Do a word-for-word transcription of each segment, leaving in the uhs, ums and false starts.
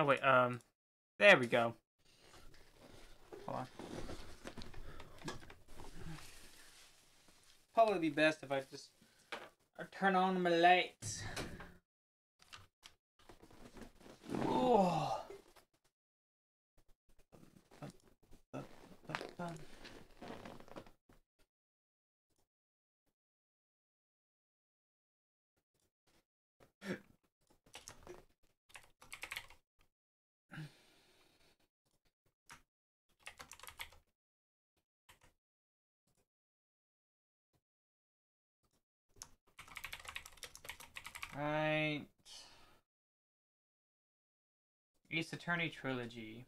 Oh wait, um, there we go. Hold on. Probably be best if I just I turn on my lights. Oh. Right. Ace Attorney Trilogy.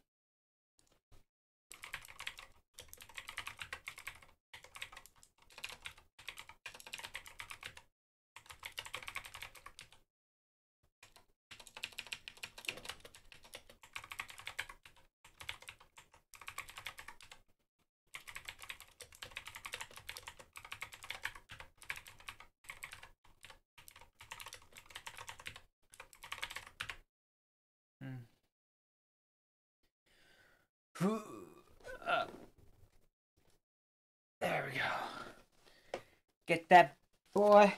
Get that boy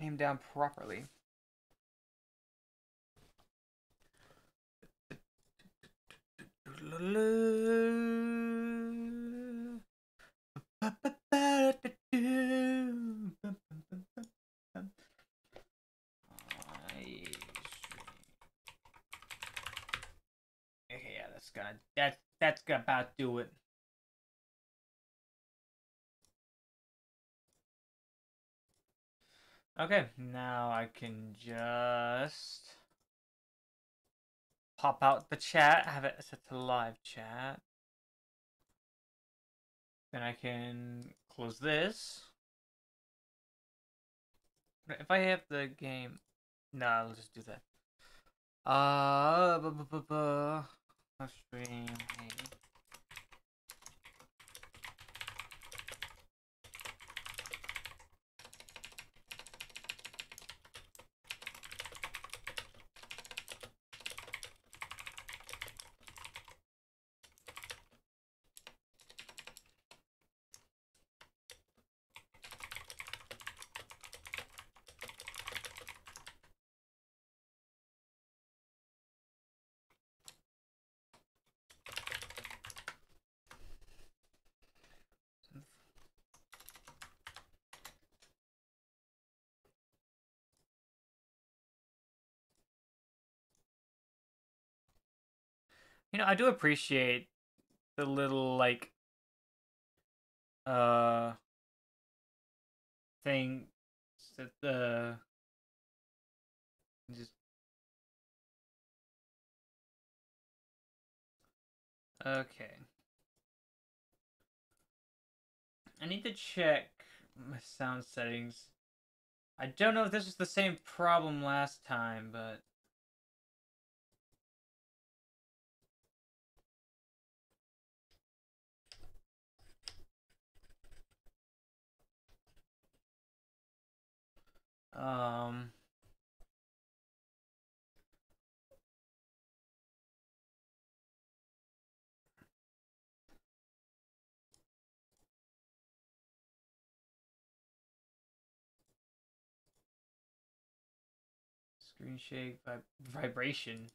name down properly. Okay, yeah, that's gonna that that's gonna about do it. Okay, now I can just pop out the chat, have it set to live chat. Then I can close this. If I have the game, no, nah, I'll just do that. Uh, bu bu bu bu. Let's stream. You know, I do appreciate the little, like, uh, thing that the, just, okay. I need to check my sound settings. I don't know if this is the same problem last time, but. Um, screen shake vib vibration.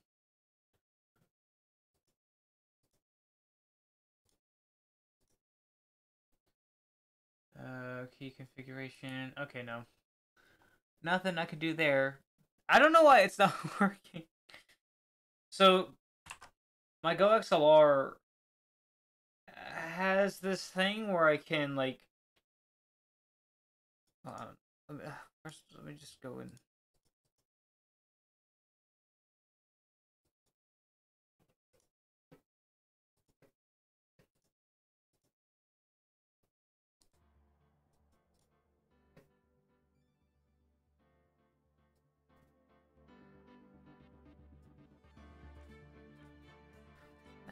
Uh, key configuration. Okay, no. Nothing I could do there. I don't know why it's not working. So, my GoXLR has this thing where I can, like... Hold on. Let me, first, let me just go in.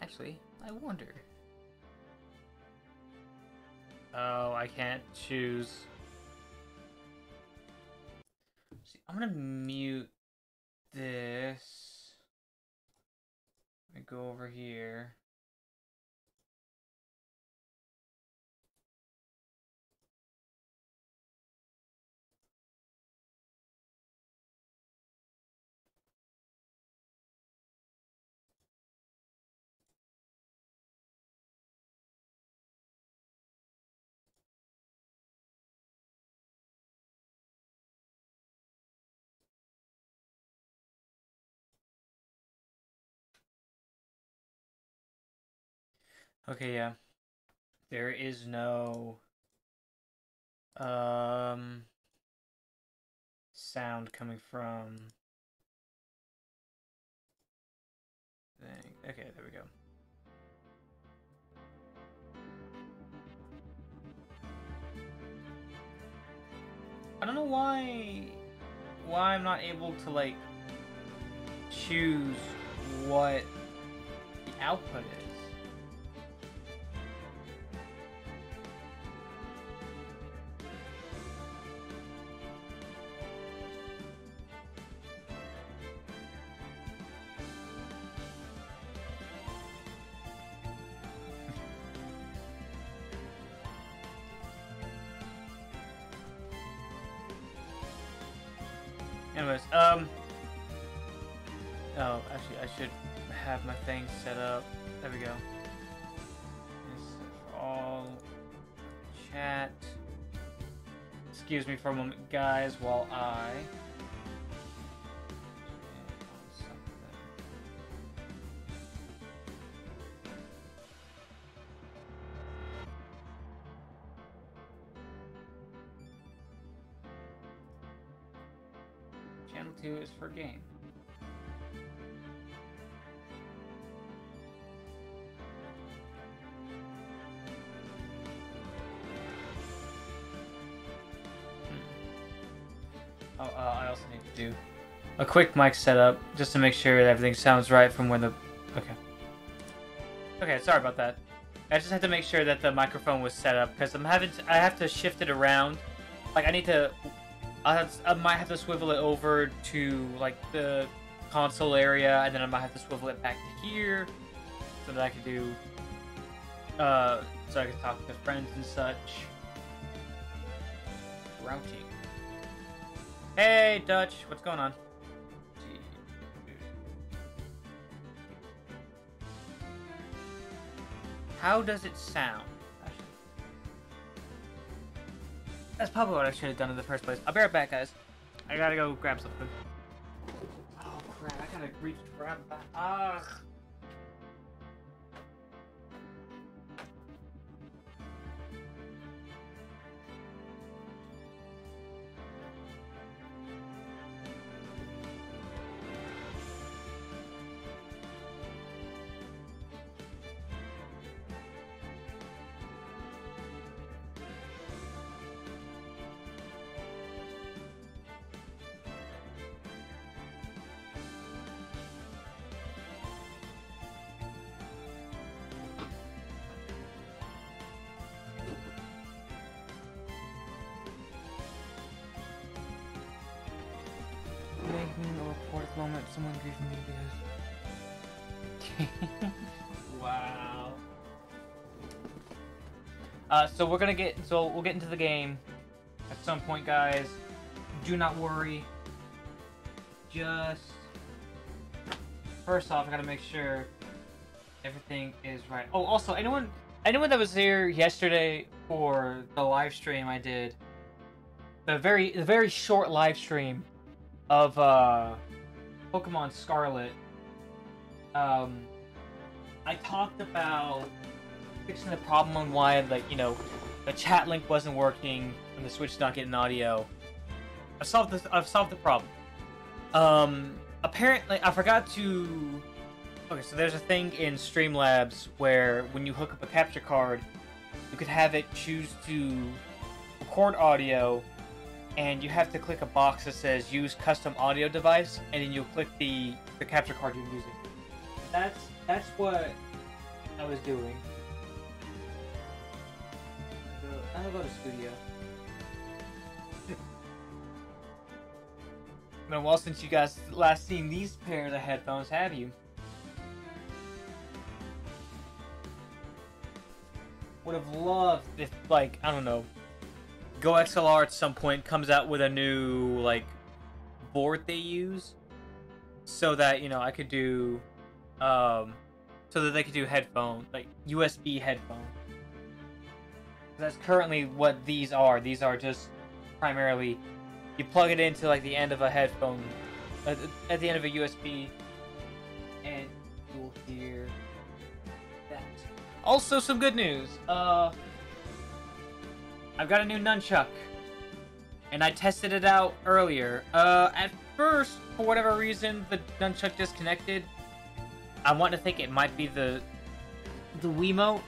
Actually, I wonder. Oh, I can't choose. See, I'm gonna mute this. I go over here. Okay, yeah. There is no um sound coming from thing. Okay, there we go. I don't know why why I'm not able to like choose what the output is. Anyways, um, oh, actually, I should have my thing set up. There we go. It's all chat. Excuse me for a moment, guys, while I... Channel two is for game. Hmm. Oh, uh, I also need to do a quick mic setup just to make sure that everything sounds right from where the... Okay. Okay, sorry about that. I just had to make sure that the microphone was set up because I'm having to, I have to shift it around. Like, I need to... I'll have, I might have to swivel it over to, like, the console area, and then I might have to swivel it back to here, so that I can do, uh, so I can talk to friends and such. Routing. Hey, Dutch, what's going on? How does it sound? That's probably what I should have done in the first place. I'll be right back, guys. I gotta go grab something. Oh, crap. I gotta reach to grab that. Ugh. Moment someone gave me because wow. Uh, so we're gonna get so we'll get into the game at some point, guys. Do not worry. Just first off, I gotta make sure everything is right. Oh, also, anyone anyone that was here yesterday for the live stream I did, the very the very short live stream of uh. Pokemon Scarlet, um, I talked about fixing the problem on why, like, you know, the chat link wasn't working and the Switch's not getting audio. I've solved this, I've solved the problem. Um, apparently, I forgot to... Okay, so there's a thing in Streamlabs where when you hook up a capture card, you could have it choose to record audio, and you have to click a box that says use custom audio device, and then you'll click the, the capture card you're using. That's that's what I was doing. I'll go to studio. Been a while since you guys last seen these pair of headphones, have you? would have loved if, like, I don't know, GoXLR at some point comes out with a new, like, board they use, so that, you know, I could do, um, so that they could do headphone, like, U S B headphone. That's currently what these are. These are just primarily, you plug it into, like, the end of a headphone, at the end of a U S B, and you'll hear that. Also, some good news. Uh, I've got a new nunchuck, and I tested it out earlier. Uh, at first, for whatever reason, the nunchuck disconnected. I want to think it might be the the Wiimote,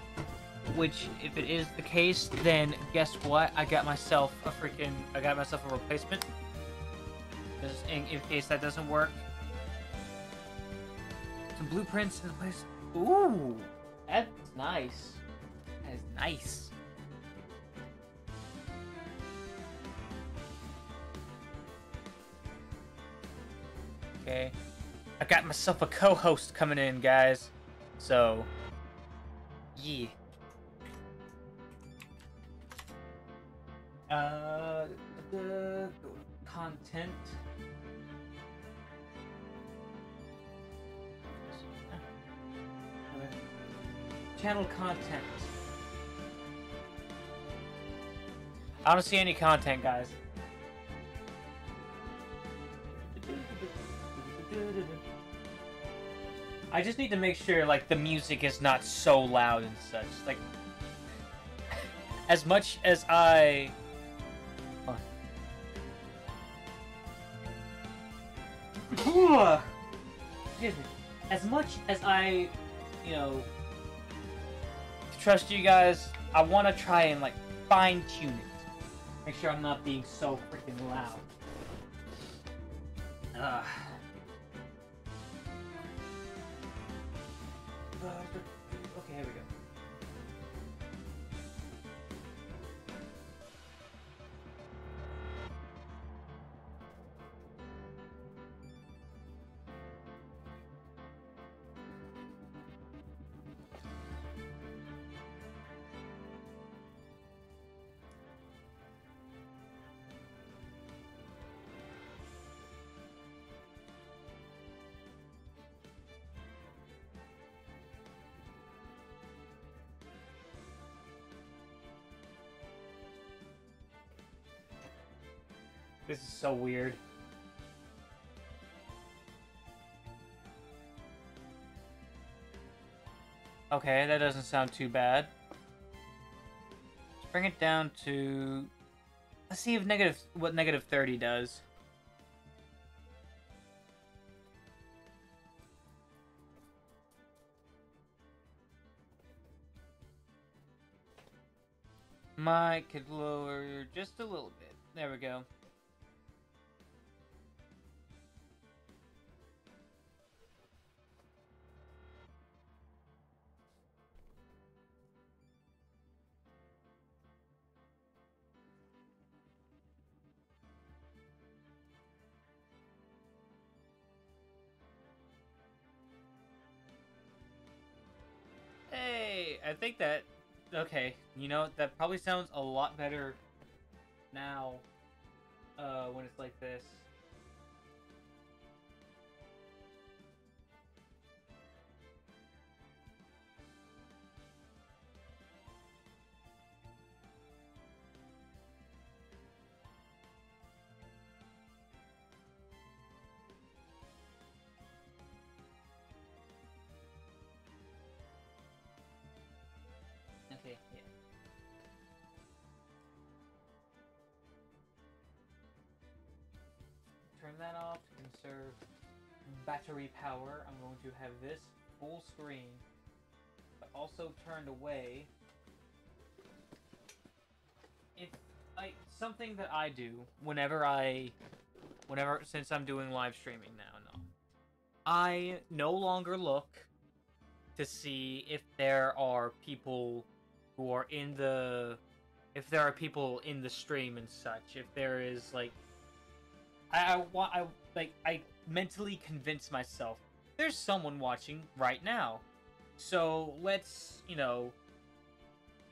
which, if it is the case, then guess what? I got myself a freaking, I got myself a replacement. Just in, in case that doesn't work. Some blueprints in the place. Ooh, that's nice. That is nice. Okay. I got myself a co-host coming in, guys. So, yeah. Uh, the content. Channel content. I don't see any content, guys. I just need to make sure, like, the music is not so loud and such. Like, as much as I... Huh. Excuse me. As much as I, you know, trust you guys, I want to try and, like, fine-tune it. Make sure I'm not being so freaking loud. Ugh. Okay, here we go. This is so weird. Okay, that doesn't sound too bad. Let's bring it down to... Let's see if negative what negative thirty does. Might could lower just a little bit. There we go. I think that, okay, you know, that probably sounds a lot better now, uh, when it's like this. That off to conserve battery power. I'm going to have this full screen, but also turned away. It's I, something that I do whenever I, whenever since I'm doing live streaming now. No, I no longer look to see if there are people who are in the, if there are people in the stream and such. If there is, like. I want I, I like I mentally convince myself there's someone watching right now, so let's, you know,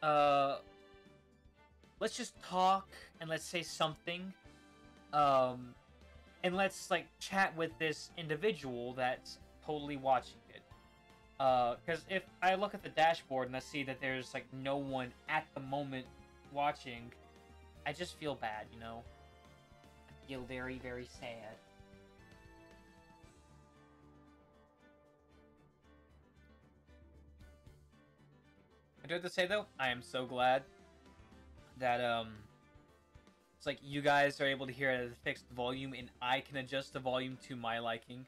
uh, let's just talk and let's say something, um, and let's like chat with this individual that's totally watching it. Uh, because if I look at the dashboard and I see that there's like no one at the moment watching, I just feel bad, you know? I feel very, very sad. I do have to say though, I am so glad that um, it's like you guys are able to hear it at a fixed volume, and I can adjust the volume to my liking.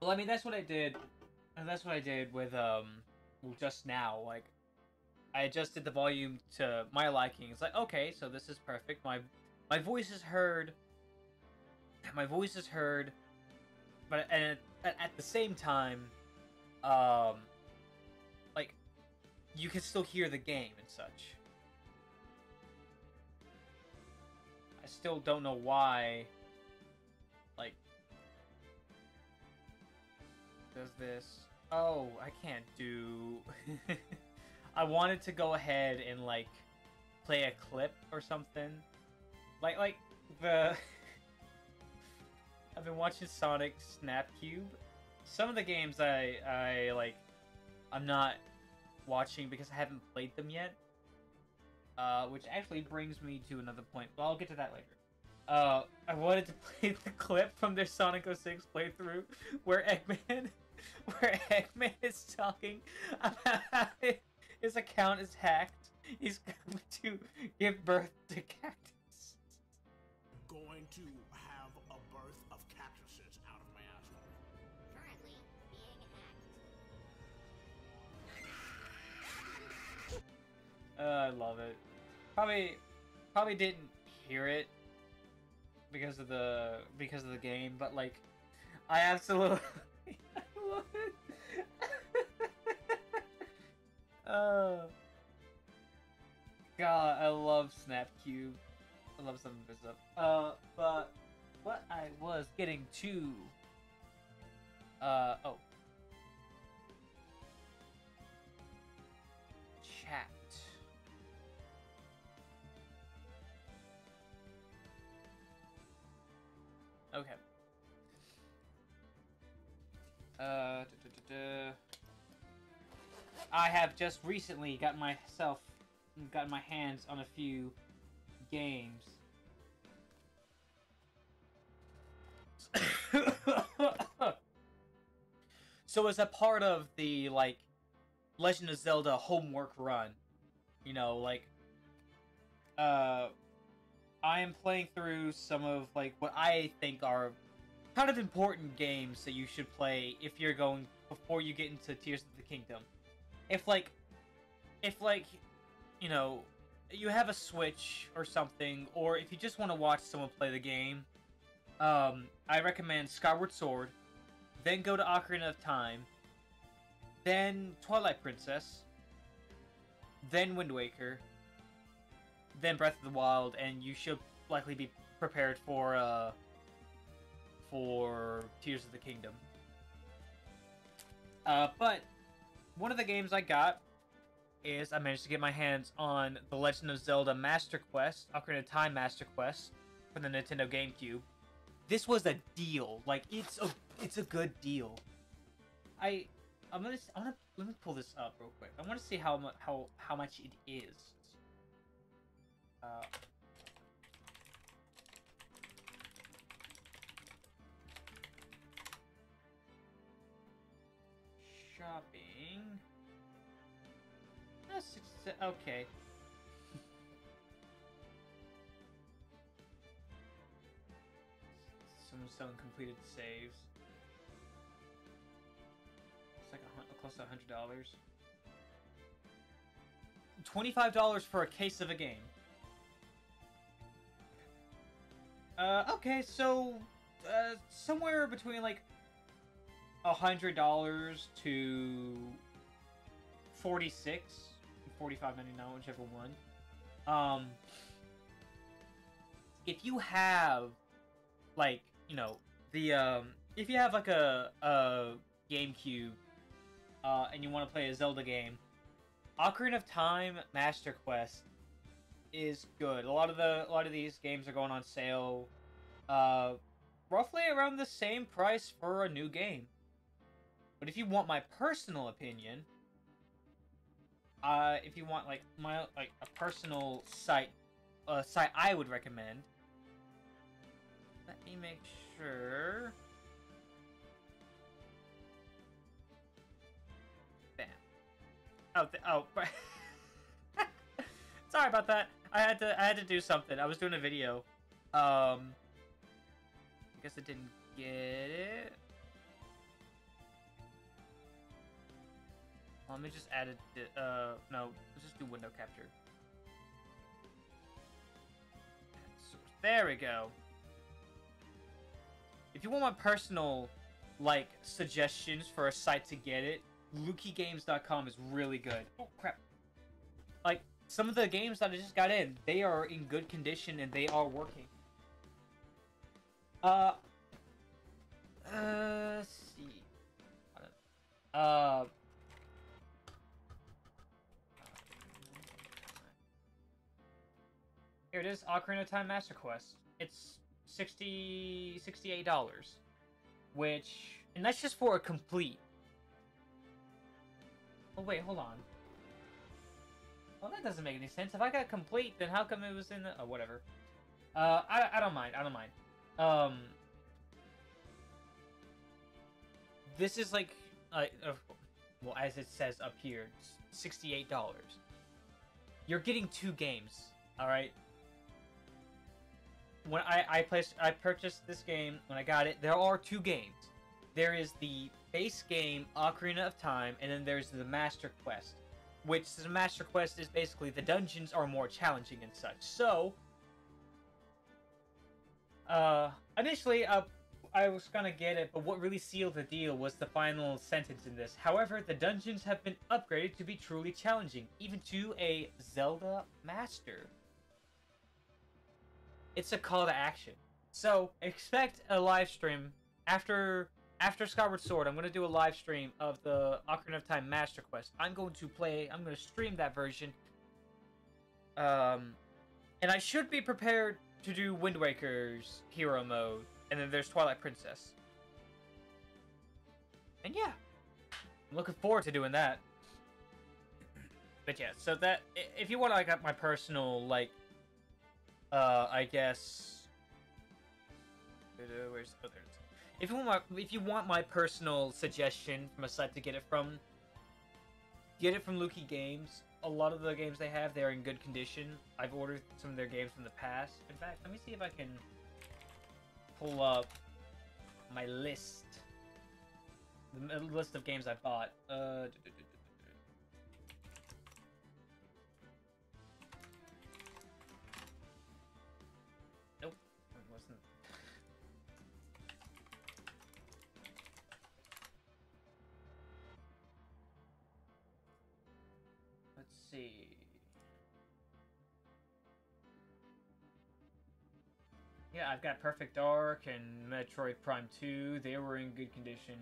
Well, I mean that's what I did. That's what I did with um, just now. Like, I adjusted the volume to my liking. It's like, okay, so this is perfect. My my voice is heard. My voice is heard, but and at, at the same time, um. you can still hear the game and such. I still don't know why. Like, does this? Oh, I can't do. I wanted to go ahead and like play a clip or something. Like, like the. I've been watching Sonic SnapCube. Some of the games I I like, I'm not watching because I haven't played them yet, uh, which actually brings me to another point, but I'll get to that later. Uh, I wanted to play the clip from their Sonic oh six playthrough where Eggman, where Eggman is talking about how his account is hacked. He's going to give birth to cactus. Going to have a birth of cactuses out of my asshole. Currently being hacked. Uh, I love it. Probably, probably didn't hear it because of the because of the game, but like, I absolutely I love it. Oh, God, I love SnapCube. I love some of this stuff. Uh, but what I was getting to. Uh oh. Chat. Okay. Uh, da, da, da, da. I have just recently got myself, got my hands on a few games. So as a part of the like Legend of Zelda homework run, you know, like, uh. I am playing through some of, like, what I think are kind of important games that you should play if you're going, before you get into Tears of the Kingdom. If, like, if, like, you know, you have a Switch or something, or if you just want to watch someone play the game, um, I recommend Skyward Sword, then go to Ocarina of Time, then Twilight Princess, then Wind Waker, then Breath of the Wild, and you should likely be prepared for, uh, for Tears of the Kingdom. Uh, but one of the games I got is I managed to get my hands on The Legend of Zelda Master Quest, Ocarina of Time Master Quest, for the Nintendo GameCube. This was a deal. Like, it's a, it's a good deal. I, I'm gonna, I'm gonna, let me pull this up real quick. I want to see how, how, how much it is. Uh, shopping. That's okay. Some some completed saves. It's like a, close to a hundred dollars. Twenty-five dollars for a case of a game. Uh, okay, so, uh, somewhere between, like, one hundred dollars to forty-six dollars, forty-five ninety-nine, whichever one. Um, if you have, like, you know, the, um, if you have, like, a, a GameCube, uh, and you want to play a Zelda game, Ocarina of Time, Master Quest is good. A lot of the a lot of these games are going on sale, uh, roughly around the same price for a new game. But if you want my personal opinion, uh, if you want like my like a personal site, a site I would recommend. Let me make sure. Bam. Oh, th oh. Sorry about that. I had to. I had to do something. I was doing a video. Um. I guess I didn't get it. Let me just add it. Uh, no. Let's just do window capture. There we go. If you want my personal, like, suggestions for a site to get it, Luki Games dot com is really good. Oh, crap. Like, some of the games that I just got in, they are in good condition and they are working. Uh, uh let's see. Uh... Here it is, Ocarina of Time Master Quest. It's sixty-eight dollars, which, and that's just for a complete. Oh wait, hold on. Well, that doesn't make any sense. If I got complete, then how come it was in the? Oh, whatever. Uh, I I don't mind. I don't mind. Um, this is like, uh, well, as it says up here, sixty-eight dollars. You're getting two games. All right. When I, I placed, I purchased this game, when I got it, there are two games. There is the base game, Ocarina of Time, and then there's the Master Quest. Which, the Master Quest is basically, the dungeons are more challenging and such. So, uh, initially, uh, I was gonna get it, but what really sealed the deal was the final sentence in this. However, the dungeons have been upgraded to be truly challenging, even to a Zelda master. It's a call to action. So, expect a live stream after after Skyward Sword. I'm going to do a live stream of the Ocarina of Time Master Quest. I'm going to play, I'm going to stream that version. Um, and I should be prepared to do Wind Waker's hero mode. And then there's Twilight Princess. And yeah, I'm looking forward to doing that. But yeah, so that, if you want, I got my personal, like, Uh, I guess. Where's oh, there it is. If you want my if you want my personal suggestion from a site to get it from, get it from Luki Games. A lot of the games they have, they're in good condition. I've ordered some of their games from the past. In fact, let me see if I can pull up my list, the list of games I bought. Uh. Wasn't Let's see. Yeah, I've got Perfect Dark and Metroid Prime two. They were in good condition.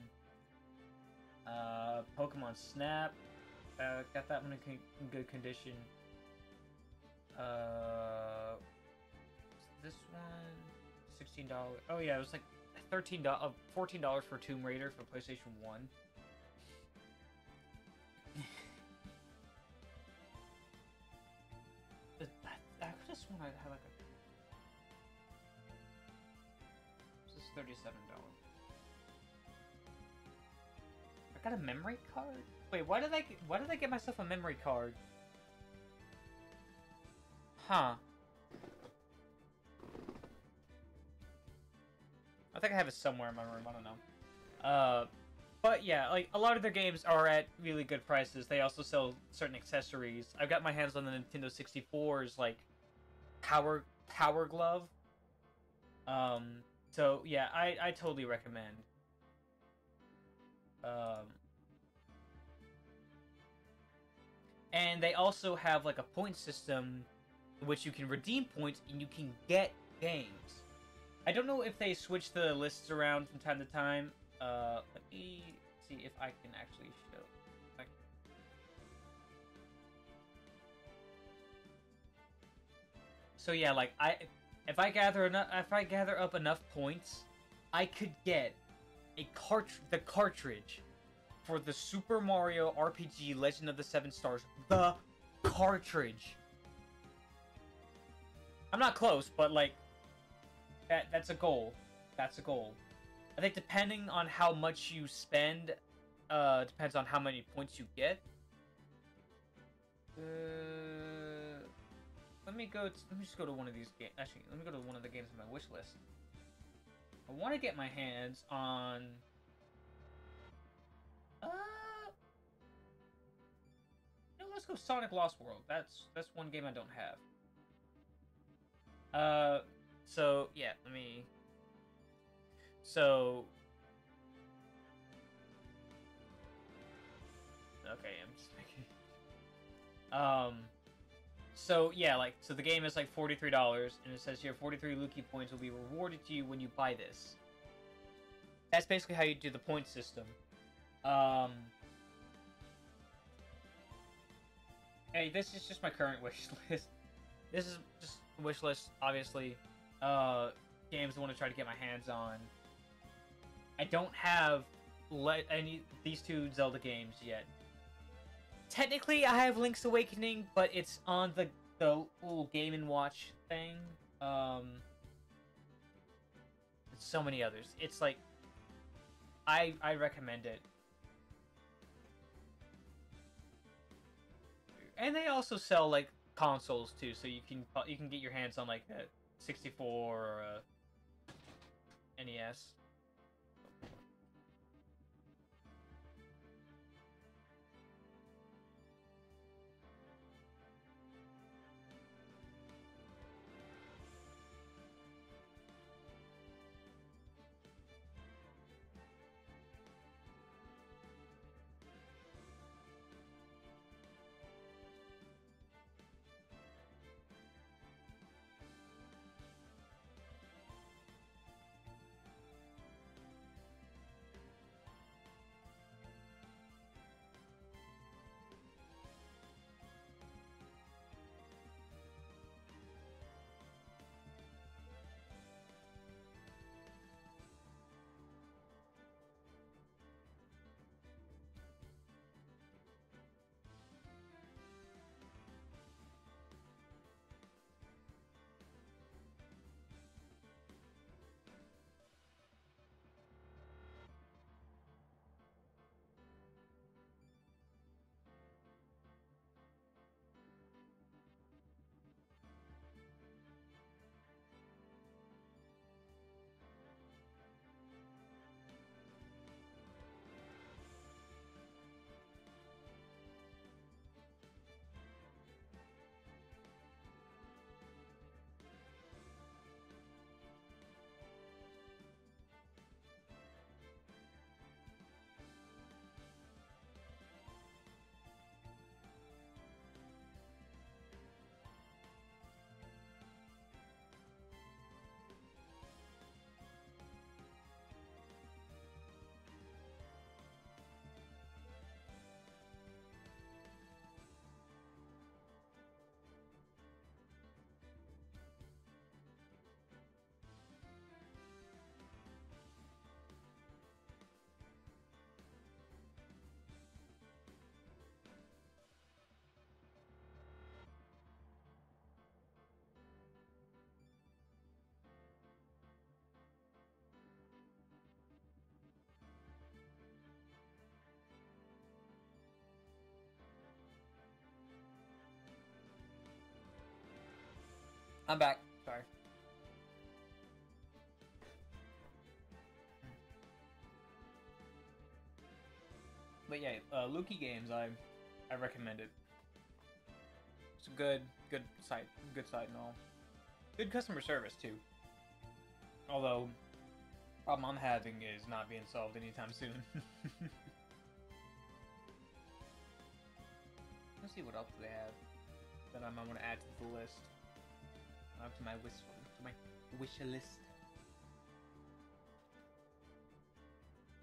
Uh, Pokemon Snap. Uh, got that one in, con in good condition. Uh, this one. sixteen dollars. Oh yeah, it was like thirteen dollars, uh, fourteen dollars for Tomb Raider for PlayStation one. I, I just want to have like a. This is thirty-seven dollars. I got a memory card. Wait, why did I? Why did I get myself a memory card? Huh. I think I have it somewhere in my room. I don't know. Uh, but yeah, like a lot of their games are at really good prices. They also sell certain accessories. I've got my hands on the Nintendo sixty-four's like power power glove. Um, so yeah, I I totally recommend. Um, and they also have like a point system, in which you can redeem points and you can get games. I don't know if they switch the lists around from time to time. Uh, let me see if I can actually show. So yeah, like I, if I gather enough, if I gather up enough points, I could get a cart the cartridge for the Super Mario R P G Legend of the Seven Stars. The cartridge. I'm not close, but like that that's a goal. That's a goal. I think depending on how much you spend, uh, depends on how many points you get. Uh, let me go. To, let me just go to one of these games. Actually, let me go to one of the games on my wish list. I want to get my hands on. Uh, no, let's go Sonic Lost World. That's that's one game I don't have. Uh, so yeah, let me. So, okay, I'm just making. Um, so yeah, like, so the game is like forty-three dollars, and it says here forty-three Luki points will be rewarded to you when you buy this. That's basically how you do the point system. Um, hey, this is just my current wish list. This is just a wish list, obviously. Uh, games I want to try to get my hands on. I don't have le any these two Zelda games yet. Technically, I have Link's Awakening, but it's on the the little Game and Watch thing. Um, so many others. It's like I I recommend it. And they also sell like consoles too, so you can you can get your hands on like a sixty-four or a N E S. I'm back. Sorry. But yeah, uh, LukiGames, I, I recommend it. It's a good, good site, good site and all. Good customer service too. Although, the problem I'm having is not being solved anytime soon. Let's see what else they have that I might want to add to the list. Up to my wish, to my wish list.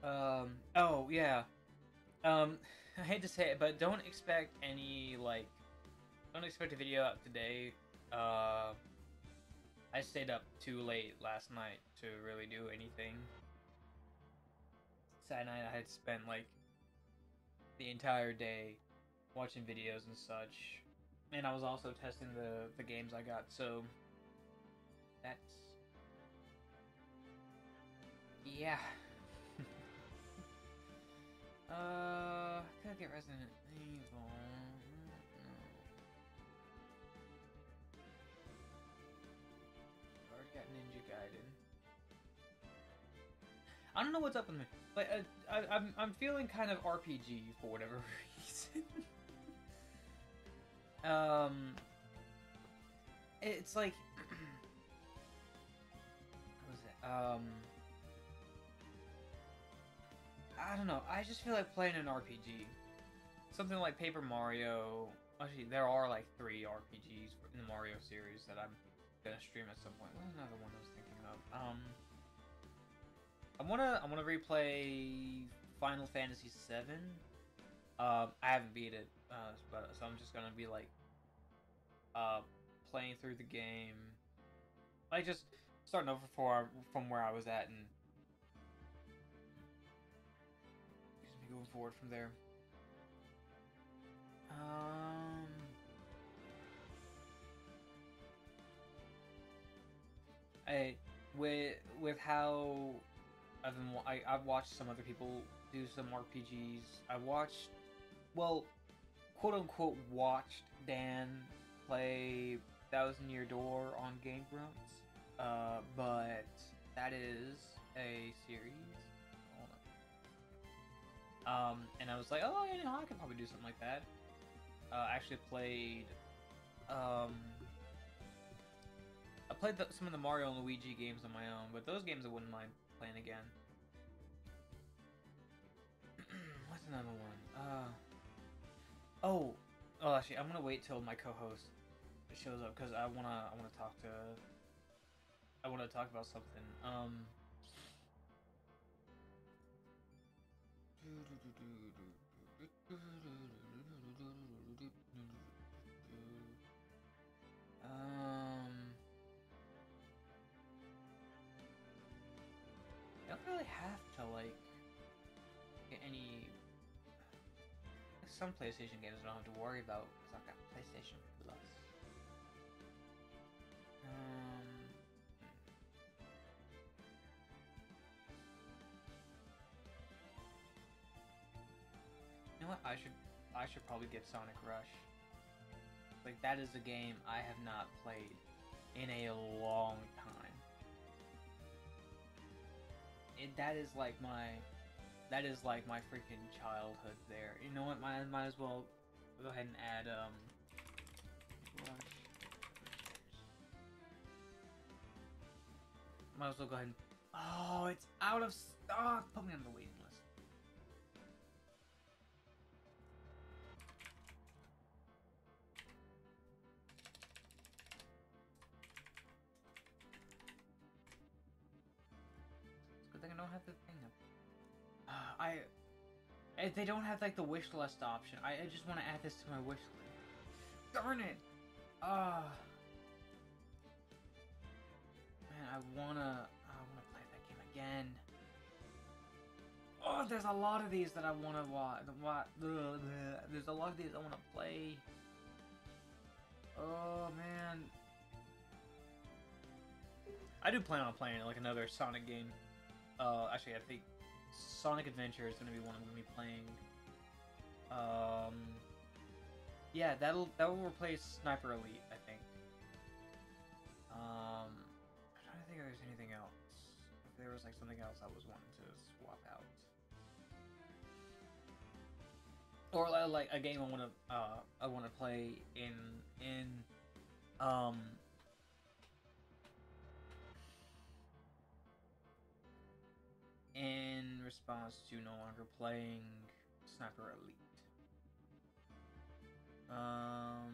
Um. Oh yeah. Um. I hate to say it, but don't expect any like. Don't expect a video out today. Uh. I stayed up too late last night to really do anything. Saturday night I had spent like the entire day watching videos and such. And I was also testing the, the games I got, so that's... yeah. uh, could get Resident Evil. I've already got Ninja Gaiden. I don't know what's up with me. Like, I, I, I'm, I'm feeling kind of R P G for whatever reason. Um, it's like, what was it? Um, I don't know. I just feel like playing an R P G, something like Paper Mario. Actually, there are like three R P Gs in the Mario series that I'm gonna stream at some point. What was another one I was thinking of? Um, I wanna, I wanna replay Final Fantasy seven. Um, I haven't beat it, uh, but, so I'm just gonna be, like, uh, playing through the game, like, just starting over for, from where I was at, and just be going forward from there. Um... I, with, with how I've been, I, I've watched some other people do some R P Gs, I watched... well, quote-unquote watched Dan play Thousand Year Door on Game Grumps, uh, but that is a series. Hold on. Um, and I was like, oh, you know, I could probably do something like that. Uh, I actually played, um, I played the, some of the Mario and Luigi games on my own, but those games I wouldn't mind playing again. What's another one? Uh... Oh, oh, actually, I'm gonna wait till my co-host shows up because I wanna, I wanna talk to, I wanna talk about something. Um, um, I don't really have to like get any. Some PlayStation games I don't have to worry about because I've got PlayStation Plus. Um, you know what? I should, I should probably get Sonic Rush. Like that is a game I have not played in a long time. It that is like my. That is like my freaking childhood there. You know what? Might, might as well go ahead and add, um... might as well go ahead and... oh, it's out of stock! Put me on the waiting list. It's good thing I don't have the thing up. I, they don't have like the wish list option. I, I just want to add this to my wish list. Darn it! Ah, uh, man, I wanna, I wanna play that game again. Oh, there's a lot of these that I wanna watch. There's a lot of these I wanna play. Oh man, I do plan on playing like another Sonic game. Uh, actually, I think. Sonic Adventure is going to be one I'm going to be playing. Um, yeah, that'll that will replace Sniper Elite, I think. Um, I'm trying to think if there's anything else. If there was like something else I was wanting to swap out, or like a game I want to uh, I want to play in in um. in response to no longer playing Sniper Elite. Um,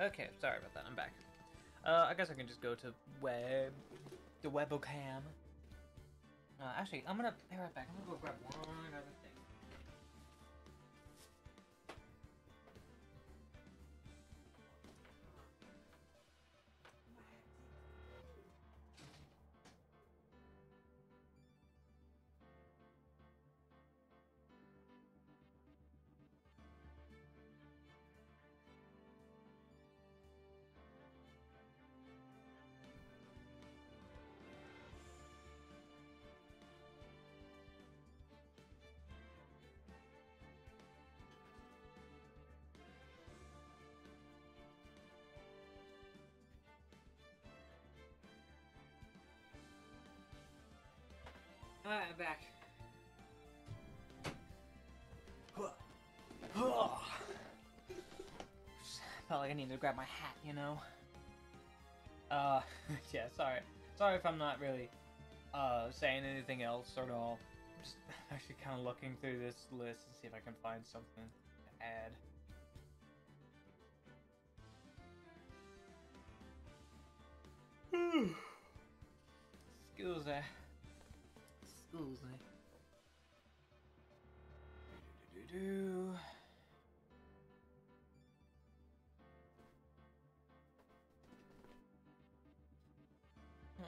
Okay, sorry about that, I'm back. Uh, I guess I can just go to web... the webcam. Uh, actually, I'm gonna... be right back. I'm gonna go grab one other thing. Alright, I'm back. Felt like I needed to grab my hat, you know? Uh, yeah, sorry. Sorry if I'm not really, uh, saying anything else at all. I'm just actually kind of looking through this list and see if I can find something to add. Excuse me. Excuse me. Do, do, do, do. Hmm.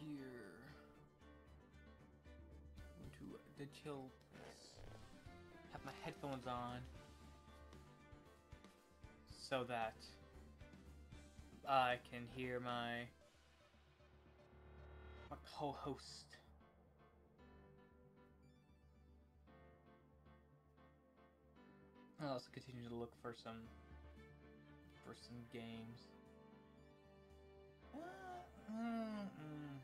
Here, go to the chill place. Have my headphones on so that I can hear my my co-host. I'll also continue to look for some for some games. Mm-mm.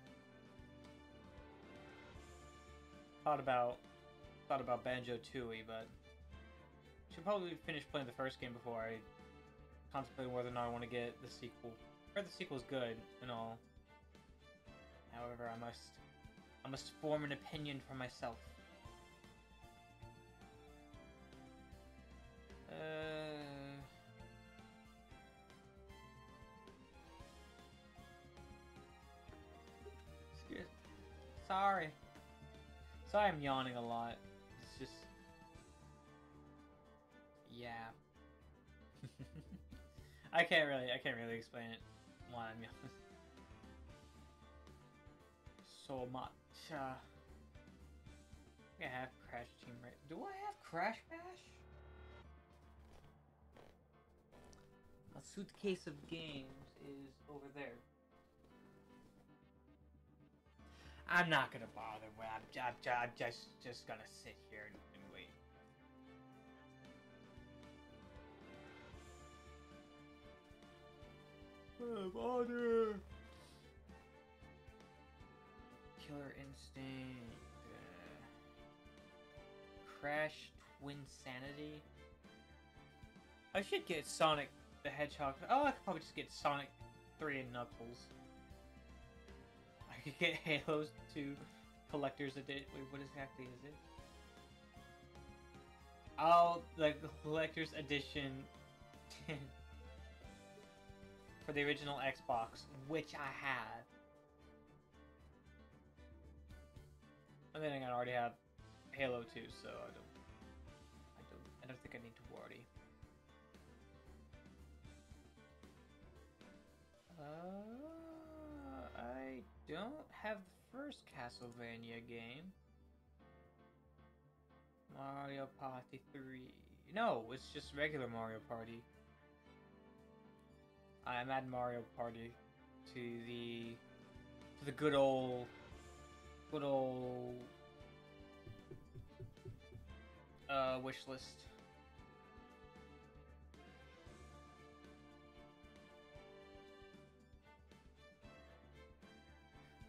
Thought about thought about Banjo-Tooie, but should probably finish playing the first game before I contemplate whether or not I want to get the sequel. I heard the sequel's good and all. However, I must I must form an opinion for myself. Uh. Sorry. Sorry I'm yawning a lot. It's just... yeah. I can't really, I can't really explain it why I'm yawning. So much. Uh, I have Crash Team right... Do I have Crash Bash? My suitcase of games is over there. I'm not gonna bother. I'm, I'm, I'm just just gonna sit here and, and wait. Oh, bother! Killer Instinct. Uh, Crash Twin Sanity. I should get Sonic the Hedgehog. Oh, I could probably just get Sonic three and Knuckles. I could get Halo two Collector's Edition. Wait, what exactly is it? Oh, like the Collector's Edition for the original Xbox, which I had. I think I already have Halo two, so I don't, I don't, I don't think I need to worry. Uh. I don't have the first Castlevania game. Mario Party three. No, it's just regular Mario Party. I'm adding Mario Party to the the good old, good old uh, wish list.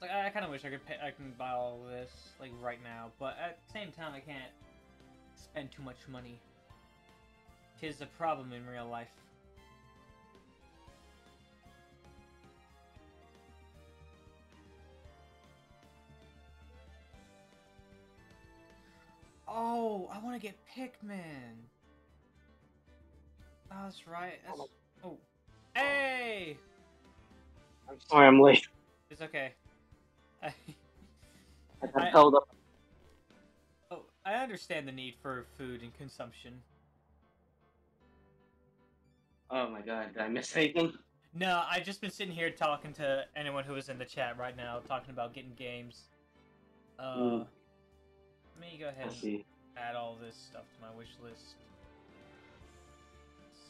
Like, I kind of wish I could pay, I can buy all of this like right now, but at the same time I can't spend too much money. 'Tis a problem in real life. Oh, I want to get Pikmin. Oh, that's right. That's... Oh, hey! I'm sorry, I'm late. It's okay. I got held up. Oh, I understand the need for food and consumption. Oh my god, did I miss anything? No, I've just been sitting here talking to anyone who was in the chat right now, talking about getting games. Uh, mm. Let me go ahead I and see. add all this stuff to my wish list.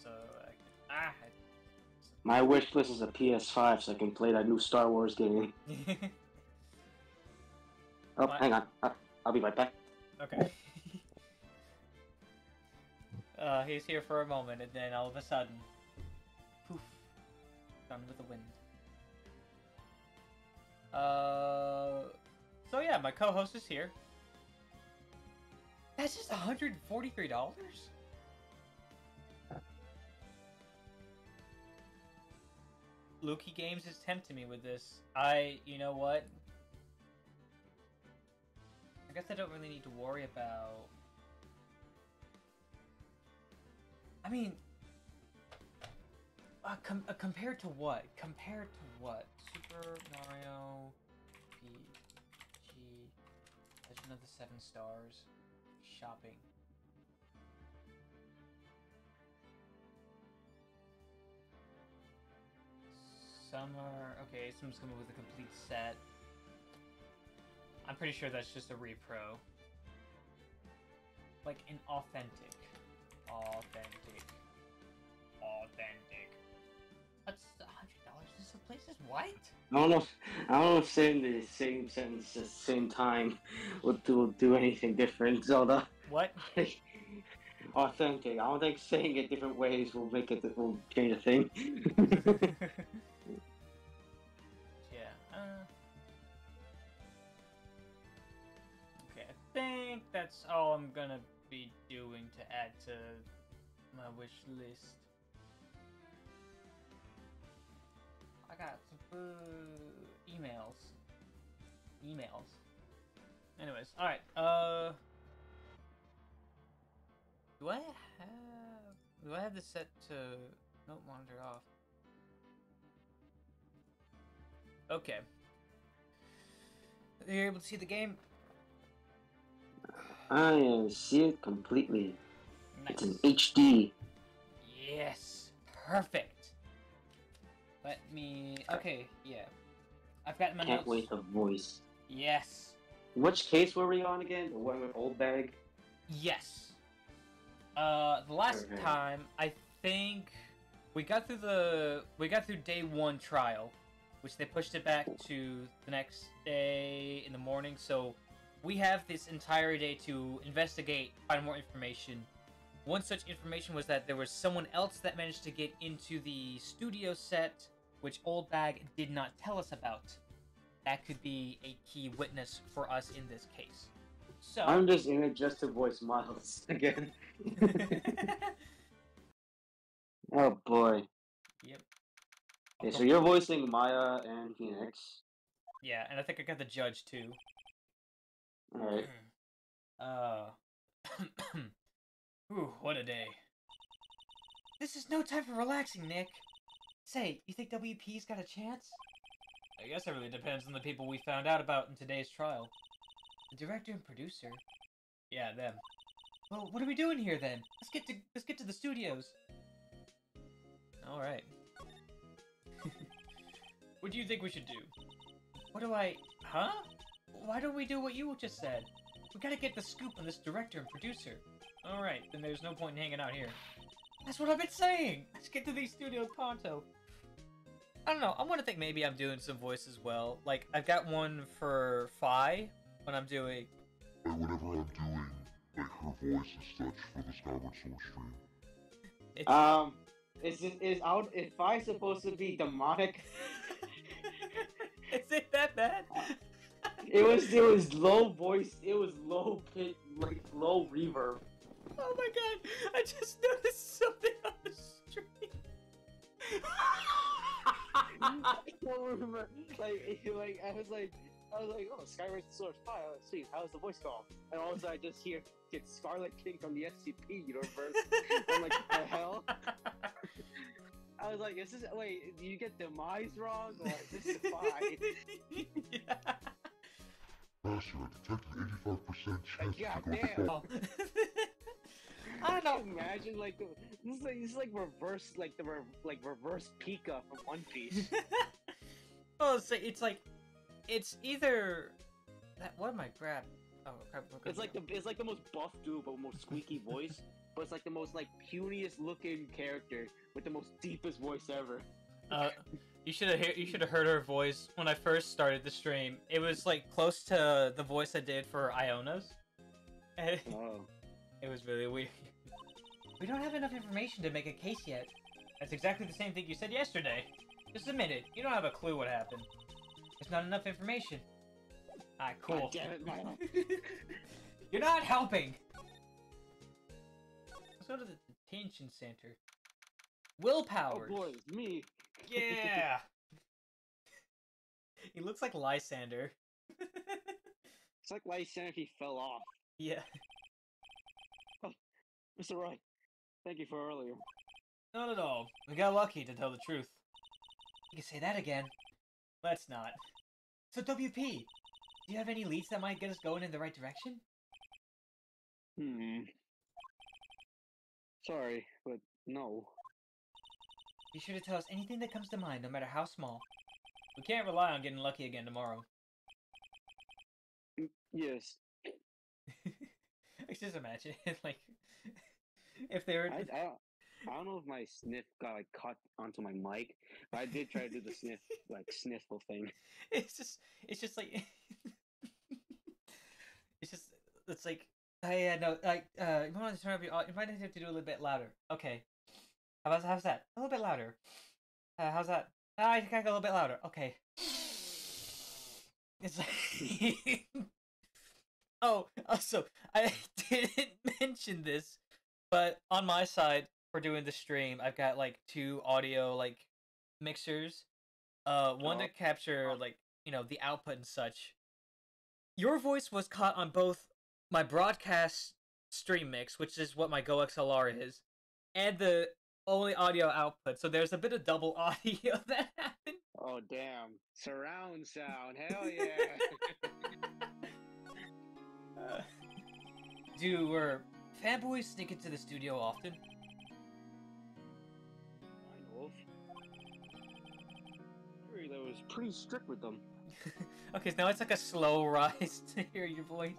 So, I can... Ah, I... My wish list is a P S five so I can play that new Star Wars game. Oh, my... hang on. I'll, I'll be right back. Okay. uh, he's here for a moment, and then all of a sudden... Poof. Gone with the wind. Uh, so yeah, my co-host is here. That's just one hundred forty-three dollars? LukiGames is tempting me with this. I, you know what? I guess I don't really need to worry about... I mean... Uh, com uh, compared to what? Compared to what? Super Mario... R P G... Legend of the Seven Stars... Shopping... Summer... Okay, someone's coming with a complete set. I'm pretty sure that's just a repro. Like, an authentic. Authentic. Authentic. That's one hundred dollars just the place is white? I don't know if, I don't know if saying the same sentence at the same time will do, will do anything different, Zelda. What? Authentic. I don't think saying it different ways will make it, will change a thing. Yeah, uh... I think that's all I'm gonna be doing to add to my wish list. I got some uh, emails. Emails. Anyways, alright, uh... Do I have... Do I have this set to... Nope, monitor off. Okay. Are you able to see the game? I see it completely. Nice. It's in H D. Yes, perfect. Let me. Okay, yeah. I've got my. Can't notes. Wait to voice. Yes. Which case were we on again? The one with old bag. Yes. Uh, the last okay. time I think we got through the we got through day one trial, which they pushed it back to the next day in the morning. So. We have this entire day to investigate, find more information. One such information was that there was someone else that managed to get into the studio set, which Old Bag did not tell us about. That could be a key witness for us in this case. So I'm just in it just to voice Miles again. Oh boy. Yep. Okay, so you're voicing Maya and Phoenix. Yeah, and I think I got the judge too. Alright. Uh. Ooh, what a day. This is no time for relaxing, Nick. Say, you think W P's got a chance? I guess it really depends on the people we found out about in today's trial. The director and producer? Yeah, them. Well, what are we doing here then? Let's get to let's get to the studios. Alright. What do you think we should do? What do I huh? Why don't we do what you just said? We gotta get the scoop on this director and producer. Alright, then there's no point in hanging out here. That's what I've been saying! Let's get to these studios pronto. I don't know. I'm gonna think maybe I'm doing some voice as well. Like, I've got one for Fi when I'm doing... Like, whenever I'm doing, like, her voice and such for the Skyward Sword stream. It's... Um, is it, is out, is Fi supposed to be demonic? Is it that bad? It was, it was low voice, it was low pitch, like, low reverb. Oh my god, I just noticed something on the stream. I don't remember, like, like, I was like, I was like, oh, Skyward Sword Fi, let's see, how's the voice call? And all of a sudden I just hear, get Scarlet King from the S C P universe. I'm like, what the hell? I was like, is this, wait, do you get Demise wrong, or is this Fi? Yeah. Master, I detected eighty-five percent chance to go to fall. I don't know. Imagine like the, this is like, this is like reverse, like the re, like reverse Pika from One Piece. Well, so it's like it's either that. What am I grabbing? Oh, grab, grab, it's like the it's like the most buff dude, but most squeaky voice. But it's like the most like puniest looking character with the most deepest voice ever. Uh, you should have you should have heard her voice when I first started the stream. It was like close to the voice I did for Iona's. And oh. It was really weird. We don't have enough information to make a case yet. That's exactly the same thing you said yesterday. Just admit it. You don't have a clue what happened. There's not enough information. Ah, cool. God damn it, Milo. You're not helping. Let's go to the detention center. Willpower. Oh boy, it's me. Yeah. He looks like Lysander. It's like Lysander if he fell off. Yeah. Mister Wright, thank you for earlier. Not at all. We got lucky, to tell the truth. You can say that again. Let's not. So, W P, do you have any leads that might get us going in the right direction? Hmm. Sorry, but no. Be sure to tell us anything that comes to mind, no matter how small. We can't rely on getting lucky again tomorrow. Yes. I just imagine, like, if they were... I, I, don't, I don't know if my sniff got, like, caught onto my mic, but I did try to do the sniff, like, sniffle thing. It's just, it's just, like... it's just, it's, like, oh, yeah, no, like, uh, you might have to do a little bit louder. Okay. How about, how's that? A little bit louder. Uh, how's that? Oh, I gotta go a little bit louder. Okay. It's like... Oh, also, I didn't mention this, but on my side, for doing the stream, I've got, like, two audio, like, mixers. Uh, one oh. to capture, like, you know, the output and such. Your voice was caught on both my broadcast stream mix, which is what my GoXLR is, and the only audio output, so there's a bit of double audio that happened. Oh, damn. Surround sound, hell yeah! Uh, do uh, fanboys sneak into the studio often? I know. That was pretty strict with them. Okay, so now it's like a slow rise to hear your voice.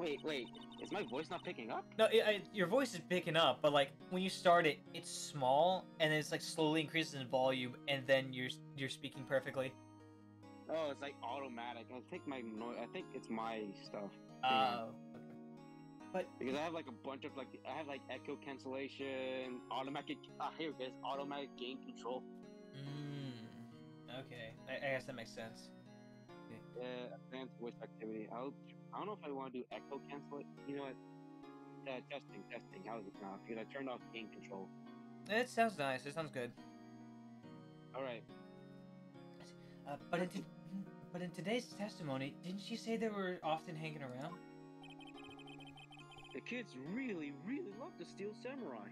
Wait, wait, is my voice not picking up? No, it, I, your voice is picking up, but like when you start it, it's small, and then it's like slowly increases in volume, and then you're you're speaking perfectly. Oh, it's like automatic. I think my no I think it's my stuff. Oh, uh, okay. But because I have like a bunch of like I have like echo cancellation, automatic. Ah, here it is, automatic gain control. Mm, okay, I, I guess that makes sense. Okay. Yeah, advanced voice activity. I'll. I don't know if I want to do echo cancel. You know what? Uh, testing, testing. How's it now? Because I turned off gain control. It sounds nice. It sounds good. All right. Uh, but in but in today's testimony, didn't she say they were often hanging around? The kids really, really love to steal samurai.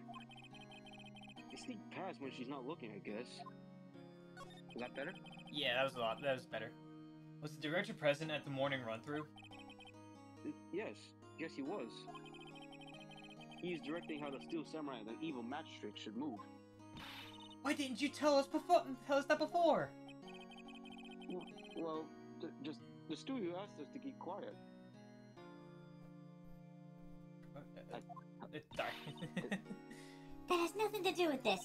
They sneak past when she's not looking, I guess. Was that better? Yeah, that was a lot. That was better. Was the director present at the morning run-through? Yes, yes he was. He's directing how the steal samurai and the evil magistrate should move. Why didn't you tell us before? Tell us that before. Well, th just the studio asked us to keep quiet. Uh, uh, I, uh, sorry. That has nothing to do with this.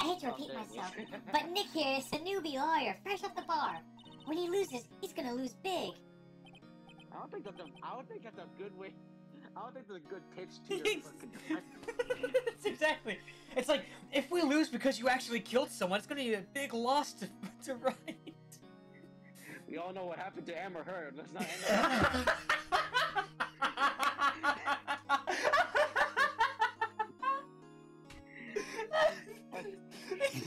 I hate to repeat myself, but Nick here is a newbie lawyer, fresh off the bar. When he loses, he's gonna lose big. I don't think that's a, I don't think that's a good way. I don't think that's a good pitch to your fucking That's exactly. It's like, if we lose because you actually killed someone, it's gonna be a big loss to, to Ryan. We all know what happened to Amber Heard. Let's not end up.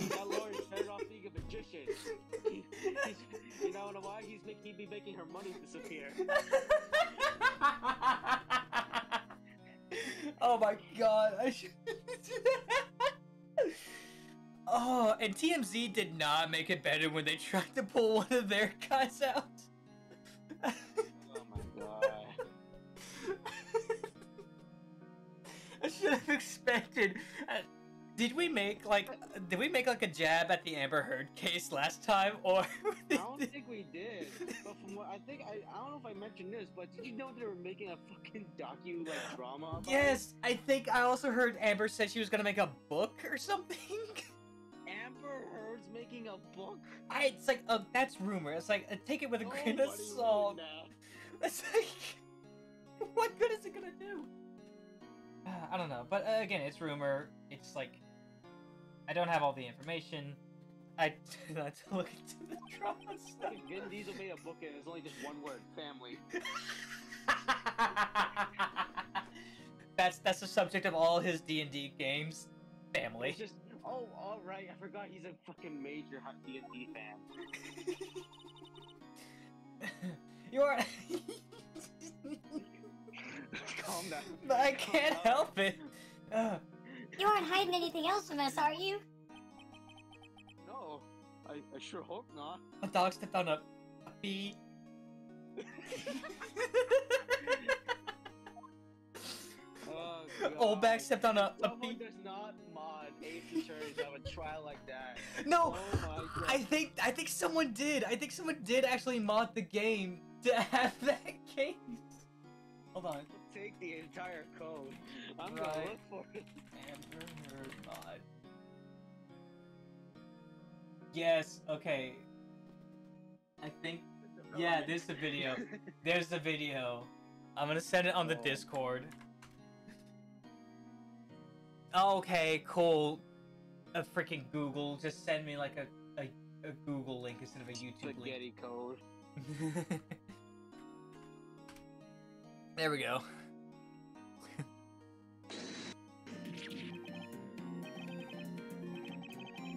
That lawyer started off being a magician. He, he's, you know why? He's make, he'd be making her money disappear. Oh my god. I should... Oh, and T M Z did not make it better when they tried to pull one of their guys out. Oh my god. I should have expected... I... Did we make like did we make like a jab at the Amber Heard case last time, or I don't think we did. But from what I think I, I don't know if I mentioned this, but did you know they were making a fucking docu like drama about Yes, it? I think I also heard Amber said she was gonna make a book or something. Amber Heard's making a book? I it's like a, that's rumor. It's like a, take it with a oh, grain of salt. It's like what good is it gonna do? I don't know, but uh, again, it's rumor. It's like I don't have all the information. I did not look into the drama stuff. Vin Diesel made a book and it's only just one word: family. that's that's the subject of all his D and D games. Family. It's just oh, all right. I forgot he's a fucking major hot D and D fan. You are. Calm down. But I can't help it. Ugh. You aren't hiding anything else from us, are you? No, I, I sure hope not. A dog stepped on a, a bee. Oh, Old Back stepped on a, a bee. Does not mod Ace Attorney to have a trial like that. No, oh I think I think someone did. I think someone did actually mod the game to have that case. Hold on. Take the entire code. I'm right. gonna look for it. Amber Heard mod. Yes, okay. I think... Yeah, there's the video. There's the video. I'm gonna send it on the oh. Discord. Okay, cool. A freaking Google. Just send me like a, a, a Google link instead of a YouTube Spaghetti link. Spaghetti code. There we go.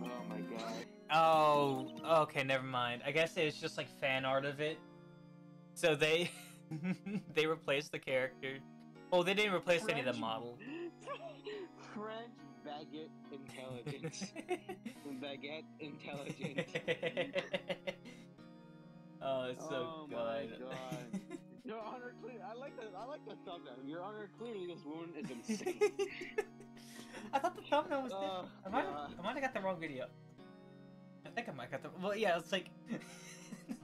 Oh my god. Oh, okay, never mind. I guess it's just like fan art of it. So they they replaced the character. Oh, they didn't replace French, any of the model. French baguette intelligence. Baguette intelligence. Oh, it's so oh good. Oh my god. Your Honor, clearly, I like the I like the thumbnail. Your Honor, clearly this woman is insane. I thought the thumbnail was uh, different. I might, yeah. have, I might have got the wrong video. I think I might have got the... Well, yeah, it's like...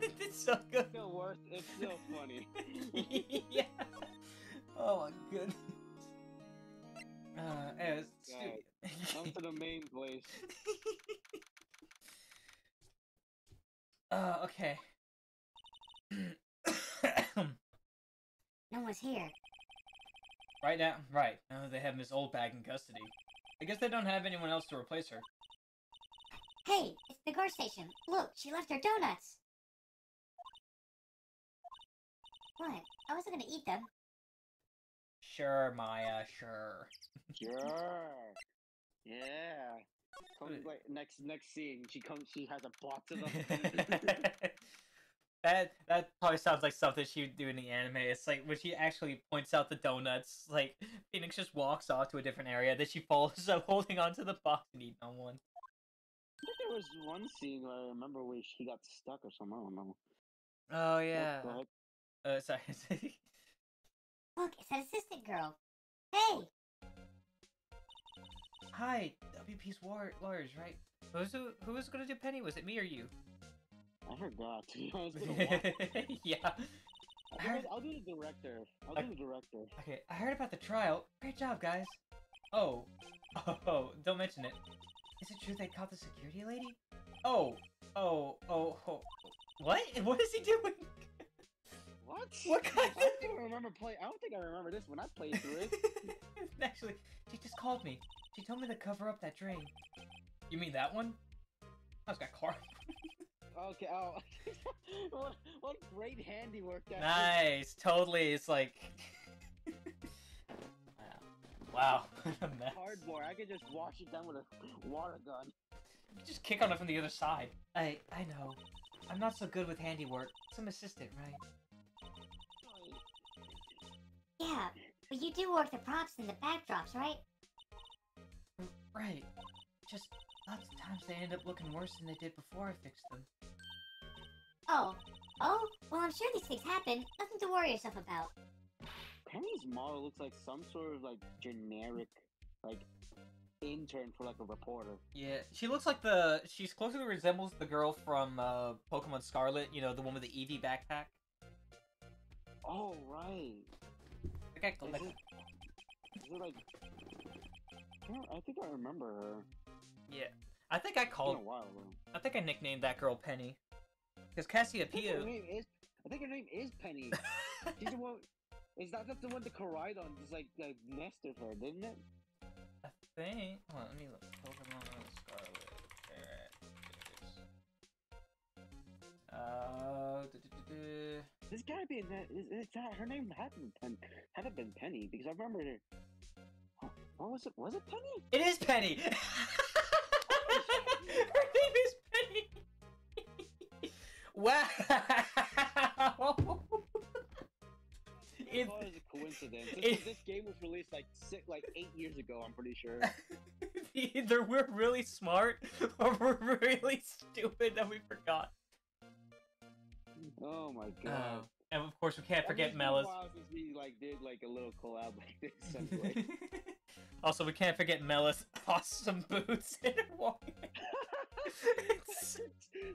It's so good. It's still worse. It's still funny. Yeah. Oh my goodness. Uh, anyways, god. Come to the main place. Uh, okay. No one's here. Right now, right. Now they have Miss Oldbag in custody. I guess they don't have anyone else to replace her. Hey, it's the guard station. Look, she left her donuts. What? I wasn't gonna eat them. Sure, Maya. Sure. Sure. Yeah. Comes, like, next next scene, she comes. She has a box of them. That that probably sounds like something she would do in the anime. It's like when she actually points out the donuts, like Phoenix just walks off to a different area, then she follows up holding onto the box and eating on one. I think there was one scene where I remember where she got stuck or something, I don't know. Oh yeah. Uh sorry. Look, it's an assistant girl. Hey! Hi, W P's war lawyers, right? Who's who who was gonna do Penny? Was it me or you? I forgot. I was gonna yeah. I heard... I'll do the director. I'll do I... the director. Okay, I heard about the trial. Great job, guys. Oh. Oh, don't mention it. Is it true they caught the security lady? Oh, oh, oh, oh. What? What is he doing? What? What kind I don't of... remember play. I don't think I remember this when I played through it. Actually, she just called me. She told me to cover up that drain. You mean that one? I just got carved. Okay. Oh, what, what great handiwork that Nice. Is. Totally. It's like. Wow. Wow. Cardboard. I could just wash it down with a water gun. You just kick on it from the other side. I I know. I'm not so good with handiwork. Some assistant, right? Yeah, but you do work the props and the backdrops, right? Right. Just lots of times they end up looking worse than they did before I fixed them. Oh. Oh? Well, I'm sure these things happen. Nothing to worry yourself about. Penny's model looks like some sort of, like, generic, like, intern for, like, a reporter. Yeah, she looks like the... She's closely resembles the girl from uh, Pokemon Scarlet, you know, the one with the Eevee backpack. Oh, right. Okay, go back. Is it, is it like... I, I think I remember her. Yeah. I think I called... It's been a while ago. I think I nicknamed that girl Penny. Because Cassiopeia... I think her name is Penny. She's the one... Is that that's the one that Koridon just like, like nested her, didn't it? I think... Hold on, let me look. Pokemon Scarlet. Alright, let's do this. Uh... Duh, duh, duh, duh. This gotta be... Is, is that, her name hadn't been, hadn't been Penny, because I remember her... What was it? Was it Penny? It is Penny! Her name is Penny! Wow! It was a coincidence. This, it, this game was released like six, like eight years ago. I'm pretty sure. Either we're really smart or we're really stupid that we forgot. Oh my god! Uh, and of course we can't forget Mellis. We like did like a little collab like this. Anyway. Also, we can't forget Mellis. Awesome boots and walking.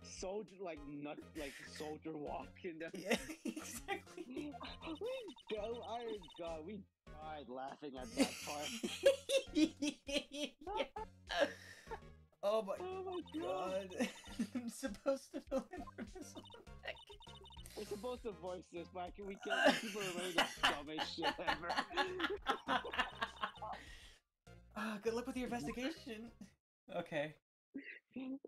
Soldier, like nut, like soldier walking down. Yeah, exactly. We go, I God, we died laughing at that part. Yeah. Oh my! Oh my God! God. I'm supposed to fill in for this one. We're supposed to voice this, but can we can't. People are really the dumbest shit ever. Oh, good luck with your investigation. Okay.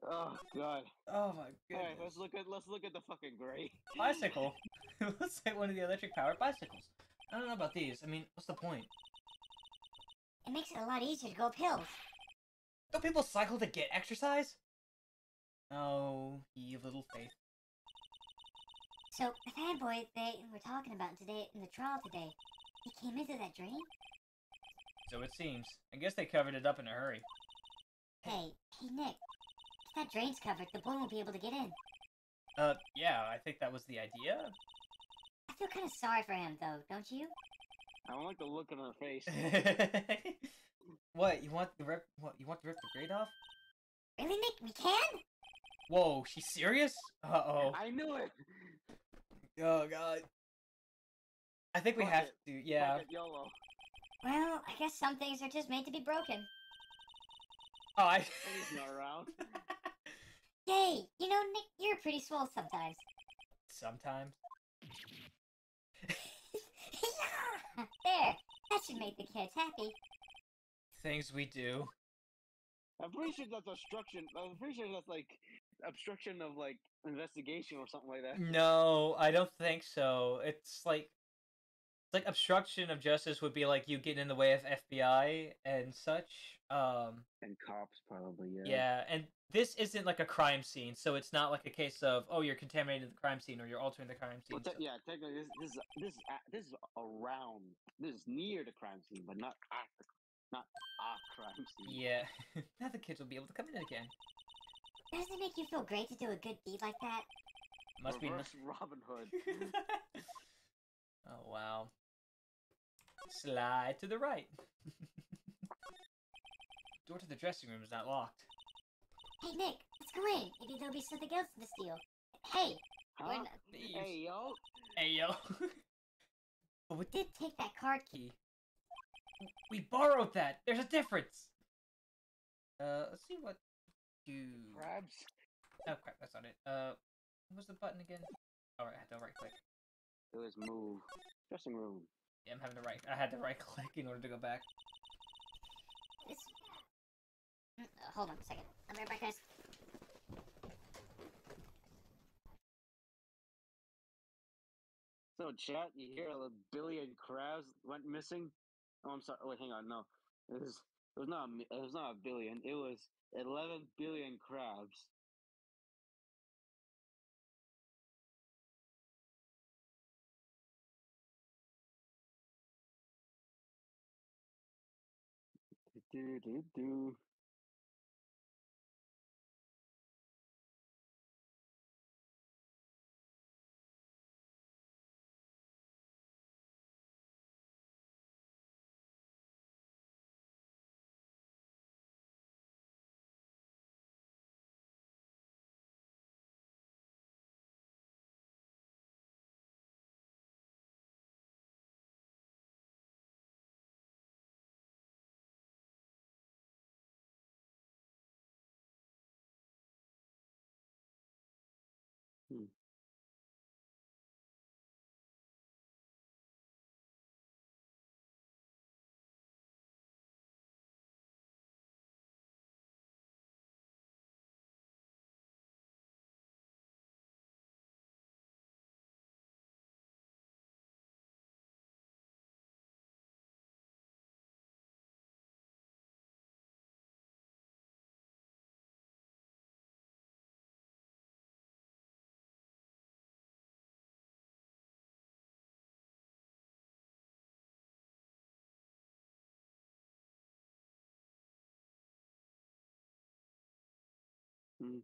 Oh god. Oh my god. Alright, let's look at let's look at the fucking gray. Bicycle? Let's say one of the electric powered bicycles. I don't know about these. I mean, what's the point? It makes it a lot easier to go up hills. Don't people cycle to get exercise? Oh, ye of little faith. So the fanboy they were talking about today in the trial today, he came into that dream? So it seems. I guess they covered it up in a hurry. Hey, hey Nick, if that drain's covered, the boy won't be able to get in. Uh, yeah, I think that was the idea. I feel kind of sorry for him, though, don't you? I don't like the look on her face. What, you want the rip, what, you want to rip the grate off? Really, Nick? We can? Whoa, she's serious? Uh-oh. I knew it! Oh, God. I think we Fuck have it. to, yeah. Fuck it, YOLO. Well, I guess some things are just made to be broken. Oh, I... He's not around. Hey, you know, Nick, you're pretty swole sometimes. Sometimes? Yeah! There, that should make the kids happy. Things we do. I'm pretty sure that's obstruction. I'm pretty sure that's, like, obstruction of, like, investigation or something like that. No, I don't think so. It's, like... It's like obstruction of justice would be like you getting in the way of F B I and such. Um, and cops probably, yeah. Yeah, and this isn't like a crime scene, so it's not like a case of, oh, you're contaminating the crime scene or you're altering the crime scene. Well, so. Yeah, technically this, this, is, this, is, this is around, this is near the crime scene, but not at the, not our crime scene. Yeah, now the kids will be able to come in again. Doesn't it make you feel great to do a good deed like that? Must Reverse be Robin Hood. Oh, wow. Slide to the right. Door to the dressing room is not locked. Hey, Nick, let's go in. Maybe there'll be something else to steal. Hey! Huh? Not... Hey, yo! Hey, yo! But we did take that card key. We borrowed that! There's a difference! Uh, let's see what to... Crabs? Oh crap, that's not it. Uh, what was the button again? Alright, I had to right click. It was move. Dressing room. Yeah, I'm having to right- I had to right click in order to go back. It's... Uh, hold on a second. I'll be right back, guys. So, chat, you hear a billion crabs went missing? Oh, I'm sorry. Wait, hang on. No. It was, it was, not, it was not a billion. It was eleven billion crabs. Do, do, do. Hmm.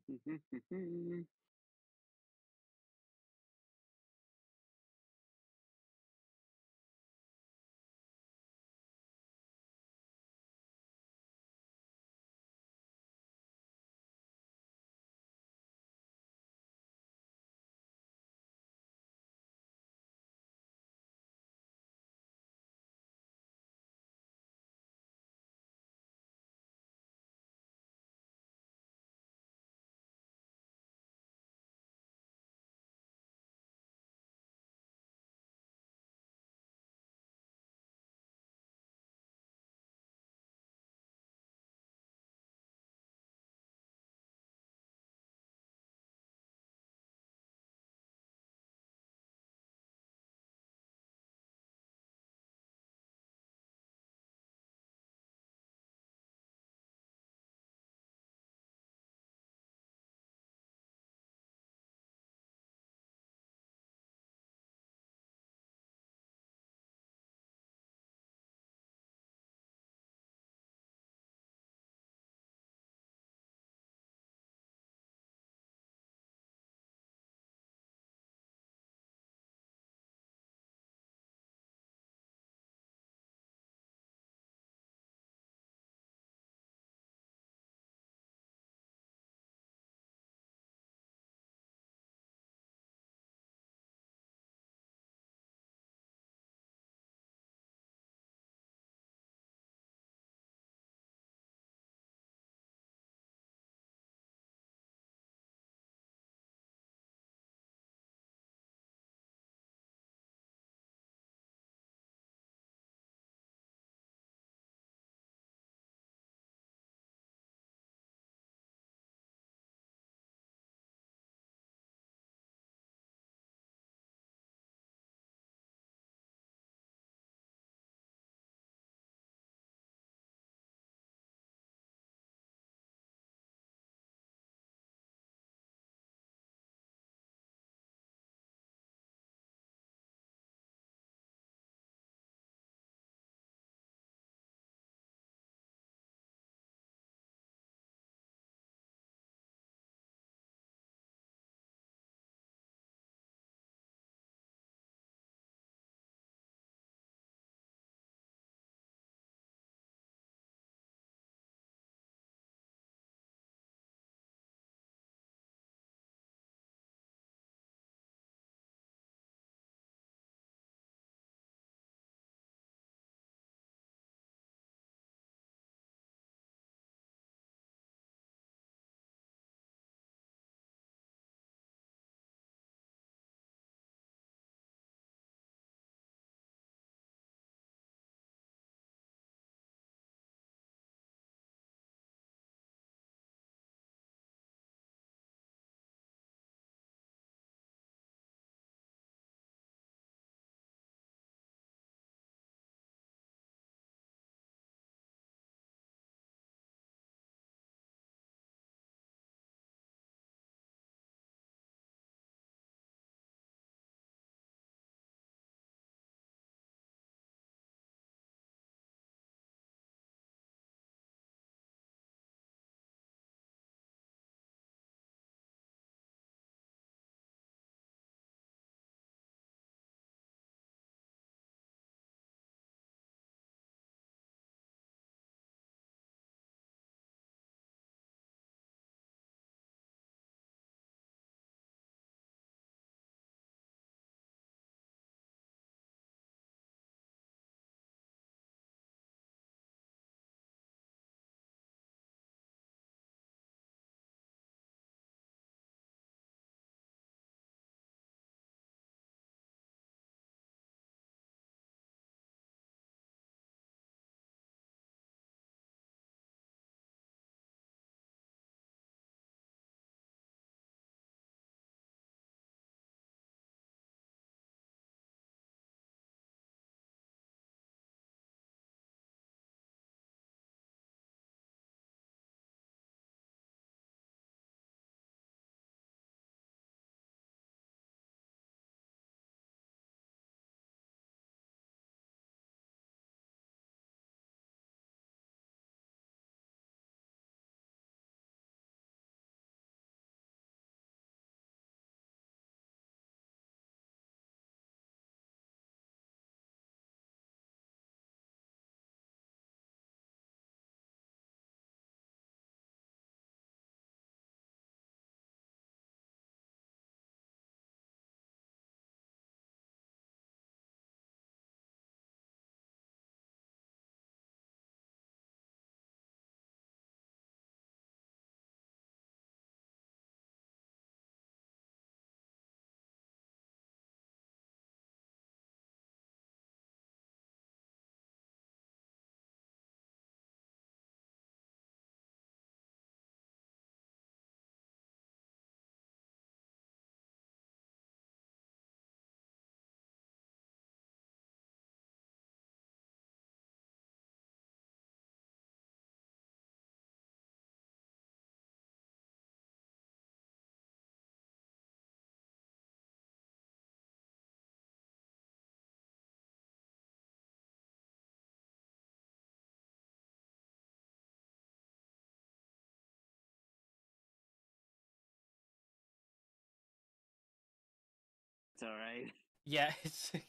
it's alright. Yeah, it's... it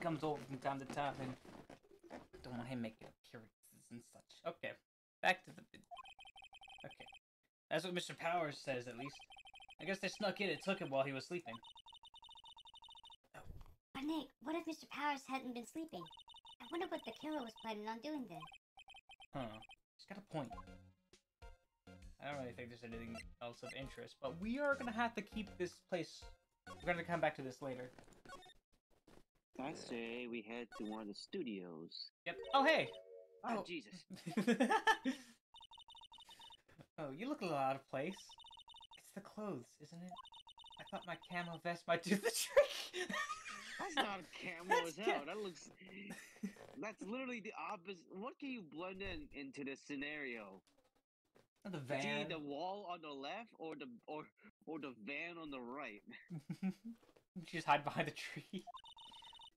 comes over from time to time, and I don't want him making appearances and such. Okay, back to the... Okay. That's what Mister Powers says, at least. I guess they snuck in and took him while he was sleeping. Oh. But Nick, what if Mister Powers hadn't been sleeping? I wonder what the killer was planning on doing then. Huh. He's got a point. I don't really think there's anything else of interest, but we are gonna have to keep this place. We're gonna come back to this later. I say we head to one of the studios. Yep. Oh, hey! Oh, oh. Jesus. Oh, you look a little out of place. It's the clothes, isn't it? I thought my camo vest might do the trick. That's not a camo as hell. That looks... That's literally the opposite. What can you blend in into this scenario? The van. It's either the wall on the left or the or or the van on the right. Just hide behind a tree.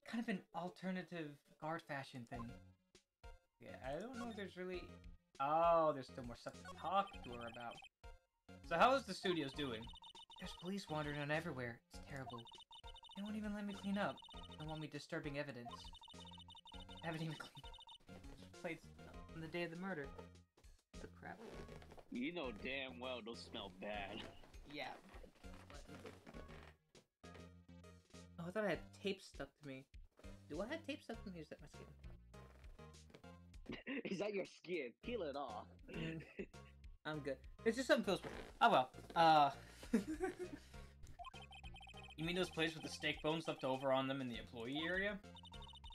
Kind of an alternative guard fashion thing. Yeah, I don't know if there's really... Oh, there's still more stuff to talk to her about. So how is the studios doing? There's police wandering on everywhere. It's terrible. They won't even let me clean up. They want me disturbing evidence. I haven't even cleaned up. This place on the day of the murder. Oh, crap. You know damn well those smell bad. Yeah. Oh, I thought I had tape stuck to me. Do I have tape stuck to me? Or is that my skin? Is that your skin? Peel it off. I'm good. It's just something close. Oh well. Uh. You mean those places with the steak bones left over on them in the employee area?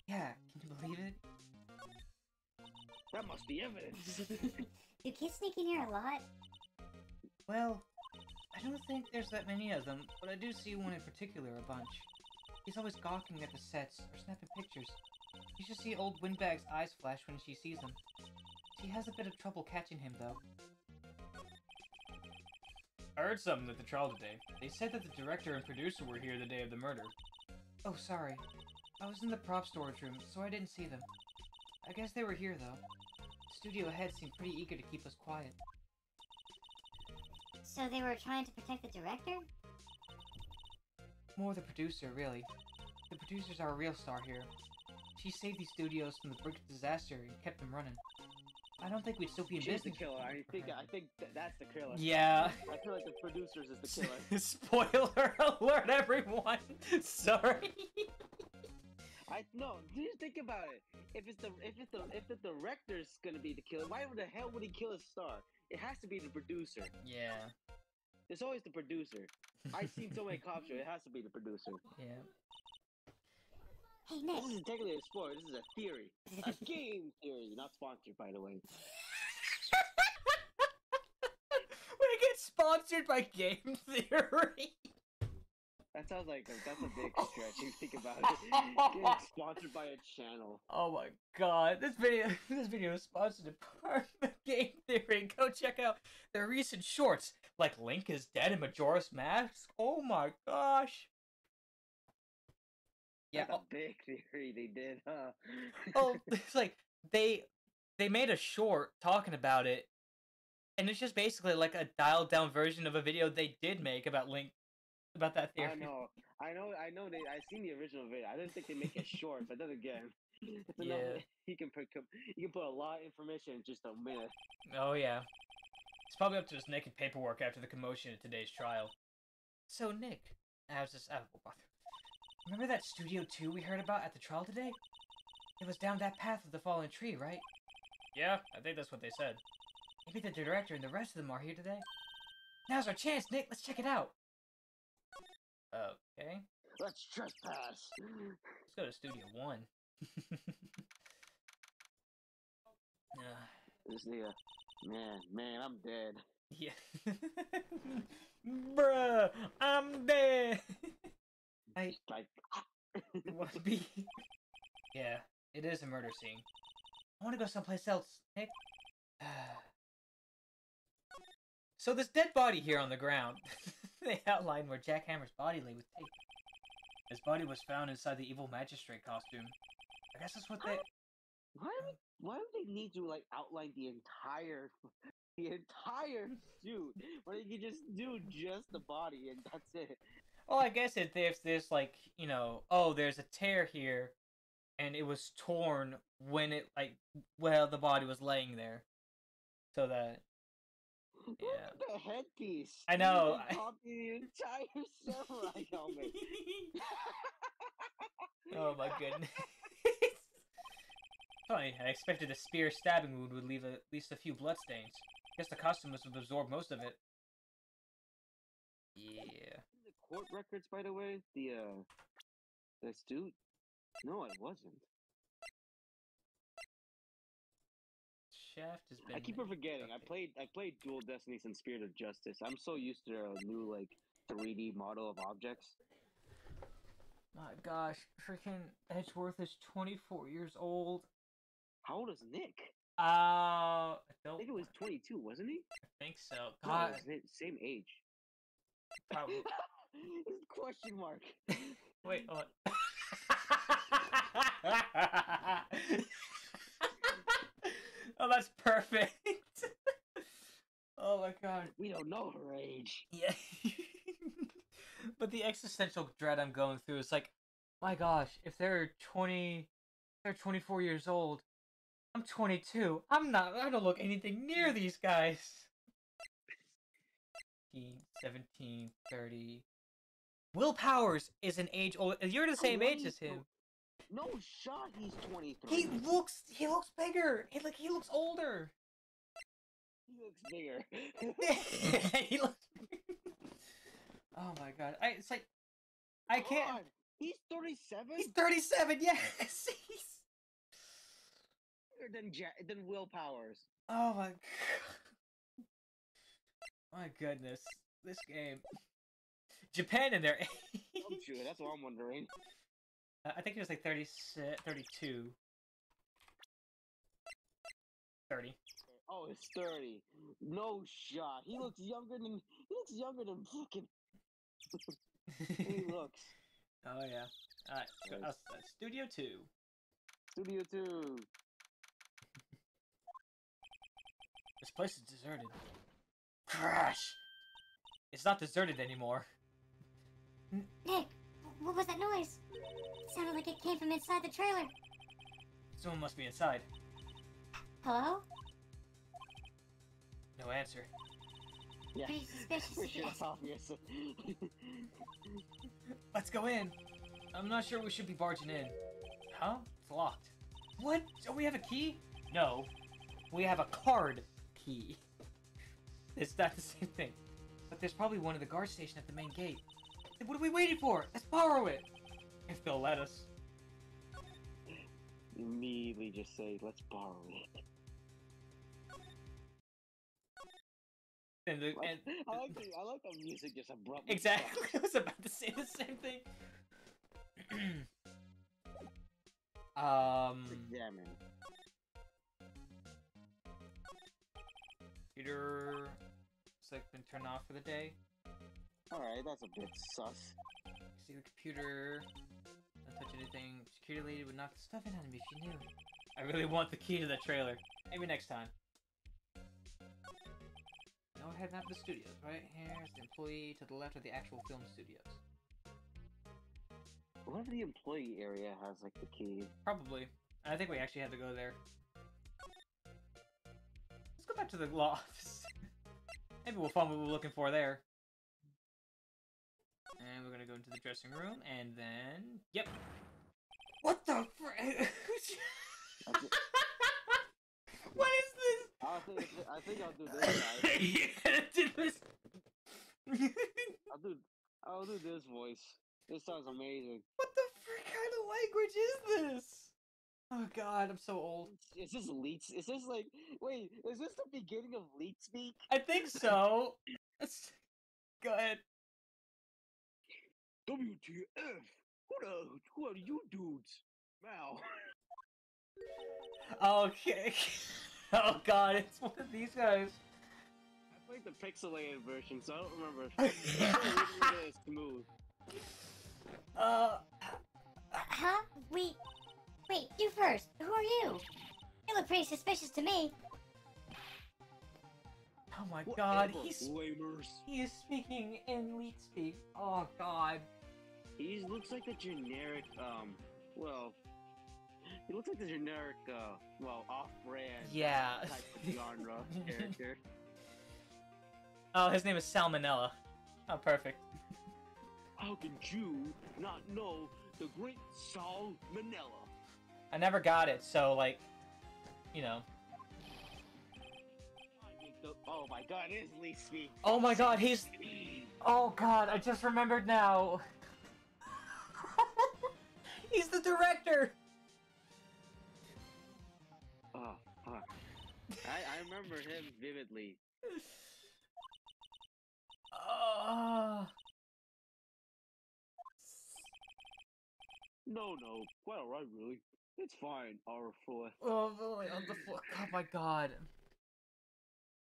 Yeah. Can you believe it? That must be evidence. Do kids sneak in here a lot? Well, I don't think there's that many of them, but I do see one in particular a bunch. He's always gawking at the sets or snapping pictures. You should see old Windbag's eyes flash when she sees him. She has a bit of trouble catching him, though. I heard something at the trial today. They said that the director and producer were here the day of the murder. Oh, sorry. I was in the prop storage room, so I didn't see them. I guess they were here, though. Studio head seemed pretty eager to keep us quiet. So they were trying to protect the director? More the producer, really. The producers are a real star here. She saved these studios from the brick disaster and kept them running. I don't think we'd still be in business. She's the killer. I think, I think th that's the killer. Yeah. I feel like the producers is the killer. Spoiler alert, everyone! Sorry. I no, just think about it. If it's the if it's the if the director's gonna be the killer, why the hell would he kill a star? It has to be the producer. Yeah. It's always the producer. I've seen so many cop shows. It has to be the producer. Yeah. Hey Nick. This isn't technically a spoiler. This is a theory, a game theory, not sponsored, by the way. We get sponsored by game theory. That sounds like a, that's a big stretch. You think about it. Getting sponsored by a channel. Oh my god! This video, this video is sponsored in part by Game Theory. Go check out their recent shorts, like Link is Dead and Majora's Mask. Oh my gosh! Yeah, that's a big theory they did, huh? Oh, it's like they they made a short talking about it, and it's just basically like a dialed down version of a video they did make about Link. About that theory. I know, I know, I know. They, I seen the original video. I didn't think they make it short, but then again, it's yeah, enough, you can put you can put a lot of information in just a minute. Oh yeah, it's probably up to his naked paperwork after the commotion at today's trial. So Nick, how's this? I won't bother. Remember that Studio Two we heard about at the trial today? It was down that path of the fallen tree, right? Yeah, I think that's what they said. Maybe the director and the rest of them are here today. Now's our chance, Nick. Let's check it out. Okay. Let's trespass. Let's go to Studio One. This nigga, man, man, I'm dead. Yeah. Bruh, I'm dead. I like. Want to be? Yeah, it is a murder scene. I want to go someplace else, Nick. So this dead body here on the ground. They outlined where Jack Hammer's body lay with tape. His body was found inside the evil magistrate costume. I guess that's what they... Why do, why do they need to, like, outline the entire... The entire suit? Why don't you just do just the body and that's it? Well, I guess if there's, there's like, you know, oh, there's a tear here, and it was torn when it, like, well, the body was laying there. So that, yeah. Look at the headpiece. I know. I copied the entire samurai helmet. Oh my goodness. Funny, I expected a spear stabbing wound would leave a, at least a few bloodstains. Guess the costume must have absorbed most of it. Yeah. The court records, by the way, the uh, the suit. No, it wasn't. Shaft has been. I keep on forgetting. I played. I played Dual Destinies and Spirit of Justice. I'm so used to a new like three D model of objects. My gosh, freaking Edgeworth is twenty-four years old. How old is Nick? Uh, I, don't I think it was twenty-two, wasn't he? I think so. God, no, same age. Probably. Question mark. Wait, hold on. Oh, that's perfect. Oh my god. We don't know her age. Yeah. But the existential dread I'm going through is like, my gosh, if they're twenty, they're twenty-four years old. I'm twenty-two. I'm not. I don't look anything near these guys. seventeen, thirty. Will Powers is an age old. You're the same age as him. No shot. He's twenty-three. He looks. He looks bigger. He like. He looks older. He looks bigger. He looks. Oh my god! I, it's like, I can't. God, he's thirty-seven. He's thirty-seven. Yes, he's bigger than Jack, than Will Powers. Oh my god! My goodness, this game. Japan in their age. Oh, shoot, that's what I'm wondering. Uh, I think it was like thirty, thirty-two. thirty. Oh, it's thirty. No shot. He looks younger than. He looks younger than fucking. He looks. Oh yeah. All right. So, uh, Studio Two. Studio Two. This place is deserted. Crash. It's not deserted anymore. Nick, what was that noise? It sounded like it came from inside the trailer. Someone must be inside. Hello? No answer. Yeah. Pretty suspicious. For sure, that's obvious. Let's go in. I'm not sure we should be barging in. Huh? It's locked. What? Don't we have a key? No. We have a card key. It's not the same thing. But there's probably one at the guard station at the main gate. Then what are we waiting for? Let's borrow it. If they'll let us. You immediately just say, let's borrow it. And the, and I like the I like the music just abruptly. Exactly, I was about to say the same thing. um. Examine. Computer. It's like been turned off for the day. All right, that's a bit sus. See the computer. Don't touch anything. Security lady would knock the stuffing out of me if she knew. I really want the key to the trailer. Maybe next time. Now we're heading out to the studios. Right here is the employee, to the left are the actual film studios. What if the employee area has, like, the key? Probably. I think we actually have to go there. Let's go back to the law office. Maybe we'll find what we're looking for there. And we're gonna go into the dressing room, and then... Yep! What the fr- What is this? I think, I think I'll do this. Yeah, do this. I'll do. I'll do this voice. This sounds amazing. What the frick kind of language is this? Oh god, I'm so old. Is this leaks? Is this like? Wait, is this the beginning of leak speak? I think so. Let's, go ahead. W T F? What are, who are you dudes? Wow. Okay. Oh god, it's one of these guys. I played the pixelated version, so I don't remember. It's smooth. Uh. Huh? Wait. Wait, you first. Who are you? You look pretty suspicious to me. Oh my Whatever, god, he's blamers. He is speaking in leak speak. Oh god. He looks like the generic, um, well, he looks like the generic, uh, well, off-brand yeah. type of genre character. Oh, his name is Salmonella. Oh, perfect. How can you not know the great Salmonella? I never got it, so, like, you know. Oh my god, it is least speak. Oh my god, he's... Oh god, I just remembered now. He's the director! Oh, fuck. I, I remember him vividly. Uh... No, no. Quite alright, really. It's fine, our floor. Oh, on the floor. Oh my god.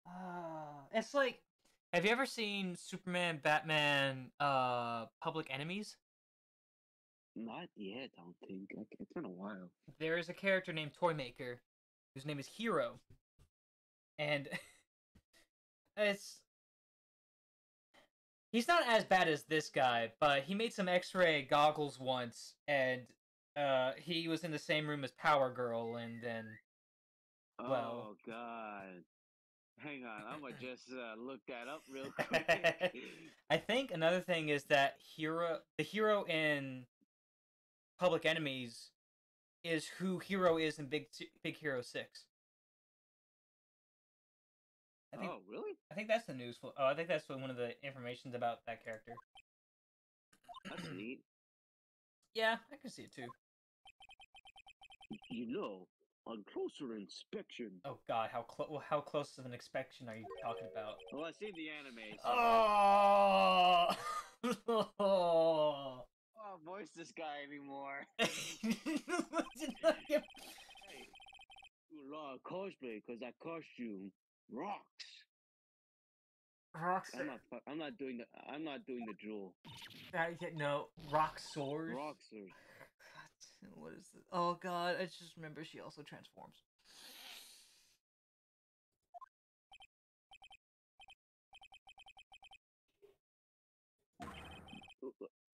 Uh, it's like, have you ever seen Superman, Batman, uh, Public Enemies? Not yet, I don't think. It's been a while. There is a character named Toymaker, whose name is Hero. And it's... He's not as bad as this guy, but he made some X-ray goggles once, and uh, he was in the same room as Power Girl, and then... Well, oh, God. Hang on, I'm gonna just uh, look that up real quick. I think another thing is that Hero, the Hero in Public Enemies is who Hero is in Big Big Hero six. I think, oh, really? I think that's the news. Oh, I think that's one of the informations about that character. That's neat. Yeah, I can see it too. You know... On closer inspection. Oh god, how close? How close of an inspection are you talking about? Well, I see the anime. So... Oh! Oh! I don't voice this guy anymore. Hey, you love cosplay because that costume rocks. Rocks. I'm not. I'm not doing the. I'm not doing the jewel. Uh, yeah, no, rock swords. Rock swords. God, what is this? Oh god, I just remember she also transforms.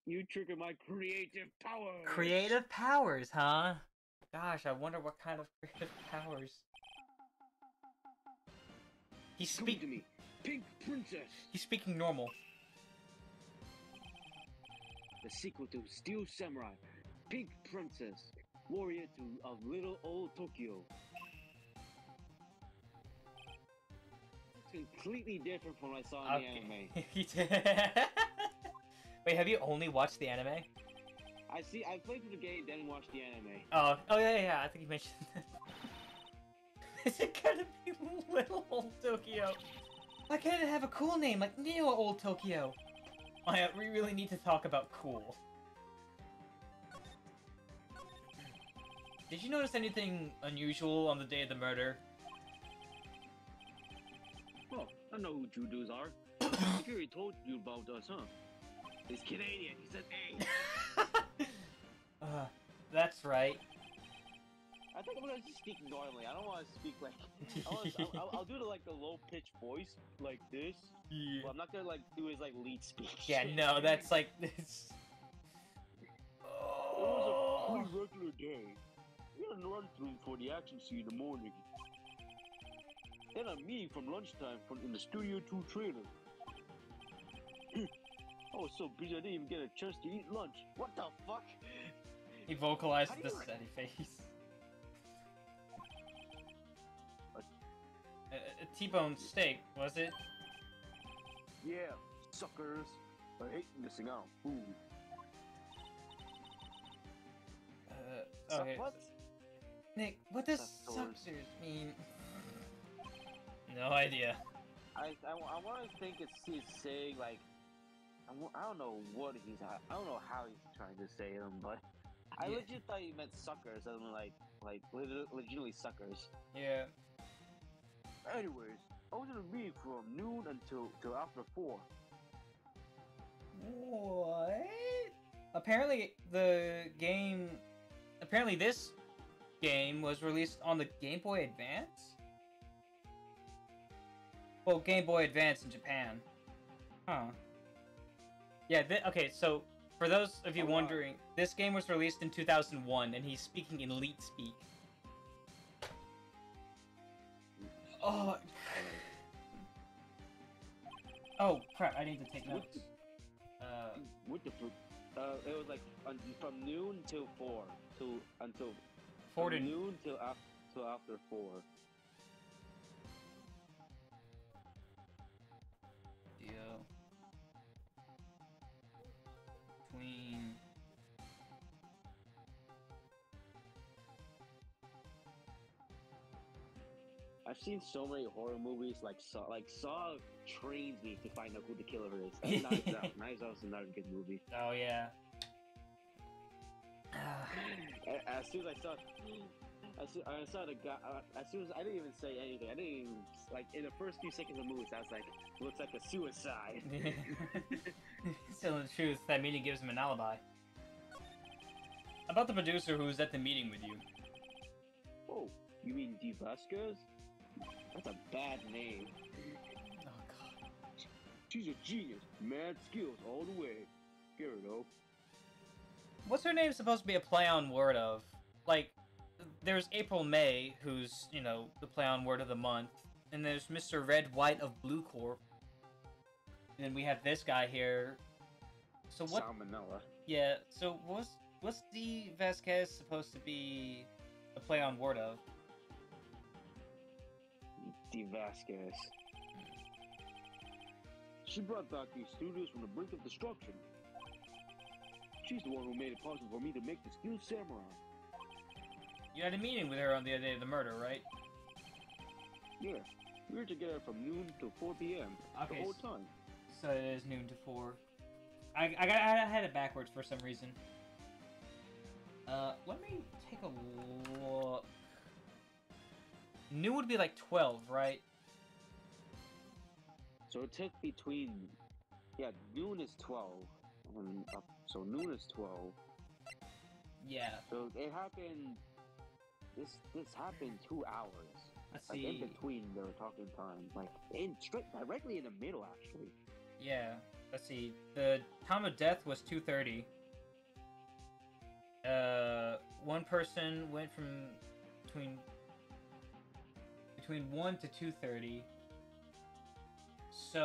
You trigger my creative powers. Creative powers, huh? Gosh, I wonder what kind of creative powers. He's speaking to me, Pink Princess. He's speaking normal. The sequel to Steel Samurai, Pink Princess, Warrior to of Little Old Tokyo. It's completely different from what I saw in okay. the anime. He did. Wait, have you only watched the anime? I see. I played the game, then watched the anime. Oh, oh yeah, yeah. I think you mentioned that. Is it gonna be Little Old Tokyo? Why can't it have a cool name like Neo Old Tokyo? Maya, we really need to talk about cool. Did you notice anything unusual on the day of the murder? Well, I know who you dudes are. Security told you about us, huh? He's Canadian, he said, hey! uh, that's right. I think I'm gonna just speak normally. I don't want to speak like I'll, I'll, I'll do it like the low pitched voice like this. Yeah. Well, I'm not gonna like do his like lead speech. Yeah, no, that's like this. Oh. It was a regular day. We had a run through for the action scene in the morning. Then a meeting from lunchtime from in the Studio Two trailer. I was so busy I didn't even get a chance to eat lunch. What the fuck? He vocalized the steady face. A, a T-bone steak, was it? Yeah, suckers. I hate missing out on food. Uh, okay. What? Nick, what does suckers mean? No idea. I, I, I want to think it's he's saying, like... I, I don't know what he's... I don't know how he's trying to say them, but... I yeah. legit thought he meant suckers, and like... Like, legitimately suckers. Yeah. Anyways, I was in a meeting from noon until till after four. What? Apparently, the game. Apparently, this game was released on the Game Boy Advance. Well, Game Boy Advance in Japan. Huh. Yeah, okay, so for those of you oh, wondering, wow. this game was released in two thousand one, and he's speaking in Elite speak. Oh. Oh, crap, I need to take notes. Uh, what the fuck? Uh, it was like un from noon till four, till until four to noon till after till after four. Deal between I've seen so many horror movies, like Saw. Like Saw trains me to find out who the killer is. And Knives Out. Knives Out is another good movie. Oh yeah. As soon as I saw, as soon as I saw the guy, uh, as soon as I didn't even say anything. I didn't even like in the first few seconds of the movie. I was like, looks like a suicide. Still, in the truth, that meeting gives him an alibi. About the producer who was at the meeting with you. Oh, you mean DeVasquez? That's a bad name. Oh god. She's a genius. Mad skills all the way. Gyarados. What's her name supposed to be a play on word of? Like, there's April May, who's, you know, the play on word of the month. And there's Mister Red White of Blue Corp. And then we have this guy here. So what? Salmonella. Yeah, so what's, what's DeVasquez supposed to be a play on word of? DeVasquez. She brought back these studios from the brink of destruction. She's the one who made it possible for me to make this new samurai. You had a meeting with her on the other day of the murder, right? Yeah. We were together from noon to four P M Okay, the whole time. So it is noon to four. I, I, got, I had it backwards for some reason. Uh, let me take a look. New would be like twelve, right? So it took between, yeah, noon is twelve. Um, uh, so noon is twelve. Yeah. So it happened. This this happened two hours. Let's like see. In between their talking time, like in straight directly in the middle, actually. Yeah. Let's see. The time of death was two thirty. Uh, one person went from between. Between one to two thirty. So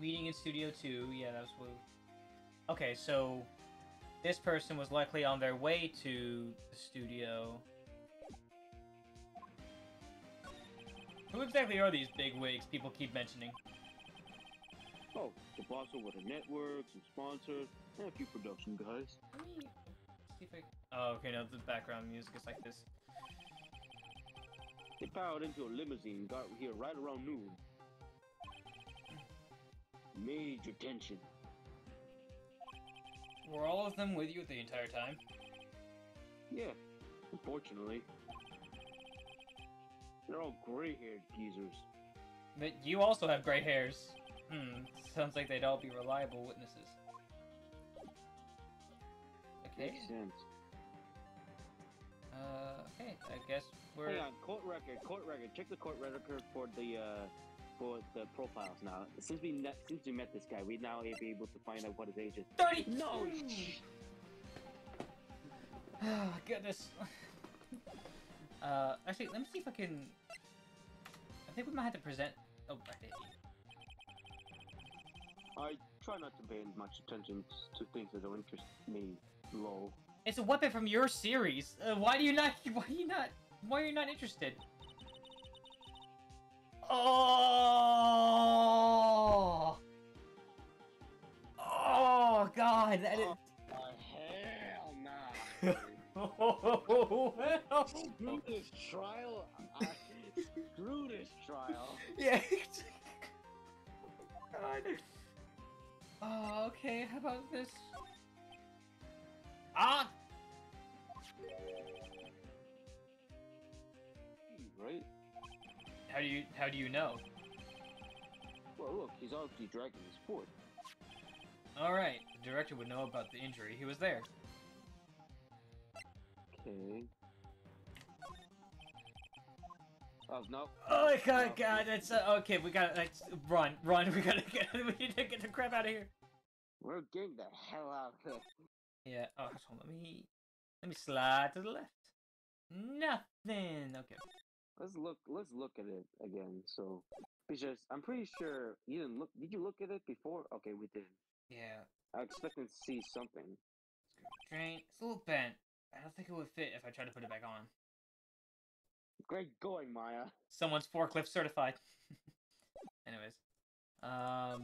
meeting in Studio Two, yeah, that was what. Okay, so this person was likely on their way to the studio. Who exactly are these big wigs people keep mentioning? Oh, the boss over the network, some sponsors, and a few production guys. Oh, okay, now the background music is like this. They piled into a limousine, got here right around noon. Major tension. Were all of them with you the entire time? Yeah, unfortunately. They're all gray-haired geezers. But you also have gray hairs. Hmm, sounds like they'd all be reliable witnesses. Okay. Makes sense. Uh, okay, I guess we're... Hang on, court record, court record. Check the court record for the, uh, for the profiles now. Since we met, since we met this guy, we now be able to find out what his age is. thirty! No! Oh, goodness. uh, actually, let me see if I can... I think we might have to present... Oh, I did. I try not to pay much attention to things that don't interest me. Low. It's a weapon from your series. Uh, why do you not? Why are you not? Why are you not interested? Oh! Oh God! That oh, is... Hell nah! Oh, screw this trial! I... Screw this trial! Yeah. God. Oh, okay. How about this? Ah! Right? How do you how do you know? Well, look, he's obviously dragging his foot. All right, the director would know about the injury. He was there. Okay. Oh no! Oh God, God, that's uh, okay. We gotta let's run, run. We gotta get, we need to get the crap out of here. We're getting the hell out of here. Yeah. Oh, hold on. Let me, let me slide to the left. Nothing. Okay. Let's look. Let's look at it again. So, because I'm pretty sure you didn't look. Did you look at it before? Okay, we did. Yeah. I expected to see something. Train. It's a little bent. I don't think it would fit if I tried to put it back on. Great going, Maya. Someone's forklift certified. Anyways, um.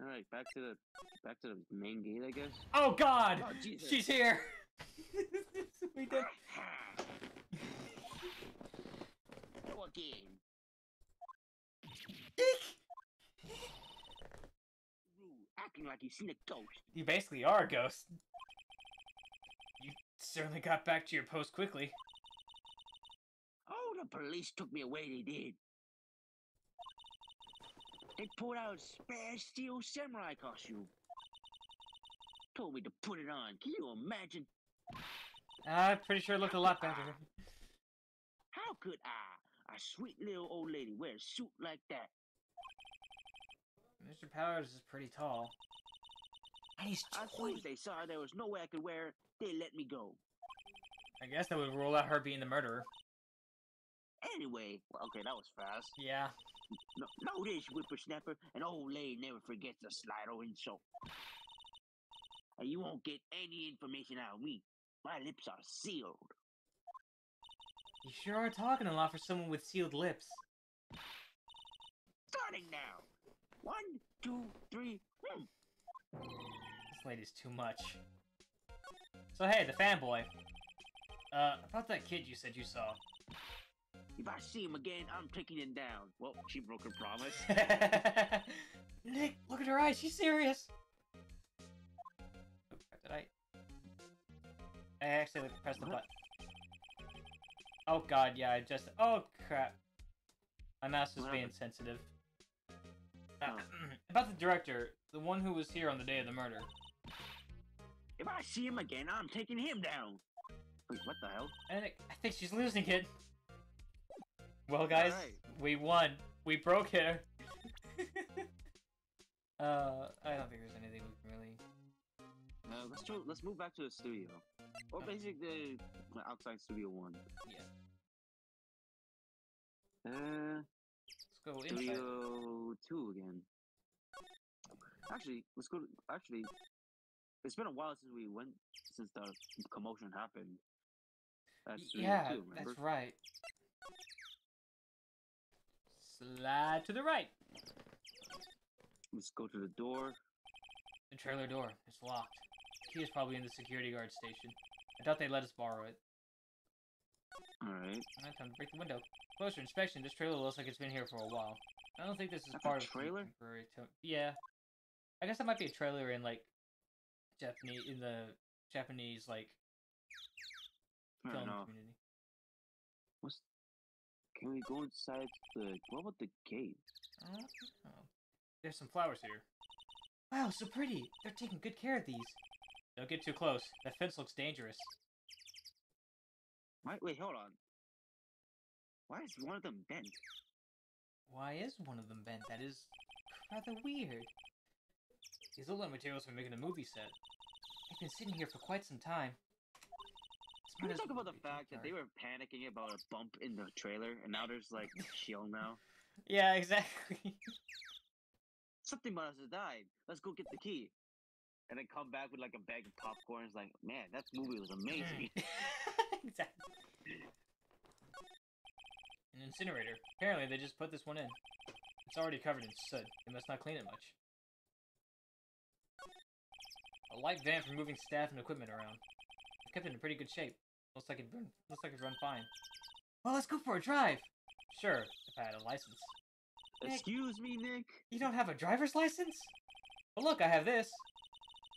All right, back to the back to the main gate, I guess. Oh God! Oh, Jesus. She's here. We did. What game? Eek! Ooh, acting like you've seen a ghost. You basically are a ghost. You certainly got back to your post quickly. Oh, the police took me away, they did. They pulled out a spare steel samurai costume. Told me to put it on. Can you imagine? I'm pretty sure it looked a lot better. How could I, a sweet little old lady, wear a suit like that? Mister Powers is pretty tall. And he's twenty. As soon as they saw there was no way I could wear it, they let me go. I guess that would rule out her being the murderer. Anyway, well, okay, that was fast. Yeah. No, no, this whippersnapper, an old lady never forgets a slight old insult. And you won't get any information out of me. My lips are sealed. You sure are talking a lot for someone with sealed lips. Starting now. One, two, three. Hmm. This lady's too much. So hey, the fanboy. Uh, about that kid you said you saw. If I see him again, I'm taking him down. Well, she broke her promise. Nick, look at her eyes. She's serious. Oh, crap, did I? I actually pressed the button. Oh, God, yeah, I just... Oh, crap. My mouse was being sensitive. Uh, about the director, the one who was here on the day of the murder. If I see him again, I'm taking him down. Wait, what the hell? And I, I think she's losing it. Well, guys, right. We won. We broke her. uh, I don't think there's anything we can really. Uh, let's try, let's move back to the studio, or oh. basically the outside studio one. Yeah. Uh, let's go studio inside. two again. Actually, let's go. To, actually, it's been a while since we went since the commotion happened. That's yeah, two, that's right. Slide to the right. Let's go to the door. The trailer door. It's locked. The key is probably in the security guard station. I thought they let us borrow it. Alright. Now time to break the window. Closer inspection. This trailer looks like it's been here for a while. I don't think this is That's part a trailer? of the trailer. Yeah. I guess that might be a trailer in like Japanese in the Japanese like film community. What's Can we go inside the... What about the gate? I don't know. There's some flowers here. Wow, so pretty! They're taking good care of these. Don't get too close. That fence looks dangerous. Wait, wait, hold on. Why is one of them bent? Why is one of them bent? That is rather weird. These look like materials for making a movie set. They've been sitting here for quite some time. Can we talk about the fact that they were panicking about a bump in the trailer, and now there's, like, chill now? Yeah, exactly. Something must have died. Let's go get the key. And then come back with, like, a bag of popcorn. It's like, man, that movie was amazing. Exactly. An incinerator. Apparently, they just put this one in. It's already covered in soot. They must not clean it much. A light van for moving staff and equipment around. It kept it in pretty good shape. Looks like it'd run, looks like it'd run fine. Well, let's go for a drive! Sure, if I had a license. Excuse Nick, me, Nick? You don't have a driver's license? But look, I have this.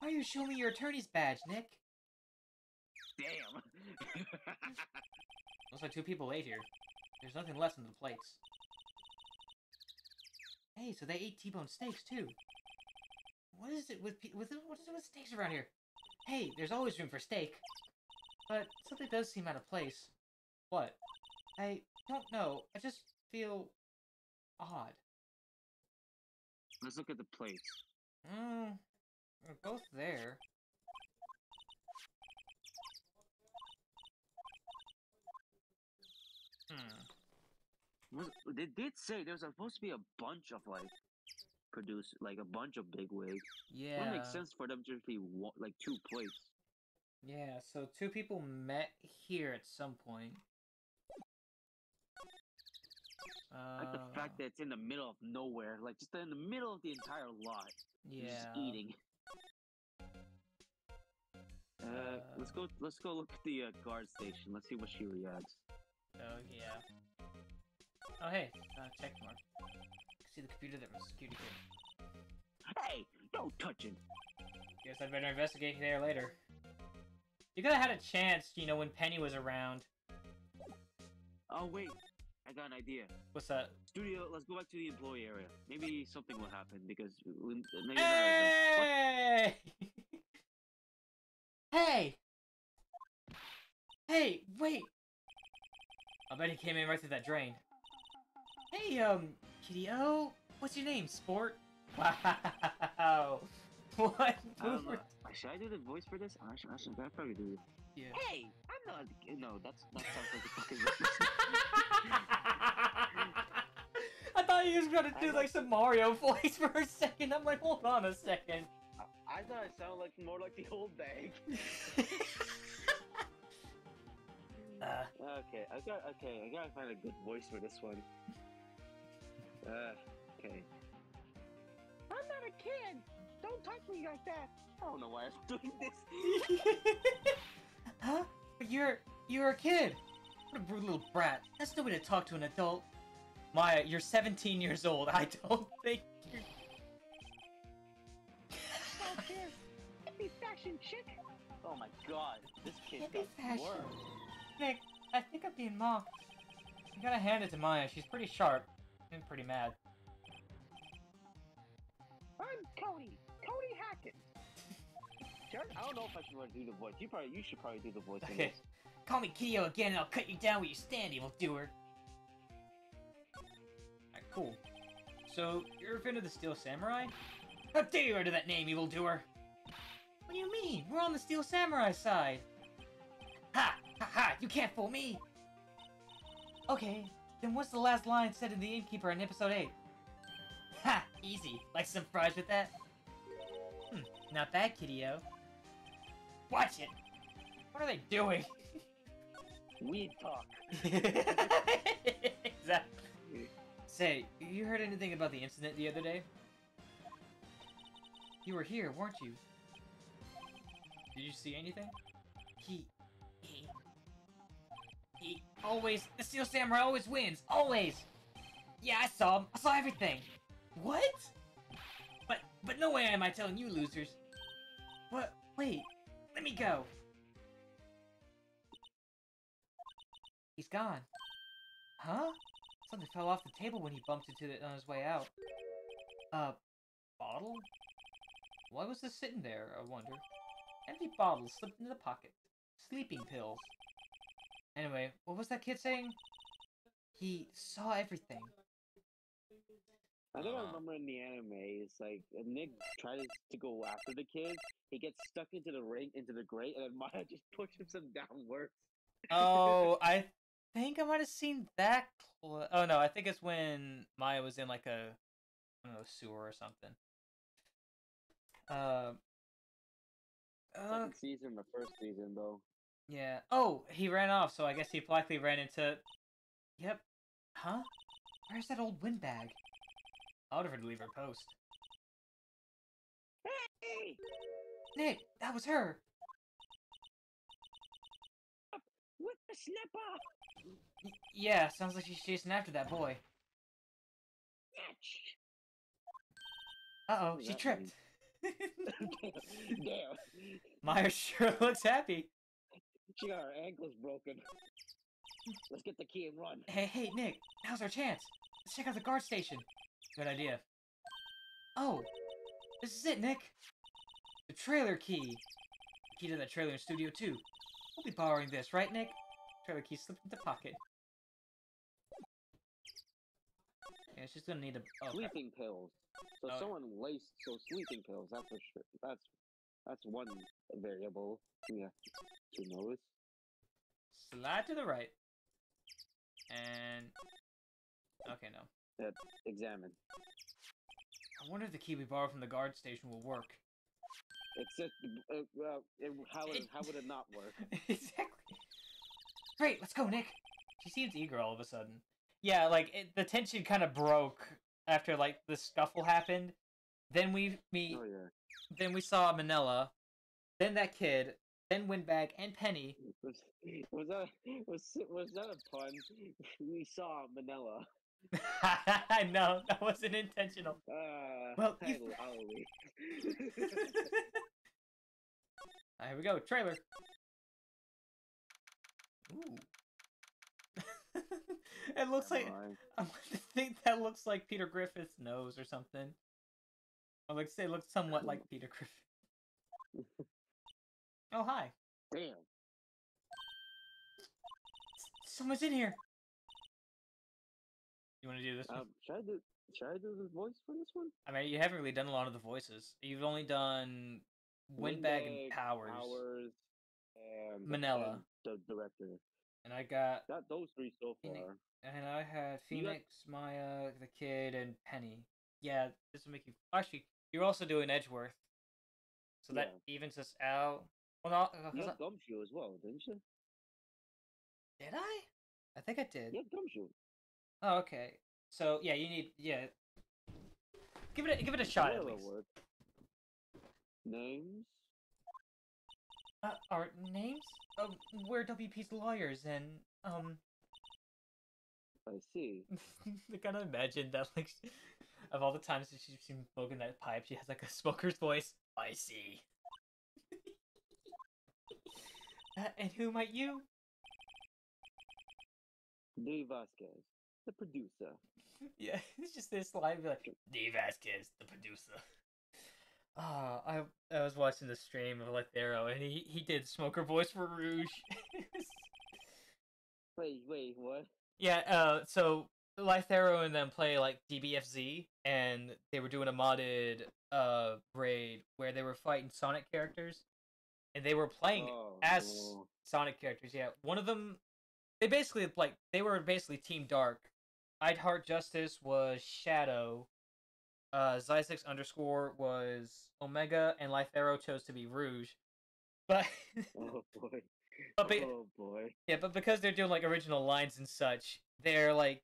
Why are you showing me your attorney's badge, Nick? Damn! Looks like two people ate here. There's nothing left in the plates. Hey, so they ate T-bone steaks, too. What is it with, with, what is it with steaks around here? Hey, there's always room for steak. But something does seem out of place. What? I I don't know. I just feel odd. Let's look at the plates. Mm, they're both there. Hmm. They did say there was supposed to be a bunch of like produce, like a bunch of big wigs. Yeah. It would make sense for them to be like two plates. Yeah. So two people met here at some point. Uh, like the fact that it's in the middle of nowhere, like just in the middle of the entire lot. Yeah. Just eating. Uh, uh, let's go. Let's go look at the uh, guard station. Let's see what she reacts. Oh yeah. Oh hey, uh, check mark. See the computer that was security kid. Hey, don't touch him. Guess I'd better investigate there later. You could have had a chance, you know, when Penny was around. Oh wait. I got an idea. What's that? Studio, let's go back to the employee area. Maybe something will happen because... We, maybe hey! Hey! Hey, wait! I bet he came in right through that drain. Hey, um, Kitty-O, what's your name, sport? Wow! What? Um, uh, should I do the voice for this? I should, I should I probably do it. Yeah. Hey! I'm not... No, that's not something to fucking... I thought he was gonna do like some Mario voice for a second. I'm like, hold on a second. I, I thought it sounded like more like the old bag. uh, okay, I got okay. I gotta find a good voice for this one. Uh, okay. I'm not a kid. Don't touch me like that. I don't know why I'm doing this. Huh? But you're you're a kid. What a brutal little brat. That's no way to talk to an adult. Maya, you're seventeen years old. I don't think you're... Hippie fashion chick! Oh my god, this kid got worse. Nick, I think I'm being mocked. I gotta hand it to Maya. She's pretty sharp and pretty mad. I'm Cody. Cody Hackett. Jared, I don't know if I should want to do the voice. You probably, you should probably do the voice. Okay. Call me Kitty-O again and I'll cut you down where you stand, evil doer. Alright, cool. So, you're a fan of the Steel Samurai? How dare you utter that name, evil doer! What do you mean? We're on the Steel Samurai side! Ha! Ha ha! You can't fool me! Okay, then what's the last line said in The Innkeeper in episode eight? Ha! Easy. Like some fries with that? Hmm, not bad, Kitty-O. Watch it! What are they doing? Weed talk. Exactly. Say, you heard anything about the incident the other day? You were here, weren't you? Did you see anything? He... He... He always... The Steel Samurai always wins! Always! Yeah, I saw him. I saw everything! What? But... But no way am I telling you losers. What? Wait. Let me go. He's gone. Huh? Something fell off the table when he bumped into it on his way out. Uh, bottle? Why was this sitting there, I wonder? Empty bottles slipped into the pocket. Sleeping pills. Anyway, what was that kid saying? He saw everything. I don't uh, remember in the anime, it's like, Nick tries to go after the kid, he gets stuck into the ring, into the grate, and then Maya just pushes him downwards. Oh, I think I might have seen that. Cl oh no, I think it's when Maya was in like a, I don't know, sewer or something. Um. Uh, uh, Second season, the first season though. Yeah. Oh, he ran off, so I guess he likely ran into. Yep. Huh? Where's that old windbag? I would have to leave her post. Hey! Nick, that was her. With the snapper! Y yeah, sounds like she's chasing after that boy. Uh-oh, she tripped. Damn. Maya sure looks happy. She got her ankles broken. Let's get the key and run. Hey, hey, Nick, now's our chance. Let's check out the guard station. Good idea. Oh, this is it, Nick. The trailer key. The key to that trailer in Studio two. We'll be borrowing this, right, Nick? Trailer key slipped in the pocket. Yeah, she's gonna need a oh, sleeping crap. pills. So oh. someone laced so sleeping pills. That's for sure. That's that's one variable. Yeah, to notice. Slide to the right, and okay, no. That examine. I wonder if the key we borrowed from the guard station will work. It's just uh, uh, it, how it, how would it not work? Exactly. Great, let's go, Nick. She seems eager all of a sudden. Yeah, like it, the tension kind of broke after like the scuffle happened. Then we we oh, yeah. then we saw Manella, then that kid, then Windbag and Penny. Was, was that was was that a pun? We saw Manella. No, that wasn't intentional. Uh, well, you... Alright, here we go. Trailer. Ooh. It looks Am like I? I think that looks like Peter Griffith's nose or something. I like say it looks somewhat like Peter Griffith. Oh hi. Damn. Someone's in here. You want to do this um, one? Should I do, should I do the voice for this one? I mean, you haven't really done a lot of the voices. You've only done Windbag, Windbag and Powers. Powers and Manella. The director. And I got... Got those three so far. Phoenix, and I had Phoenix, got... Maya, the kid, and Penny. Yeah, this will make you... Actually, you're also doing Edgeworth. So yeah. That evens us out. Well, no, you had Gumshoe as well, didn't you? Did I? I think I did. You had Gumshoe. Oh, okay. So yeah, you need yeah. Give it a, give it a shot at least. Work. Names. Uh, our names? Um, we're W P's lawyers, and um. I see. I kind of imagine that, like, of all the times that she's been smoking that pipe, she has like a smoker's voice. I see. uh, and who might you? Louis Vasquez. The producer. Yeah, it's just this line be like, Dave Vasquez, the producer. Ah, uh, I I was watching the stream of Lethero, and he he did smoker voice for Rouge. wait, wait, what? Yeah, uh, so Lethero and them play like D B F Z, and they were doing a modded uh raid where they were fighting Sonic characters, and they were playing oh, as no. Sonic characters. Yeah, one of them, they basically like they were basically Team Dark. I'd Heart Justice was Shadow, uh, Zysix underscore was Omega, and Lithero chose to be Rouge. But oh boy, but be, oh boy, yeah. But because they're doing like original lines and such, they're like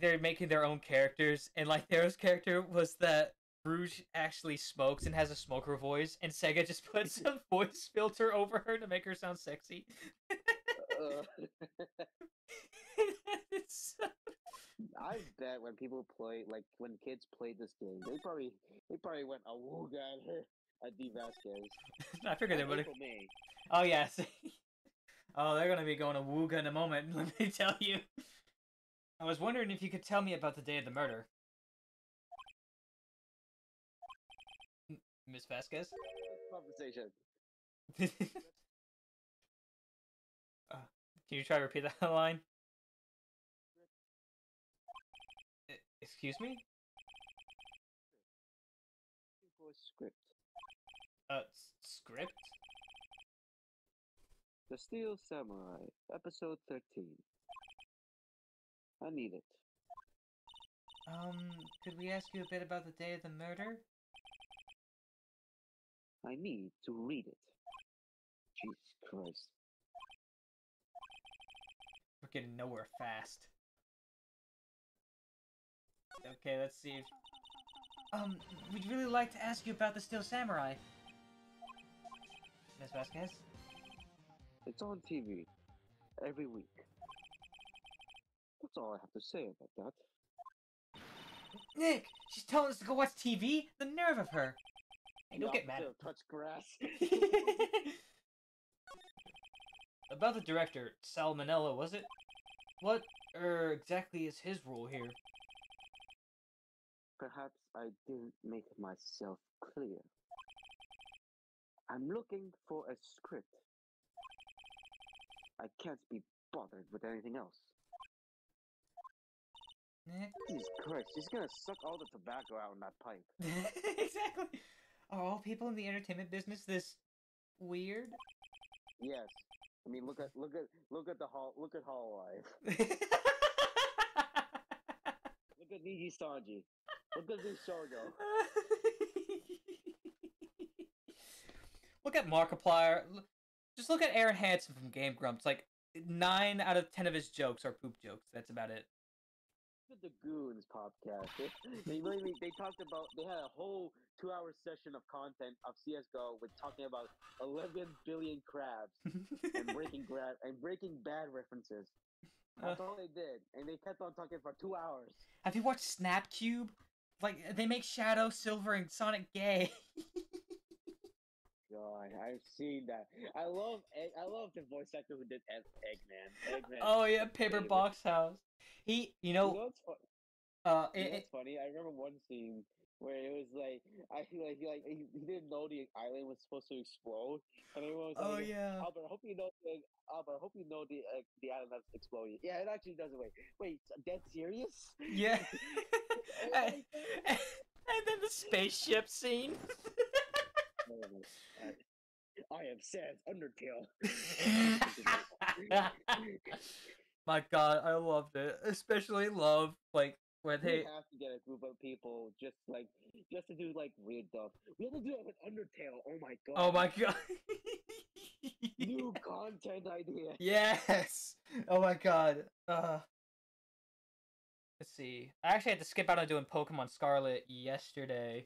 they're making their own characters. And Lithero's character was that Rouge actually smokes and has a smoker voice, and Sega just puts a voice filter over her to make her sound sexy. uh. So... I bet when people play, like when kids played this game, they probably they probably went oh god at D Vasquez. I figured they would have. Oh yes. Oh, they're gonna be going to Wooga in a moment. Let me tell you. I was wondering if you could tell me about the day of the murder, Miss Vasquez. Conversation. uh, can you try to repeat that line? Excuse me? Script. Uh, script? The Steel Samurai, episode thirteen. I need it. Um, could we ask you a bit about the day of the murder? I need to read it. Jesus Christ. We're getting nowhere fast. Okay, let's see if... Um, we'd really like to ask you about the Steel Samurai. Miss Vasquez? It's on T V. Every week. That's all I have to say about that. Nick! She's telling us to go watch T V? The nerve of her! Hey, don't get mad at her. Touch grass. About the director, Salmonella, was it? What, er, exactly is his role here? Perhaps I didn't make myself clear. I'm looking for a script. I can't be bothered with anything else. Jesus Christ, he's gonna suck all the tobacco out in that pipe. Exactly. Are all people in the entertainment business this weird? Yes. I mean, look at look at look at the hall. Look at Hall Life. Look at Niji Sanji. Look at this Shogo. Look at Markiplier. Just look at Aaron Hansen from Game Grumps. Like nine out of ten of his jokes are poop jokes. That's about it. Look at the Goons podcast. They really they talked about they had a whole two hour session of content of C S G O with talking about eleven billion crabs and breaking grab and breaking bad references. That's uh, all they did, and they kept on talking for two hours. Have you watched SnapCube? Like they make Shadow, Silver, and Sonic gay. God, I've seen that. I love, I love the voice actor who did Eggman. Eggman. Oh yeah, Paper Eggman. Box House. He, you know, you know what's funny? Uh, it, you know what's funny? I remember one scene where it was like, I feel like he like he, he didn't know the island was supposed to explode, and everyone was oh, like, yeah. Albert, I hope you know the Albert, I hope you know the uh, the island that's exploding. Yeah, it actually doesn't. Wait, wait, dead serious? Yeah. and, and then the spaceship scene. I am Sans Undertale. My God, I loved it. Especially love like when they we have to get a group of people just like just to do like weird stuff. We have to do it with Undertale. Oh my God. Oh my God. New content idea. Yes. Oh my God. Uh, let's see. I actually had to skip out on doing Pokemon Scarlet yesterday.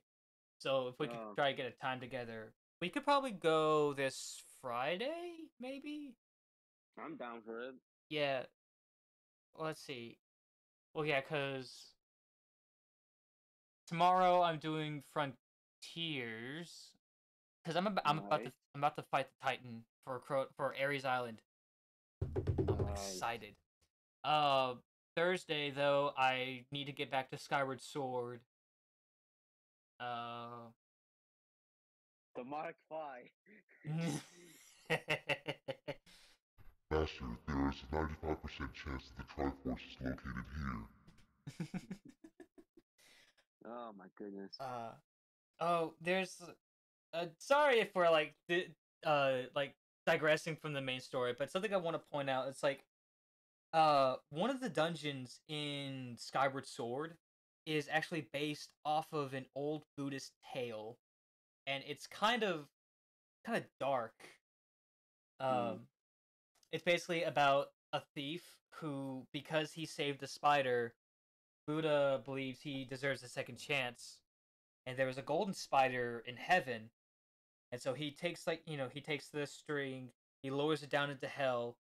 So if we could um, try to get a time together, we could probably go this Friday, maybe? I'm down for it. Yeah. Let's see. Well, yeah, because tomorrow I'm doing Frontiers, because I'm ab I'm nice. about to I'm about to fight the Titan for Cro for Ares Island. I'm nice. excited. Uh, Thursday though, I need to get back to Skyward Sword. Uh, the Mark Five. Master, there is a ninety-five percent chance that the Triforce is located here. Oh my goodness. Uh, oh, there's. Uh, sorry if we're like, di uh, like digressing from the main story, but something I want to point out. It's like, uh, one of the dungeons in Skyward Sword is actually based off of an old Buddhist tale, and it's kind of kind of dark. Um, mm. It's basically about a thief who, because he saved a spider, Buddha believes he deserves a second chance. And there was a golden spider in heaven, and so he takes like you know he takes the string, he lowers it down into hell,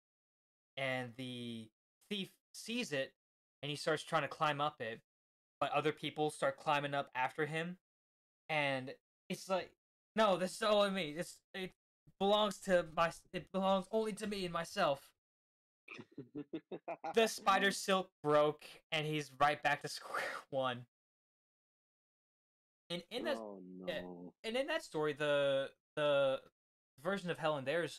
and the thief sees it, and he starts trying to climb up it. But other people start climbing up after him, and it's like, no, this is only me. This it belongs to my. It belongs only to me and myself. The spider silk broke, and he's right back to square one. And in that, oh, no. and in that story, the the version of Helen there is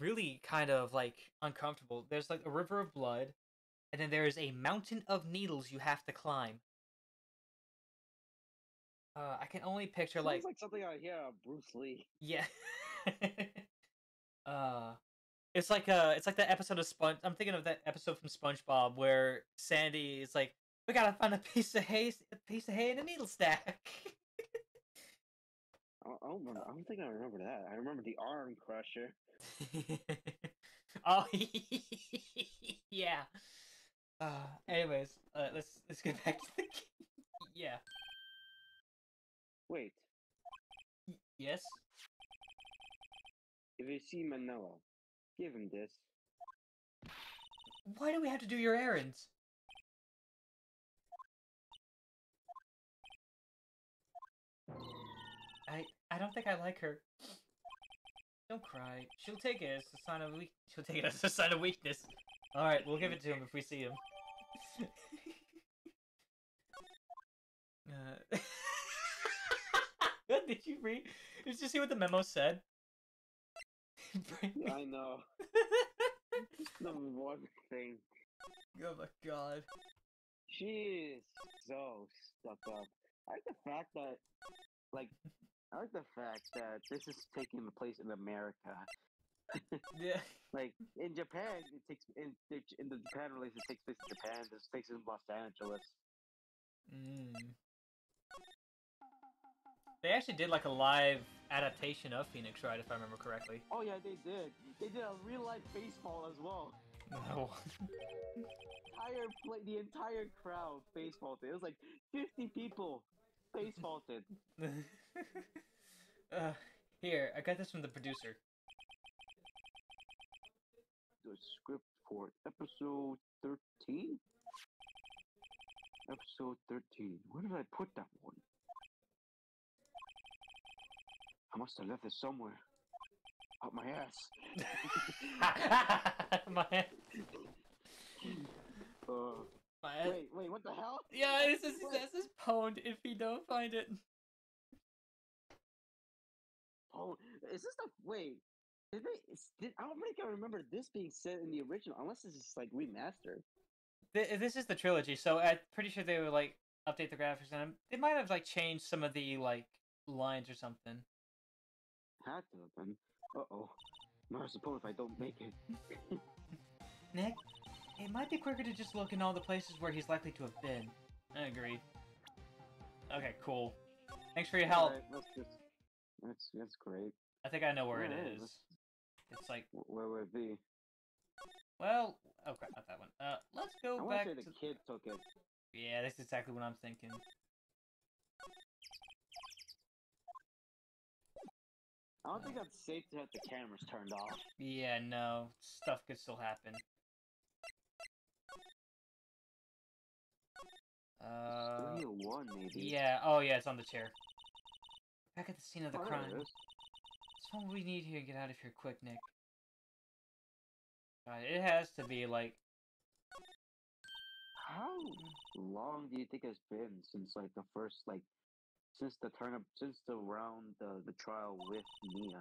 really kind of like uncomfortable. There's like a river of blood, and then there is a mountain of needles you have to climb. Uh, I can only picture it like sounds like something I hear on Bruce Lee. Yeah. uh, it's like uh it's like that episode of Sponge. I'm thinking of that episode from SpongeBob where Sandy is like, "We gotta find a piece of hay, a piece of hay in a needle stack." I don't remember. I don't think I remember that. I remember the arm crusher. Oh yeah. Uh, anyways, uh, let's let's get back to the game. Yeah. Wait. Y yes. If you see Manolo, give him this. Why do we have to do your errands? I I don't think I like her. Don't cry. She'll take it as a sign of weak. She'll take it as a sign of weakness. All right, we'll give it to him if we see him. uh... Did you read? Did you see what the memo said? I know. Number one thing. Oh my God. She is so stuck up. I like the fact that, like, I like the fact that this is taking place in America. Yeah. Like, in Japan, it takes, in, in the Japan release, it takes place in Japan. This takes place in Los Angeles. Mm. They actually did, like, a live adaptation of Phoenix Wright, if I remember correctly. Oh, yeah, they did. They did a real-life baseball as well. No. Entire play, the entire crowd face faulted. It was like fifty people face faulted. uh, here, I got this from the producer. The script for episode thirteen. Episode thirteen. Where did I put that one? I must have left it somewhere. Up my ass. my ass. Uh, my ass. Wait, wait, what the hell? Yeah, this is what? This is pwned if you don't find it. Oh, is this the wait? Did they? Is, did, I don't think I remember this being said in the original, unless it's just like remastered. Th this is the trilogy, so I'm pretty sure they would like update the graphics, and they might have like changed some of the like lines or something. Had to have been. Uh oh. I suppose if I don't make it. Nick, it might be quicker to just look in all the places where he's likely to have been. I agree. Okay, cool. Thanks for your help. Right, let's just, that's, that's great. I think I know where yeah, it is. Let's... It's like... Where would it be? Well... Oh crap, not that one. Uh, let's go I back to... I the kid took it. Yeah, that's exactly what I'm thinking. I don't think that's safe to have the cameras turned off. Yeah, no. Stuff could still happen. Uh... one, maybe. Yeah, oh yeah, it's on the chair. Back at the scene of the oh, crime. That's what we need here. Get out of here quick, Nick. God, it has to be, like... How long do you think it's been since, like, the first, like... Since the turn up, since the round, the the trial with Mia,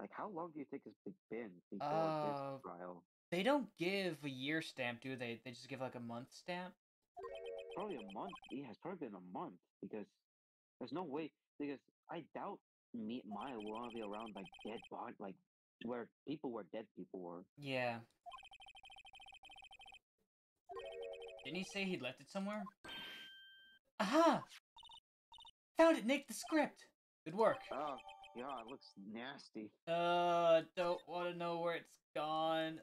like how long do you think it's been before uh, this trial? They don't give a year stamp, do they? They just give like a month stamp. Probably a month. Yeah, it's probably been a month because there's no way because I doubt Mia will want to be around like dead body, like where people were dead people were. Yeah. Didn't he say he left it somewhere? Aha! Found it, Nick! The script! Good work. Oh, yeah, it looks nasty. Uh, don't want to know where it's gone.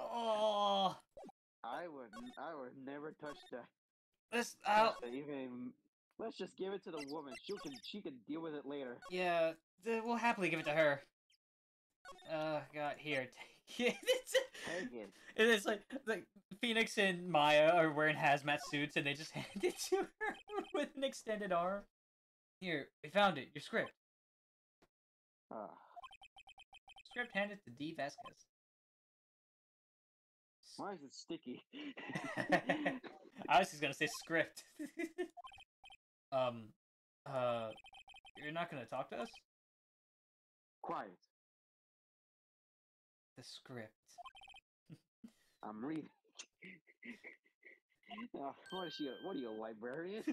Oh! I would, I would never touch that. Let's, I'll... Even, let's just give it to the woman. She can, she can deal with it later. Yeah, we'll happily give it to her. Uh, God, here, take it. Take it. And it's like, like, Phoenix and Maya are wearing hazmat suits and they just hand it to her with an extended arm. Here, we found it. Your script. Uh. Script handed to D. Vasquez. Why is it sticky? I was just gonna say script. um, uh, you're not gonna talk to us? Quiet. The script. I'm reading. uh, what is she? What are you, a librarian?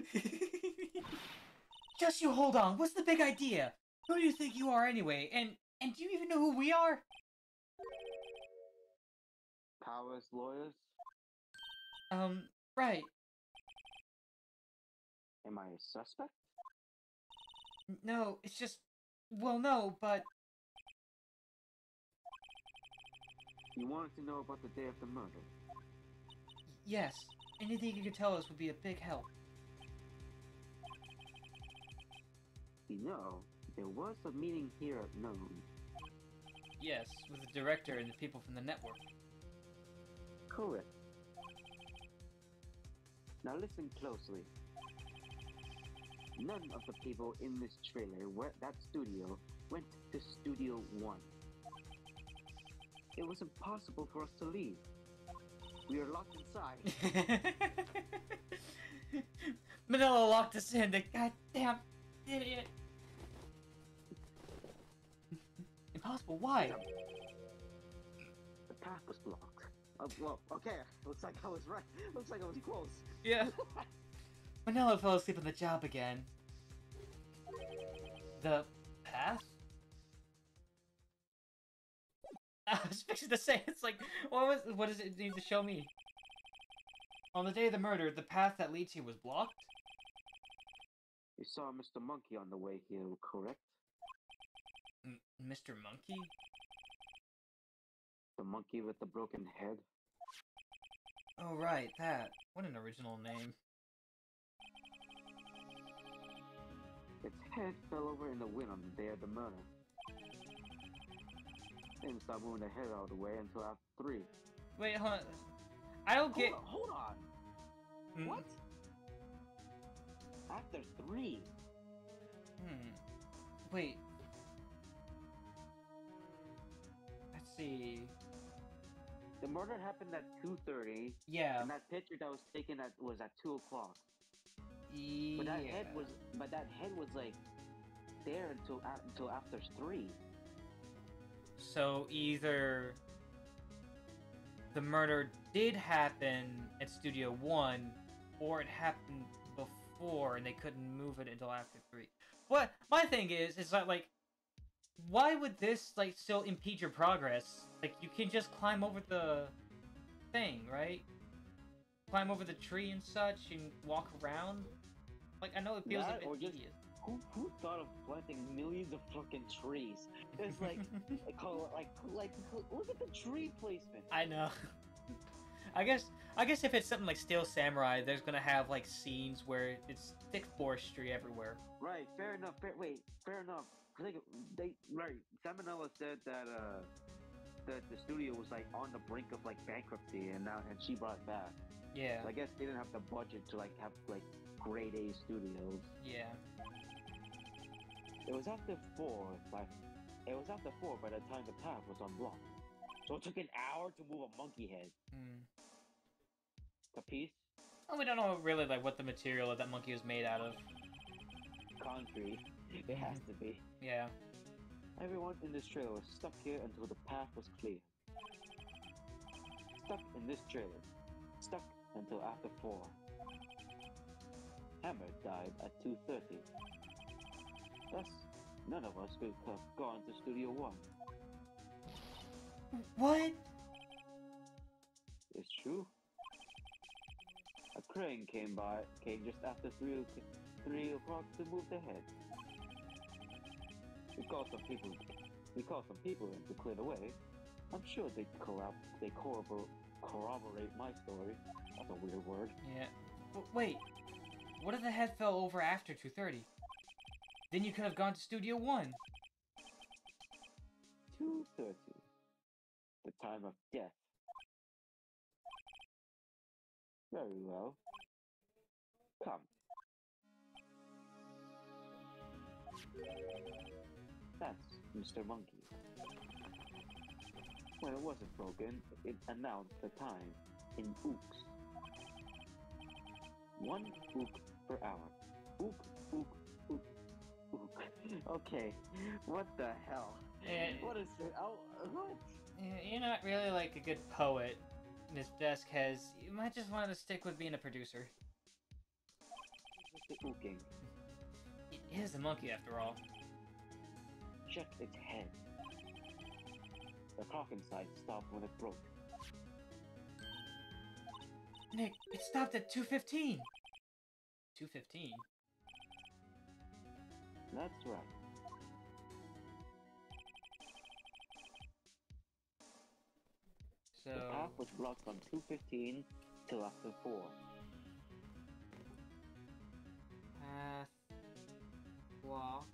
Just you hold on, what's the big idea? Who do you think you are anyway? And and do you even know who we are? Powers lawyers? Um, right. Am I a suspect? No, it's just... Well, no, but... You wanted to know about the day of the murder? Yes. Anything you could tell us would be a big help. You know, there was a meeting here at noon. Yes, with the director and the people from the network. Correct. Now listen closely. None of the people in this trailer, where that studio, went to Studio One. It was impossible for us to leave. We are locked inside. Manila locked us in, the goddamn... Idiot! Impossible, why? The path was blocked. Uh, well, okay. Looks like I was right. Looks like I was close. Yeah. Manila fell asleep on the job again. The path? I was fixing to say, it's like, what was? What does it need to show me? On the day of the murder, the path that leads here was blocked? You saw Mister Monkey on the way here, correct? M Mister Monkey? The monkey with the broken head? Oh right, that. What an original name. Its head fell over in the wind on the day of the murder. Didn't stop moving the head out of the way until after three. Wait, hold on. I don't hold get- on, Hold on! Mm. What? After three? Hmm. Wait. Let's see. The murder happened at two thirty. Yeah. And that picture that was taken at, was at two o'clock. Yeah. But that head was, but that head was like there until uh, until after three. So either the murder did happen at Studio One, or it happened before and they couldn't move it until after three. What my thing is is that like, why would this like still impede your progress? Like you can just climb over the thing, right? Climb over the tree and such, and walk around. Like I know it feels that, a bit or just, idiot. Who who thought of planting millions of fucking trees? It's like, like, like, like, look at the tree placement. I know. I guess I guess if it's something like Steel Samurai, there's gonna have like scenes where it's thick forestry everywhere. Right. Fair enough. Fair, wait. Fair enough. I think they right. Salmonella said that uh, that the studio was like on the brink of like bankruptcy, and now and she brought it back. Yeah. So I guess they didn't have the budget to like have like grade A studios. Yeah. It was after four, like it was after four by the time the path was unblocked. So it took an hour to move a monkey head. Mm. Capisce? Oh, we don't know really like what the material of that monkey was made out of. Concrete. It has to be. Yeah. Everyone in this trailer was stuck here until the path was clear. Stuck in this trailer. Stuck until after four. Hammer died at two thirty. Thus, none of us could have gone to Studio One. What? It's true. A crane came by, came just after three, three o'clock to move the head. We called some people. We called some people in to clear the way. I'm sure they collab. They corroborate. corroborate my story. That's a weird word. Yeah. But wait, what if the head fell over after two thirty? Then you could have gone to Studio One. two thirty. The time of death. Very well. Come. That's Mister Monkey. When it wasn't broken, it announced the time in ooks. One ook per hour. Ook, ook, ook, ook. Okay, what the hell? And what is it? Oh, what? You're not really like a good poet, Miss Desk has. You might just want to stick with being a producer. It's the ooking. It is a monkey after all. Check its head. The clock inside stopped when it broke. Nick, it stopped at two fifteen! two fifteen? That's right. So... the path was blocked from two fifteen till after four. Path... blocked...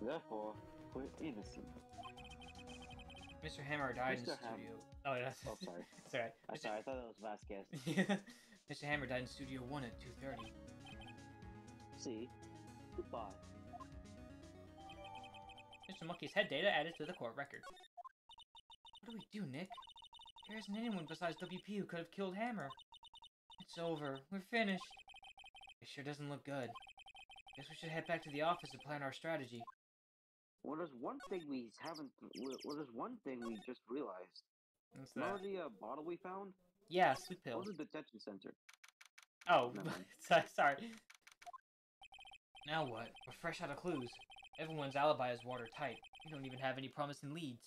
Therefore, we're innocent. Mister Hammer died Mister in the Ham studio. Oh, that's. Oh, sorry. It's alright. I'm Mister... sorry, I thought that was Vasquez. Yeah. Mister Hammer died in Studio One at two thirty. See? Goodbye. Mister Monkey's head data added to the court record. What do we do, Nick? There isn't anyone besides W P who could have killed Hammer. It's over. We're finished. It sure doesn't look good. Guess we should head back to the office and plan our strategy. Well, there's one thing we haven't... Well, there's one thing we just realized. What's that? Remember the uh, bottle we found? Yeah, sleep pill. What was the detention center? Oh, sorry. Now what? We're fresh out of clues. Everyone's alibi is watertight. We don't even have any promising leads.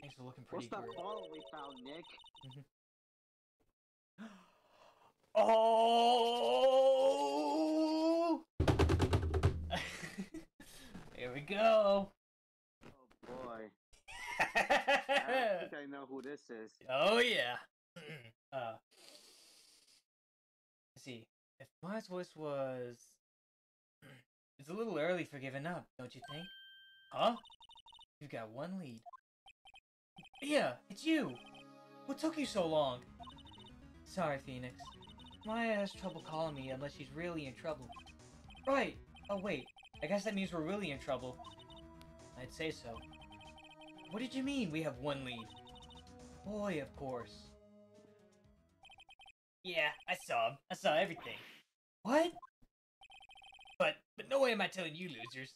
Things are looking pretty good. What's that bottle we found, Nick? Oh! Here we go. Oh boy. I think I know who this is. Oh yeah. uh, let's see. If my voice was... It's a little early for giving up, don't you think? Huh? You've got one lead. Yeah, it's you! What took you so long? Sorry, Phoenix. Maya has trouble calling me unless she's really in trouble. Right! Oh wait, I guess that means we're really in trouble. I'd say so. What did you mean we have one lead? Boy, of course. Yeah, I saw him. I saw everything. What? But, but no way am I telling you losers.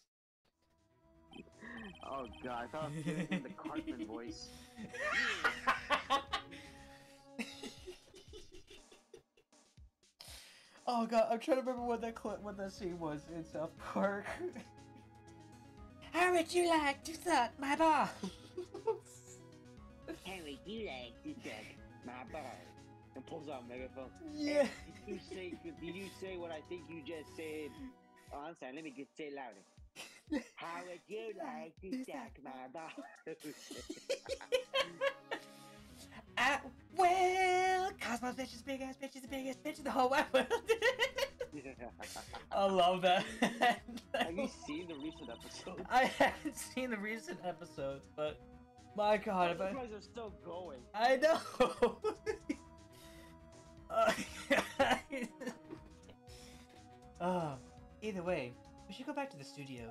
Oh god, I thought I was doing the Cartman voice. Oh god, I'm trying to remember what that clip, what that scene was in South Park. How would you like to suck my balls? How would you like to suck my balls? And pulls out a megaphone. Yeah. Hey, did you say? Did you say what I think you just said? Oh, I'm sorry. Let me get say it louder. How would you like to suck my balls? I will. Cosmos bitches, big ass bitches, big ass bitches, the whole wide world. Yeah. I love that. Have you seen the recent episode? I haven't seen the recent episodes, but my god, if I... You guys are still going. I know. Uh, uh, either way, we should go back to the studios.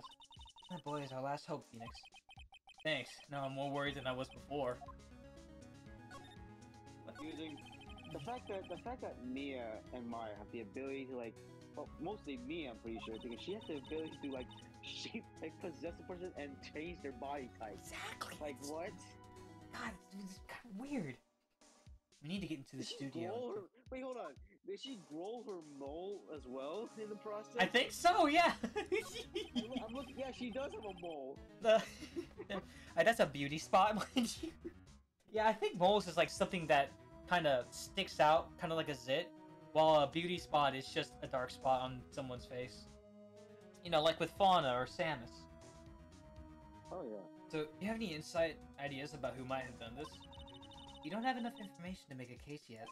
That boy is our last hope, Phoenix. Thanks. Now I'm more worried than I was before. Using the fact that the fact that Mia and Maya have the ability to like, well, mostly Mia, I'm pretty sure, because she has the ability to like shape, like possess a person and change their body type. Exactly. Like what? God, it's kind of weird. We need to get into the Did studio. Her, wait, hold on. Did she grow her mole as well in the process? I think so, yeah. I'm looking, yeah, she does have a mole. Uh, that's a beauty spot, mind you. Yeah, I think moles is like something that kind of sticks out, kind of like a zit, while a beauty spot is just a dark spot on someone's face. You know, like with Fauna or Samus. Oh, yeah. So, you have any insight ideas about who might have done this? You don't have enough information to make a case yet.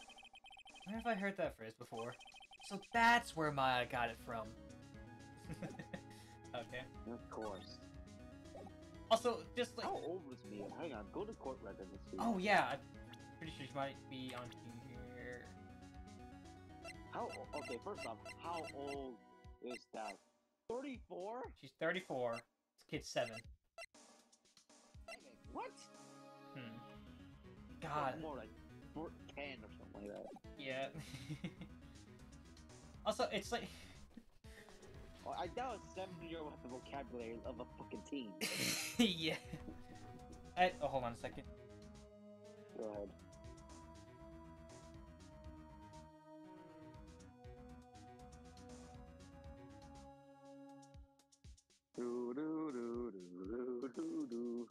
Where have I heard that phrase before? So that's where Maya got it from. Okay. Of course. Also, just like... How old was Mia? Hang on, go to court records. Oh yeah, I'm pretty sure she might be on here. How old? Okay, first off, how old is that? thirty-four? She's thirty-four. It's kid seven. What? Hmm. God. More like ten or something like that. Yeah. Also, it's like... Well, I doubt a seven-year-old with the vocabulary of a fucking teen. Yeah. I, oh, hold on a second. Go ahead. Do do do do do do.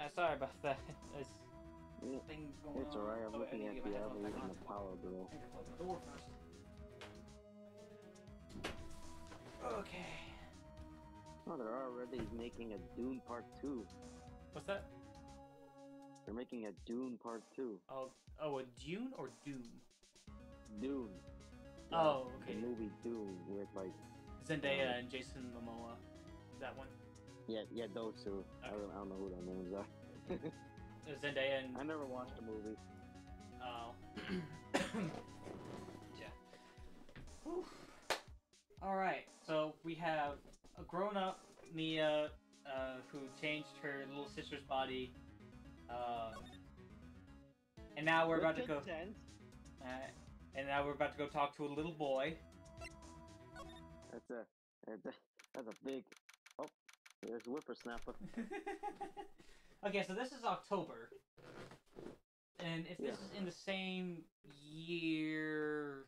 Uh, sorry about that. There's things going on. It's alright, I'm looking at the other and the power bill. Okay. Oh, they're already making a Dune Part two. What's that? They're making a Dune Part two. Oh, oh, a Dune or Doom? Dune. Yeah, oh, okay. The movie Dune with, like, Zendaya uh, and Jason Momoa. Is that one? Yeah, yeah, those two. Okay. I, don't, I don't know who those names are. Zendaya and... I never watched the movie. Oh. Yeah. Alright, so we have a grown-up Mia uh, who changed her little sister's body. Uh, and now we're about to go... Uh, and now we're about to go talk to a little boy. That's a... That's a, that's a big... Oh, there's a whippersnapper. Okay, so this is October. And if this yeah. is in the same year...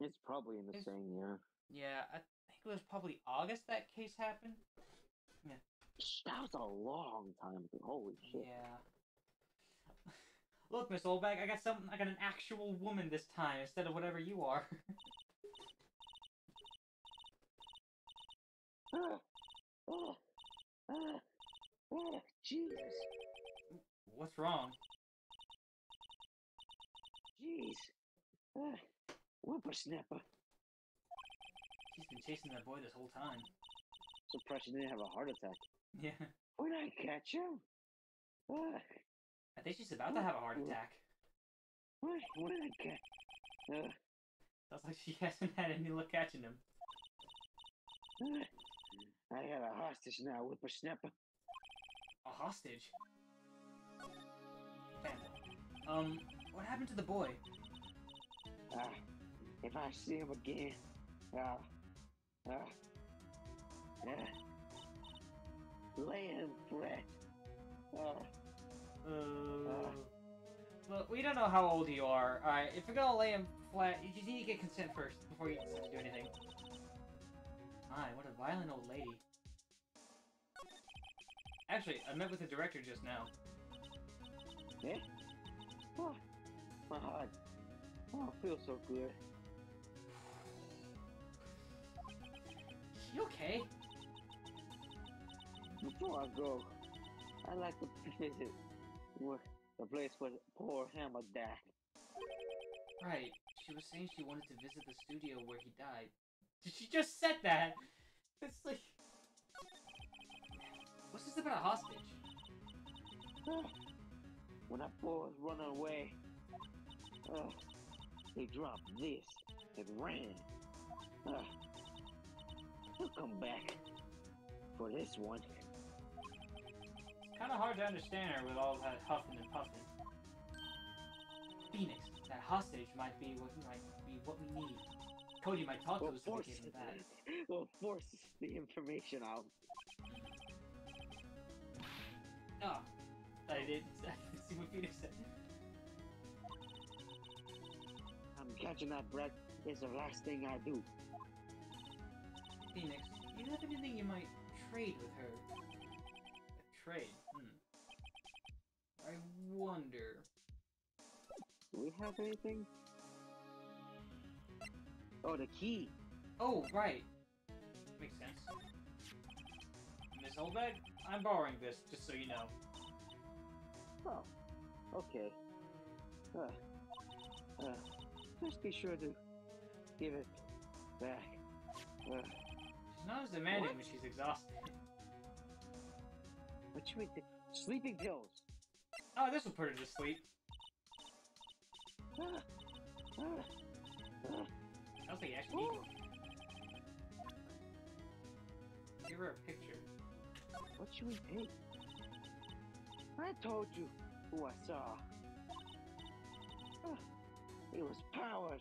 It's probably in the it's, same year. Yeah, I think it was probably August that case happened. Yeah. That was a long time ago. Holy shit. Yeah. Look, Miss Oldbag, I got something. I got an actual woman this time instead of whatever you are. uh, uh, uh, oh, Jesus. What's wrong? Jeez. Uh. Whippersnapper. He's been chasing that boy this whole time. Surprised he didn't have a heart attack. Yeah. When I catch him? Uh, I think she's about uh, to have a heart attack. What? What did I catch? Uh, Sounds like she hasn't had any luck catching him. Uh, I got a hostage now, whippersnapper. A hostage? Damn. Um, what happened to the boy? Ah. Uh, If I see him again, uh, uh, uh, lay him flat. Uh, uh, uh, look, we don't know how old you are. Alright, if you're gonna lay him flat, you just need to get consent first before you do anything. My, what a violent old lady. Actually, I met with the director just now. Yeah? Oh, my heart. Oh, it feels so good. You okay? Before I go, I like to visit the place where poor Hammer died. Right. She was saying she wanted to visit the studio where he died. Did she just said that? It's like... What's this about a hostage? When that boy was running away... Uh, they dropped this. It ran. Uh, He'll come back for this one. It's kind of hard to understand her with all that huffing and puffing. Phoenix, that hostage might be what might be what we need. Cody might talk we'll to us so we give him back. We'll force the information out. Oh, I didn't see what Phoenix said. I'm catching that breath. It's the last thing I do. Phoenix, do you have anything you might trade with her? A trade? Hmm. I wonder. Do we have anything? Oh, the key! Oh, right! Makes sense. Miss Oldbag, I'm borrowing this, just so you know. Oh. Okay. Uh. Uh. Just be sure to give it back. Uh, she's not as demanding what? when she's exhausted. What should we do? Sleeping pills! Oh, this will put her to sleep. Uh, uh, uh, I don't think you actually need one. Give her a picture. What should we take? I told you who I saw. Uh, It was Powers!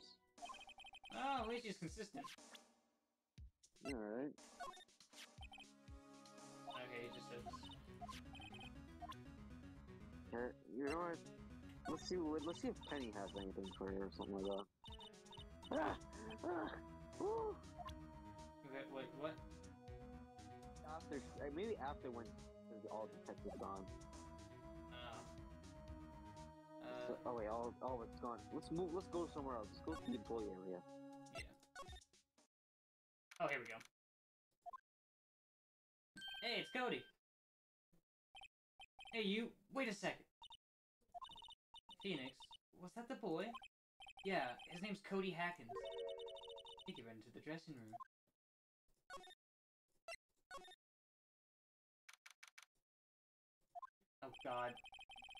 Oh, at least he's consistent. Alright. Okay, he just said this. Uh, you know what? Let's see, let's see if Penny has anything for you or something like that. Ah! Ah! Woo! Okay, wait, what? After, maybe after when is all detected gone. Oh. Uh, so, oh wait, all, all it's gone. Let's move, let's go somewhere else. Let's go to the employee area. Yeah. Oh, here we go. Hey, it's Cody! Hey, you! Wait a second! Phoenix, was that the boy? Yeah, his name's Cody Hackins. I think he ran into the dressing room. Oh god.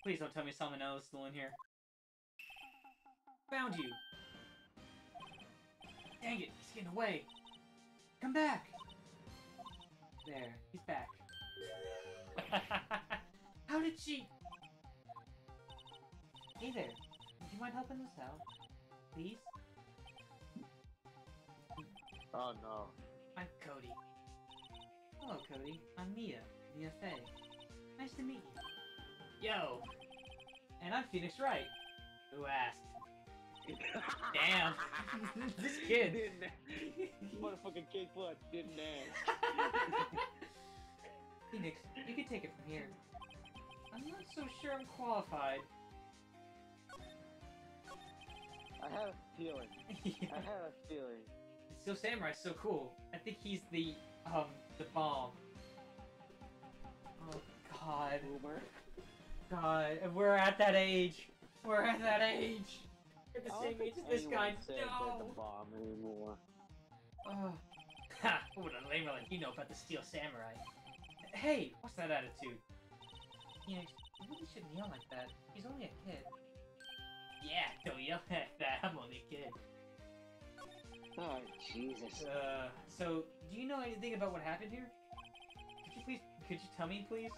Please don't tell me Salmonella's still in here. Found you! Dang it, he's getting away! Come back! There, he's back. How did she... Hey there, would you mind helping us out? Please? Oh no. I'm Cody. Hello Cody, I'm Mia, Mia Faye. Nice to meet you. Yo! And I'm Phoenix Wright. Who asked? Damn! This kid! Didn't ask. This motherfucking kid blood didn't ask. Phoenix, you can take it from here. I'm not so sure I'm qualified. I have a feeling. Yeah. I have a feeling. So Samurai's so cool. I think he's the, um, the bomb. Oh god. Boomer. God, and we're at that age. We're at that age. We're the same age as this guy. No. The bomb anymore. Uh, ha! What a lamer like you know about the Steel Samurai. Hey, what's that attitude? Yeah, you really shouldn't yell like that. He's only a kid. Yeah, don't yell at that. I'm only a kid. Oh, Jesus. Uh, so, do you know anything about what happened here? Could you please, could you tell me, please?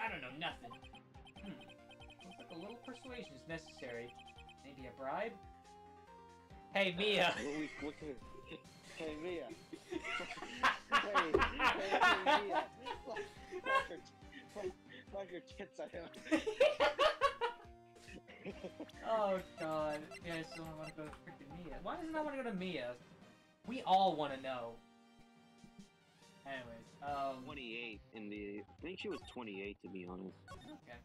I don't know nothing. Hmm. Looks like a little persuasion is necessary. Maybe a bribe? Hey, Mia! Hey, Mia. Hey, hey, Mia. Fuck your, fuck, fuck your tits on him. Oh, god. Yeah, I still don't want to go to freaking Mia. Why doesn't I want to go to Mia? We all want to know. Anyways, um... twenty-eight in the... I think she was twenty-eight, to be honest. Okay.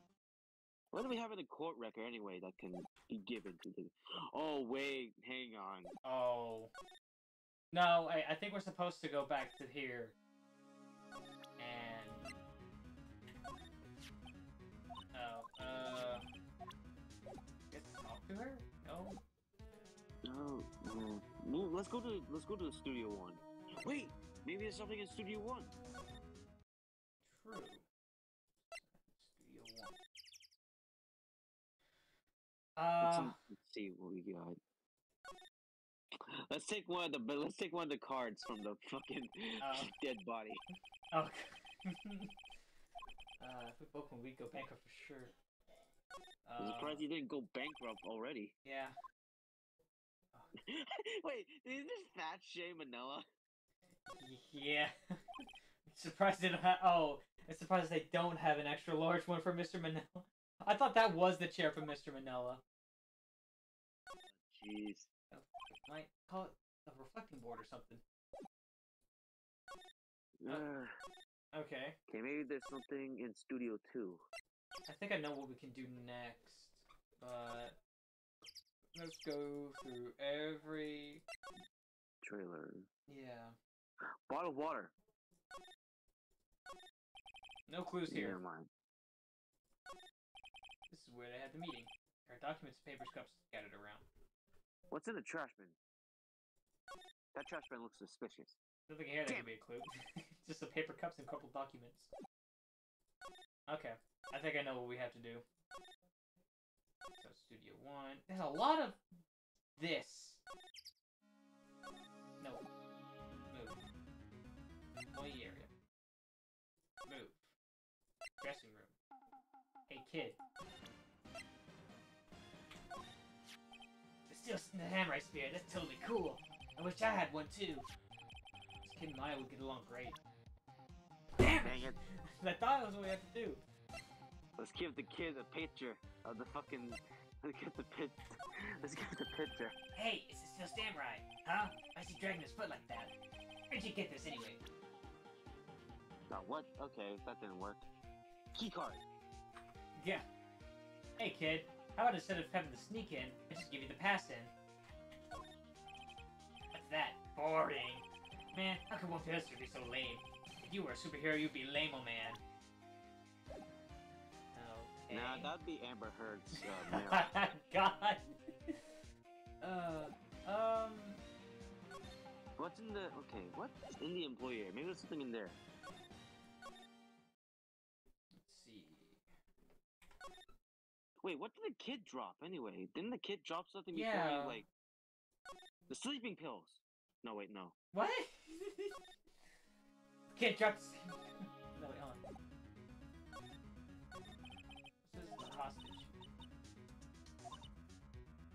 What do we have in the court record, anyway, that can be given to the... Oh, wait, hang on. Oh. No, I, I think we're supposed to go back to here. And... Oh, uh... Get to talk to her? No. No, no. No, let's go to let's go to Studio One. Wait, maybe there's something in Studio One. True. Studio One. Uh. Let's, let's see what we got. Let's take one of the let's take one of the cards from the fucking uh, dead body. Oh. uh, if we both can, we go bankrupt for sure. I'm surprised he didn't go bankrupt already. Yeah. Oh. Wait, is this fat Shea Manila? Yeah. Surprised they don't have. Oh, I'm surprised they don't have an extra large one for Mister Manila. I thought that was the chair for Mister Manila. Jeez. Oh, might call it a reflecting board or something. Uh, okay. Okay, maybe there's something in Studio Two. I think I know what we can do next, but let's go through every trailer. Yeah. Bottled water. No clues here. Never mind. This is where they had the meeting. Our documents, papers, cups scattered around. What's in the trash bin? That trash bin looks suspicious. Nothing here that could be a clue. Just the paper cups and couple documents. Okay, I think I know what we have to do. So, Studio One. There's a lot of this. No. Move. Employee area. Move. Dressing room. Hey, kid. It's still the Samurai Spear. That's totally cool. I wish I had one too. This kid and I would get along great. Dang it. I thought that was what we had to do. Let's give the kid a picture of the fucking... Let's get the pit. Let's get the picture. Hey, it's the Steel Samurai, huh? I see dragging his foot like that. Where'd you get this anyway? on what? Okay, that didn't work. Keycard! Yeah. Hey, kid. How about instead of having to sneak in, I just give you the pass in? What's that? Boring. Man, how could one passer be so lame? If you were a superhero, you'd be lame-o man. Okay. Nah, that'd be Amber Heard's, uh, God! uh, um... What's in the... Okay, what's in the employer? Maybe there's something in there. Let's see... Wait, what did the kid drop, anyway? Didn't the kid drop something before yeah. he, like... The sleeping pills! No, wait, no. What? Kid dropped the sleeping pills. No, wait, hold on. This is the hostage.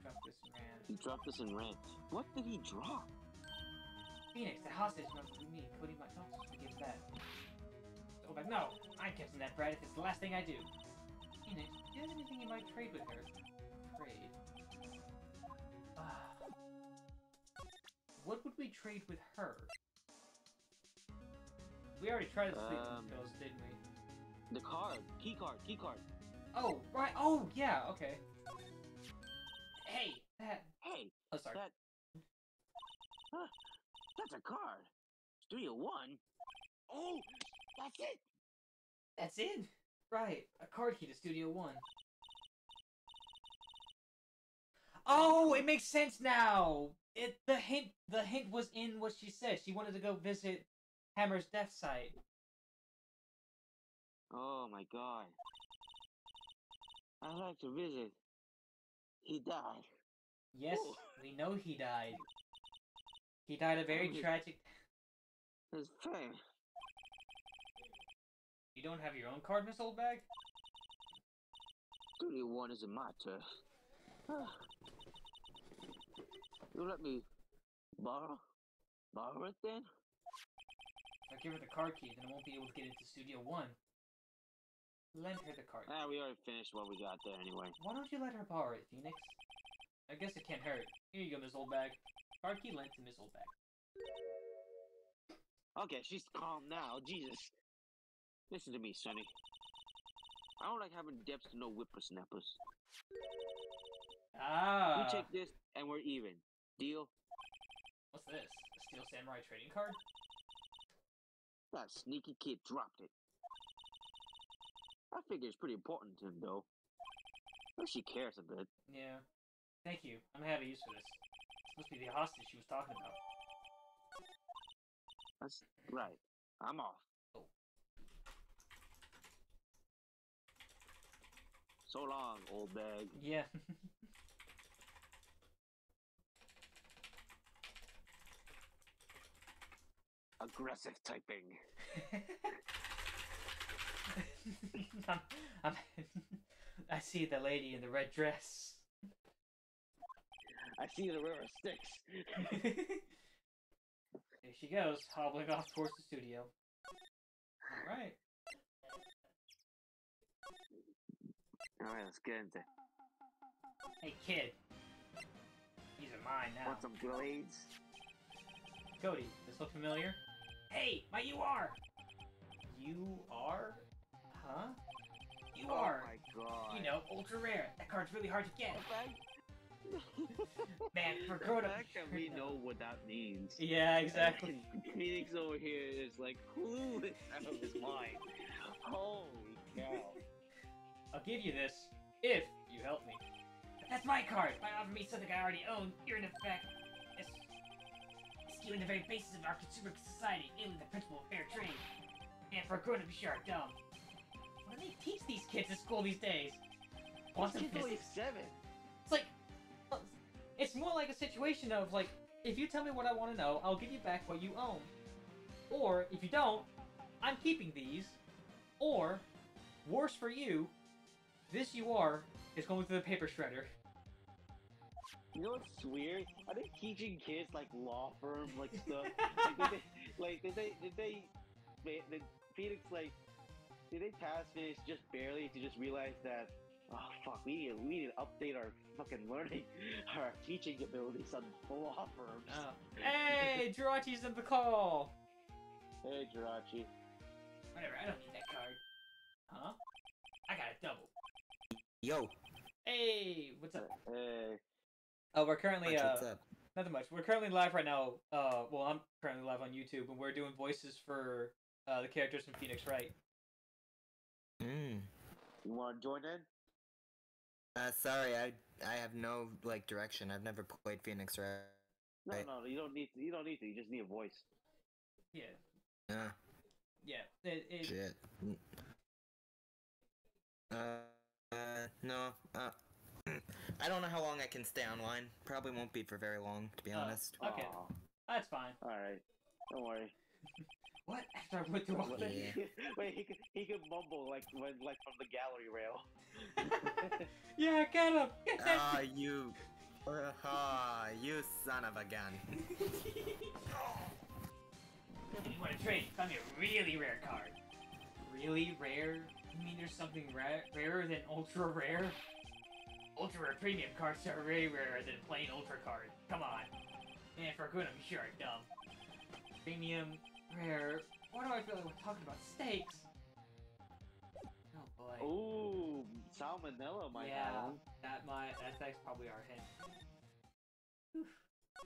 Drop this in ranch. He dropped this in ranch. What did he drop? Phoenix, the hostage must be me, including my hostage to give that. Oh, but no! I'm catching that bread if it's the last thing I do. Phoenix, do you have anything you might trade with her? Trade. Uh, what would we trade with her? We already tried the sleeping um, pills, didn't we? The card! Key card! Key card! Oh, right! Oh, yeah, okay. Hey! That... Hey! Oh, sorry. That... Huh, that's a card! Studio one? Oh! That's it! That's it? Right, a card key to Studio one. Oh, it makes sense now! It... The hint... The hint was in what she said. She wanted to go visit Hammer's death site. Oh my god. I'd like to visit. He died. Yes, Ooh. we know he died. He died a very oh, tragic... His fame. You don't have your own card, Miss Oldbag? Studio one is a matter. You let me borrow? Borrow it then? If I give her the card key, then I won't be able to get into Studio one. Lend her the card. Ah, we already finished what we got there anyway. Why don't you let her borrow it, Phoenix? I guess it can't hurt. Here you go, Miss Oldbag. Card key lent to Miss Oldbag. Okay, she's calm now. Jesus. Listen to me, Sonny. I don't like having depths to no whippersnappers. Ah. We take this, and we're even. Deal? What's this? A Steel Samurai trading card? That sneaky kid dropped it. I figure it's pretty important to him, though. At least she cares a bit. Yeah. Thank you. I'm gonna have a use for this. This must be the hostage she was talking about. That's right. I'm off. Oh. So long, old bag. Yeah. Aggressive typing. I'm, I'm, I see the lady in the red dress. I see the river of sticks. There she goes, hobbling off towards the studio. Alright. Alright, let's get into it. Hey, kid. These are mine now. Want some blades? Cody, this look familiar? Hey, my U R! You are? Huh? You are! Oh my god. You know, ultra rare. That card's really hard to get. Man, for grown up. The fact that we know what that means. Yeah, exactly. Phoenix over here is like clueless out of his mind. Holy cow. I'll give you this if you help me. But that's my card! If I offer me something I already own, you're in effect skewing the very basis of our consumer society, ailing the principle of fair trade. And for a grown-up, you sure are dumb. What do they teach these kids at school these days? Quantum physics. Seven. It's like... It's more like a situation of, like, if you tell me what I want to know, I'll give you back what you own. Or, if you don't, I'm keeping these. Or, worse for you, this U R is going through the paper shredder. You know what's weird? Are they teaching kids, like, law firm, like, stuff? Like, did they... Like, did they, did they... The Phoenix, like, did they pass finish just barely to just realize that, oh fuck, we need, we need to update our fucking learning, our teaching abilities on law firms. Oh. Hey, Jirachi's in the call! Hey, Jirachi. whatever, I don't need that card. Huh? I got a double. Yo. Hey, what's up? Hey. Oh, we're currently, much, uh, what's up? Nothing much. We're currently live right now, uh, well, I'm currently live on YouTube, and we're doing voices for, uh, the characters from Phoenix Wright. Mm. You wanna join in? Uh, sorry, I, I have no, like, direction. I've never played Phoenix Wright. No, no, you don't need to, you don't need to, you just need a voice. Yeah. Uh, yeah. It, it... Shit. Uh, uh, no, uh, I don't know how long I can stay online. Probably won't be for very long, to be uh, honest. Okay. Aww. That's fine. Alright. Don't worry. What? After I went through all that? Yeah. Wait, he could, he could mumble, like, when, like, from the gallery rail. Yeah, get him! Get that! Ah, uh, you... Ah, uh, you son of a gun. If you want to trade, find me a really rare card. Really rare? You mean there's something ra rarer than ultra rare? Ultra rare premium cards are way rarer than plain ultra card. Come on. Man, for good, I'm sure I'm dumb. Premium, rare. Why do I feel like we're talking about steaks? Oh boy. Ooh, salmonella might yeah, have. Yeah, that might. That's probably our hint.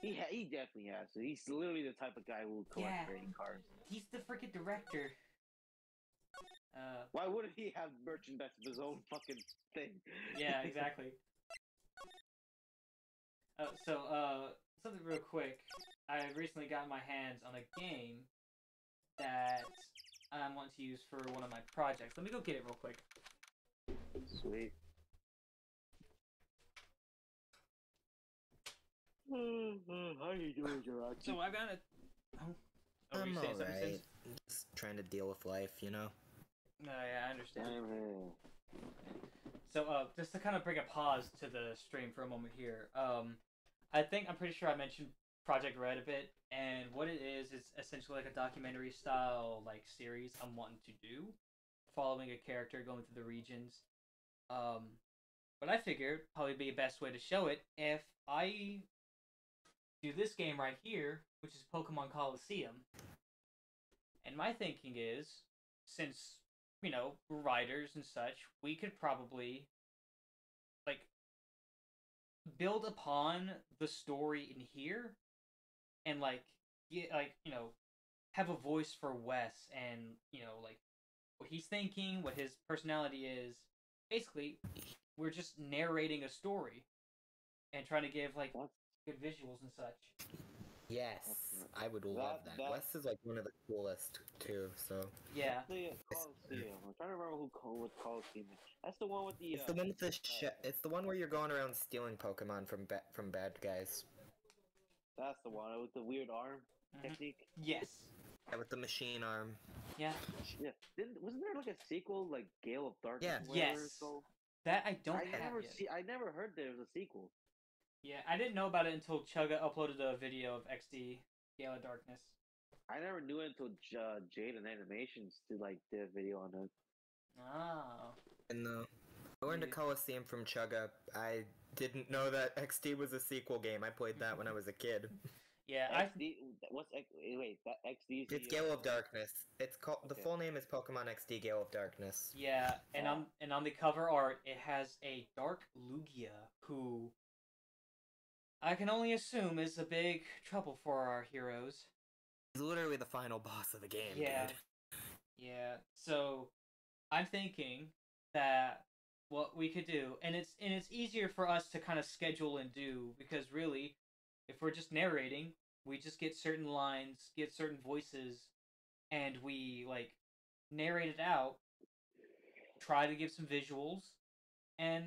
He ha he definitely has. So he's literally the type of guy who will collect yeah. trading cards. He's the freaking director. Uh, Why wouldn't he have merchandise of his own fucking thing? Yeah, exactly. Oh, so uh, something real quick. I recently got my hands on a game that I want to use for one of my projects. Let me go get it real quick. Sweet. How are you doing, Jirachi? So I got a. Oh, oh I'm all right. Just trying to deal with life, you know. No, yeah, I understand. So, uh, just to kind of bring a pause to the stream for a moment here. Um, I think I'm pretty sure I mentioned Project Red a bit, and what it is is essentially like a documentary-style like series I'm wanting to do, following a character going through the regions. Um. But I figured probably be the best way to show it if I do this game right here, which is Pokemon Coliseum. And my thinking is, since, you know, writers and such, we could probably, like, build upon the story in here and, like, get, like, you know, have a voice for Wes and, you know, like, what he's thinking, what his personality is. Basically, we're just narrating a story and trying to give, like, good visuals and such. Yes, I would love that. that. Wes is, like, one of the coolest, too, so... Yeah. Coliseum. I'm trying to remember who called Coliseum. That's the one with the... It's uh, the one with the sh uh, It's the one where you're going around stealing Pokemon from ba from bad guys. That's the one, with the weird arm mm-hmm. technique? Yes. Yeah, with the machine arm. Yeah. Yeah. Didn't, wasn't there, like, a sequel, like, Gale of Darkness? Yeah. Yes. So? That I don't I have never yet. See, I never heard there was a sequel. Yeah, I didn't know about it until Chugga uploaded a video of X D Gale of Darkness. I never knew it until J uh, Jade and Animations did like did a video on it. Oh. And uh, I learned a Coliseum from Chugga. I didn't know that X D was a sequel game. I played that when I was a kid. Yeah, X D. I... What's X? Wait, that X D. It's Gale of Darkness. It's called. Okay. The full name is Pokemon X D Gale of Darkness. Yeah, and on and on the cover art, it has a dark Lugia who I can only assume is a big trouble for our heroes. He's literally the final boss of the game. Yeah, dude. Yeah. So I'm thinking that what we could do, and it's and it's easier for us to kind of schedule and do because really. If we're just narrating, we just get certain lines, get certain voices, and we, like, narrate it out, try to give some visuals, and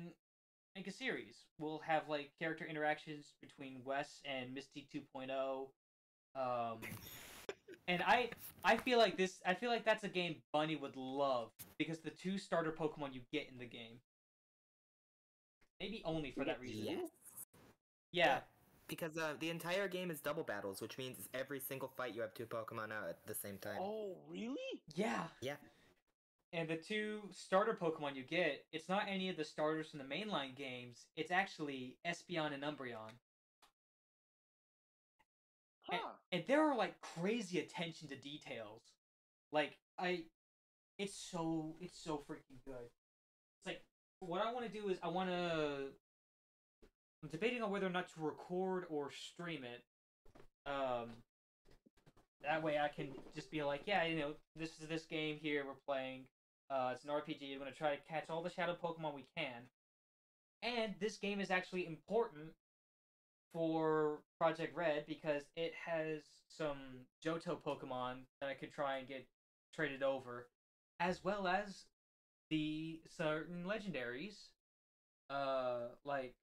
make a series. We'll have, like, character interactions between Wes and Misty two point oh. Um, and I I feel like this, I feel like that's a game Bunny would love, because the two starter Pokemon you get in the game. Maybe only for that reason. Yes. Yeah. Yeah. Because uh, the entire game is double battles, which means every single fight you have two Pokemon out at the same time. Oh, really? Yeah. Yeah. And the two starter Pokemon you get, it's not any of the starters from the mainline games. It's actually Espeon and Umbreon. Huh. And, and there are, like, crazy attention to details. Like, I It's so it's so freaking good. It's like, what I want to do is I want to. I'm debating on whether or not to record or stream it. Um, that way I can just be like, yeah, you know, this is this game here we're playing. Uh, it's an R P G. I'm gonna try to catch all the shadow Pokemon we can, and this game is actually important for Project Red because it has some Johto Pokemon that I could try and get traded over, as well as the certain legendaries, uh, like,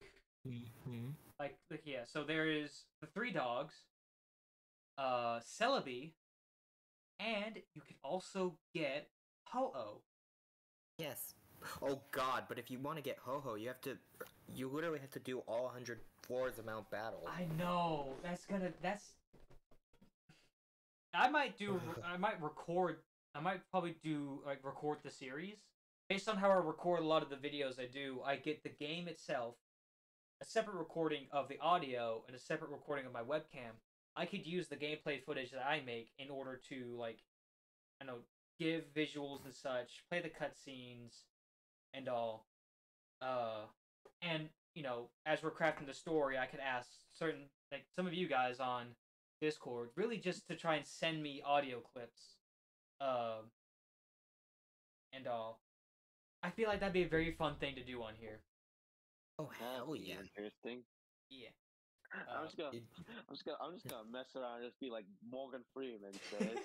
mm-hmm. like yeah. So there is the three dogs, uh, Celebi, and you can also get Ho-Oh. Yes. Oh god, but if you want to get Ho-Oh, you have to, you literally have to do all one hundred floors of Mount Battle. I know, that's gonna, that's... I might do, I might record, I might probably do, like, record the series. Based on how I record a lot of the videos I do, I get the game itself, a separate recording of the audio, and a separate recording of my webcam. I could use the gameplay footage that I make in order to, like, I don't know, give visuals and such, play the cutscenes, and all, uh, and, you know, as we're crafting the story, I could ask certain, like, some of you guys on Discord, really just to try and send me audio clips, uh, and all. I feel like that'd be a very fun thing to do on here. Oh, hell yeah. Interesting. Yeah. Uh, I'm just gonna, I'm just gonna, I'm just gonna mess around and just be like Morgan Freeman says.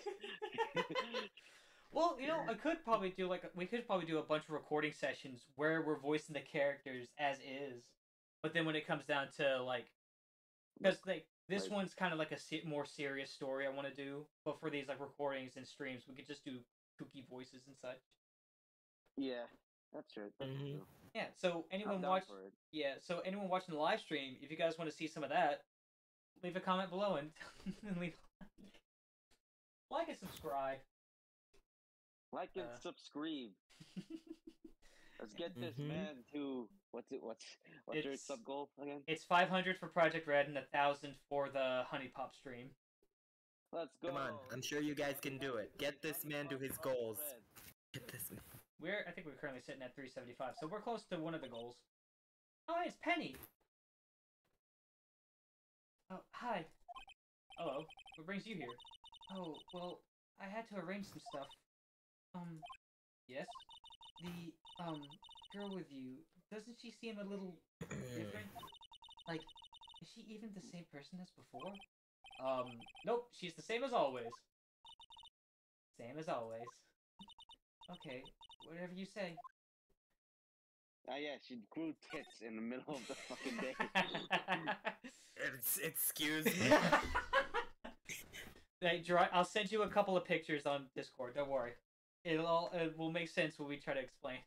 Well, you know, I could probably do like, we could probably do a bunch of recording sessions where we're voicing the characters as is, but then when it comes down to like, because like this like, one's kind of like a se more serious story I want to do, but for these like recordings and streams, we could just do kooky voices and such. Yeah, that's true. That's mm-hmm. true. Yeah. So anyone watch, yeah. So anyone watching the live stream, if you guys want to see some of that, leave a comment below and, and leave like and subscribe. Like and uh. subscribe. Let's get this mm-hmm. man to what's it? What's what's it's, your sub goal again? It's five hundred for Project Red and a thousand for the Honey Pop stream. Let's go! Come on, I'm sure you guys can do it. Get this man to his goals. Get this man. We're I think we're currently sitting at three seventy five, so we're close to one of the goals. Oh, it's Penny. Oh hi. Hello. What brings you here? Oh well, I had to arrange some stuff. Um, yes? The, um, girl with you, doesn't she seem a little different? Like, is she even the same person as before? Um, nope, she's the same as always. Same as always. Okay, whatever you say. Ah, uh, yeah, she grew tits in the middle of the fucking day. it's, excuse me. Hey, Gerard, I'll send you a couple of pictures on Discord, don't worry. It'll all, it will make sense when we try to explain.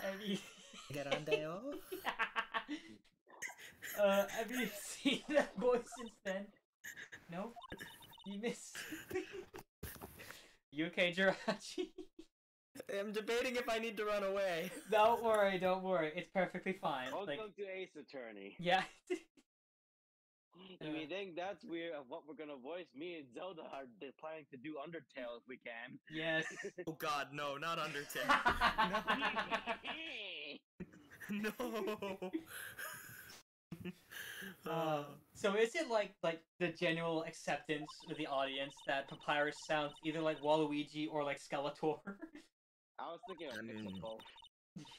Have you... uh, have you seen that boy since then? No? You missed. You okay, Jirachi? I'm debating if I need to run away. Don't worry, don't worry. It's perfectly fine. Welcome like... to Ace Attorney. Yeah. If you think that's weird of what we're gonna voice, me and Zelda are planning to do Undertale if we can. Yes. Oh god, no, not Undertale. No. No. Uh, so is it like like the general acceptance of the audience that Papyrus sounds either like Waluigi or like Skeletor? I was thinking of mix of both.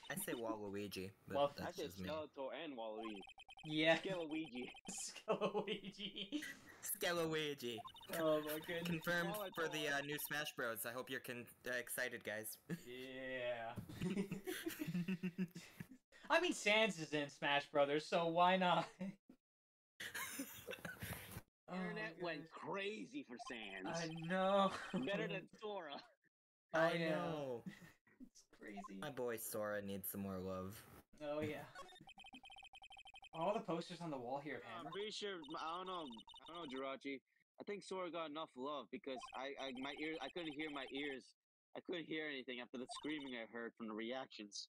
I say Waluigi. But well, that's I say just Skeletor me. And Waluigi. Yeah. Skellowigi. Skellowigi. Skellowigi. Oh my goodness. Confirmed Skeletor. For the uh, new Smash Bros. I hope you're con uh, excited, guys. Yeah. I mean, Sans is in Smash Brothers, so why not? Internet oh, went crazy for Sans. I know. Better than Sora. I, I know. know. It's crazy. My boy Sora needs some more love. Oh yeah. All the posters on the wall here, man. I'm pretty sure. I don't know. I don't know, Jirachi. I think Sora got enough love because I, I, my ears, I couldn't hear my ears. I couldn't hear anything after the screaming I heard from the reactions.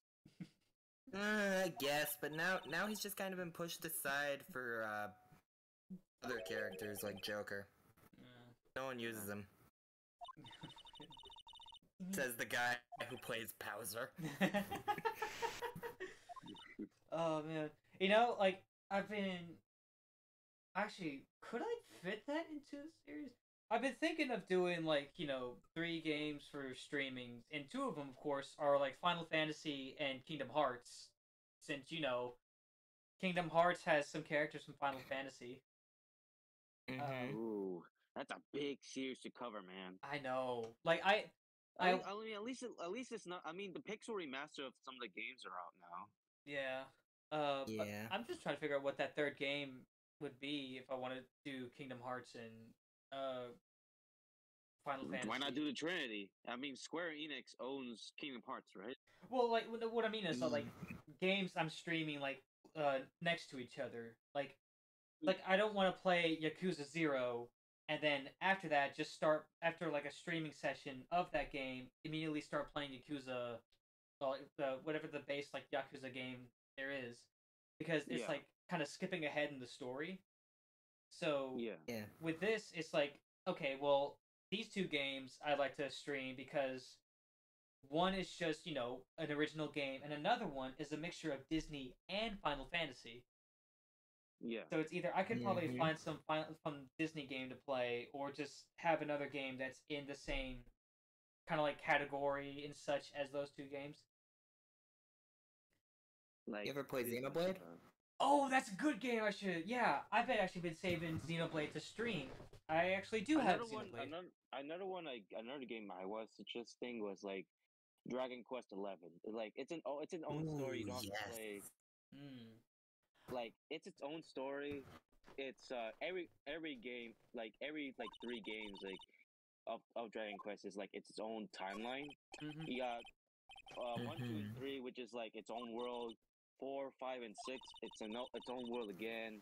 uh, I guess, but now, now he's just kind of been pushed aside for uh, other characters like Joker. Yeah. No one uses him. Says the guy who plays Bowser. Oh, man. You know, like, I've been... Actually, could I fit that into the series? I've been thinking of doing, like, you know, three games for streaming, and two of them, of course, are, like, Final Fantasy and Kingdom Hearts, since, you know, Kingdom Hearts has some characters from Final Fantasy. Mm-hmm. um, Ooh, that's a big series to cover, man. I know. Like, I... I, I mean, at least, at least it's not... I mean, the pixel remaster of some of the games are out now. Yeah. Uh, yeah. I'm just trying to figure out what that third game would be if I wanted to do Kingdom Hearts and uh, Final Fantasy. Why not do the Trinity? I mean, Square Enix owns Kingdom Hearts, right? Well, like, what I mean is, so, like, games I'm streaming, like, uh, next to each other. Like, like I don't want to play Yakuza Zero... And then after that, just start, after like a streaming session of that game, immediately start playing Yakuza, well, the, whatever the base like Yakuza game there is. Because it's yeah. like kind of skipping ahead in the story. So yeah. with this, it's like, okay, well, these two games I like to stream because one is just, you know, an original game. And another one is a mixture of Disney and Final Fantasy. Yeah. So it's either I could probably mm-hmm. find some final, some Disney game to play, or just have another game that's in the same kind of like category and such as those two games. Like, you ever played Xenoblade? Oh, that's a good game. I should. Yeah, I've been actually been saving Xenoblade to stream. I actually do another have Xenoblade. One, another, another one, like another game I was suggesting was like Dragon Quest eleven. Like it's an oh, it's an own Ooh, story. You don't yes. have to play. Mm. Like it's its own story. It's uh every every game, like every like three games, like of, of Dragon Quest is like it's its own timeline. Mm-hmm. You got uh, mm-hmm. one, two, and three, which is like its own world. Four, five, and six, it's an its own world again.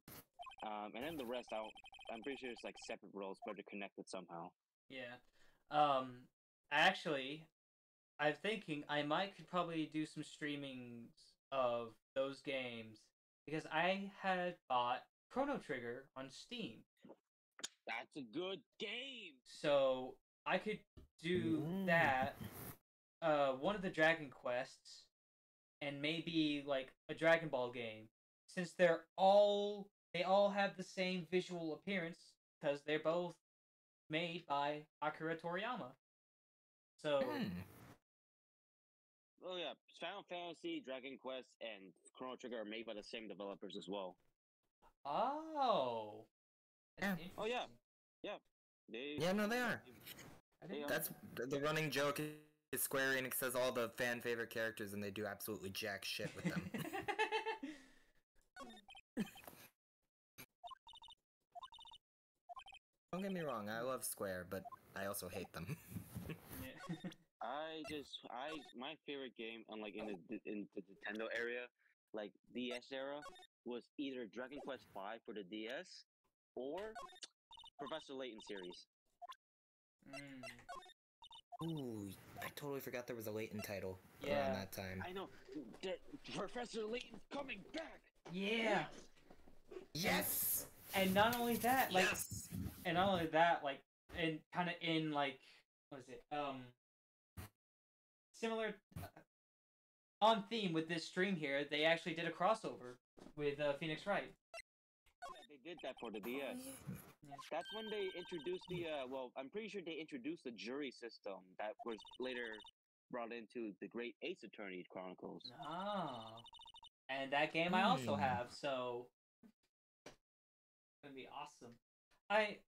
Um, and then the rest, I I'm pretty sure it's like separate worlds, but they're connected somehow. Yeah. Um. Actually, I'm thinking I might could probably do some streamings of those games. Because I had bought Chrono Trigger on Steam. That's a good game! So, I could do Ooh. that, uh, one of the Dragon Quests, and maybe, like, a Dragon Ball game. Since they're all, they all have the same visual appearance, because they're both made by Akira Toriyama. So... Mm. Oh yeah, Final Fantasy, Dragon Quest, and Chrono Trigger are made by the same developers as well. Oh. That's yeah. Oh yeah, yeah. They. Yeah, no, they are. They are. That's the running joke is Square Enix says all the fan favorite characters, and they do absolutely jack shit with them. Don't get me wrong, I love Square, but I also hate them. Yeah. I just, I, my favorite game, unlike in the, in the Nintendo area, like, D S era, was either Dragon Quest five for the D S, or Professor Layton series. Mm. Ooh, I totally forgot there was a Layton title yeah. around that time. I know, the, Professor Layton's coming back! Yeah! Yes! Yes! And not only that, like, yes! and not only that, like, and kind of in, like, what is it, um... similar, uh, on theme with this stream here, they actually did a crossover with uh, Phoenix Wright. Yeah, they did that for the D S. Yeah. That's when they introduced the, uh, well, I'm pretty sure they introduced the jury system that was later brought into the Great Ace Attorney Chronicles. Oh. And that game mm. I also have, so... It's gonna be awesome. I...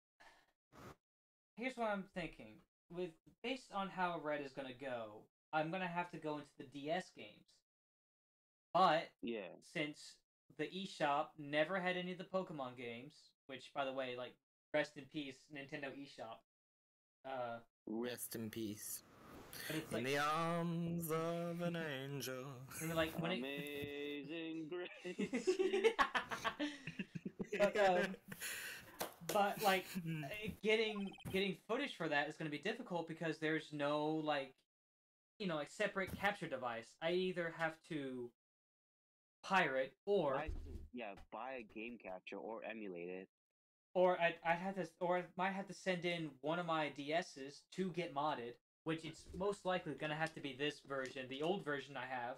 Here's what I'm thinking. With based on how Red is gonna go, I'm gonna have to go into the D S games, but yeah. since the eShop never had any of the Pokemon games, which, by the way, like rest in peace, Nintendo eShop. Uh, rest in peace. Like, in the arms of an angel. And like when Amazing it... Grace. But, um, but like getting getting footage for that is gonna be difficult because there's no like. You know, like separate capture device. I either have to pirate or buy, yeah, buy a game capture or emulate it. Or I I had to or I might have to send in one of my D Ss to get modded, which it's most likely gonna have to be this version, the old version I have,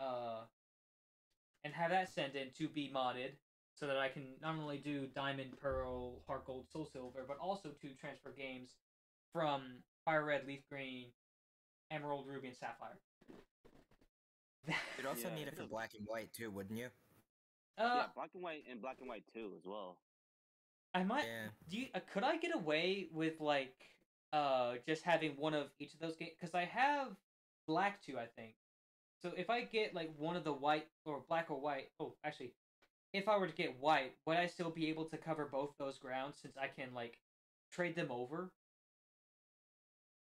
uh, and have that sent in to be modded so that I can not only do Diamond, Pearl, Heart Gold, Soul Silver, but also to transfer games from Fire Red, Leaf Green, Emerald, Ruby, and Sapphire. You'd also yeah. need it for Black and White too, wouldn't you? Uh, yeah, Black and White and Black and White two as well. I might. Yeah. Do you, uh, could I get away with like uh just having one of each of those games? Because I have Black two, I think. So if I get like one of the white or Black or White, oh, actually, if I were to get White, would I still be able to cover both those grounds since I can like trade them over?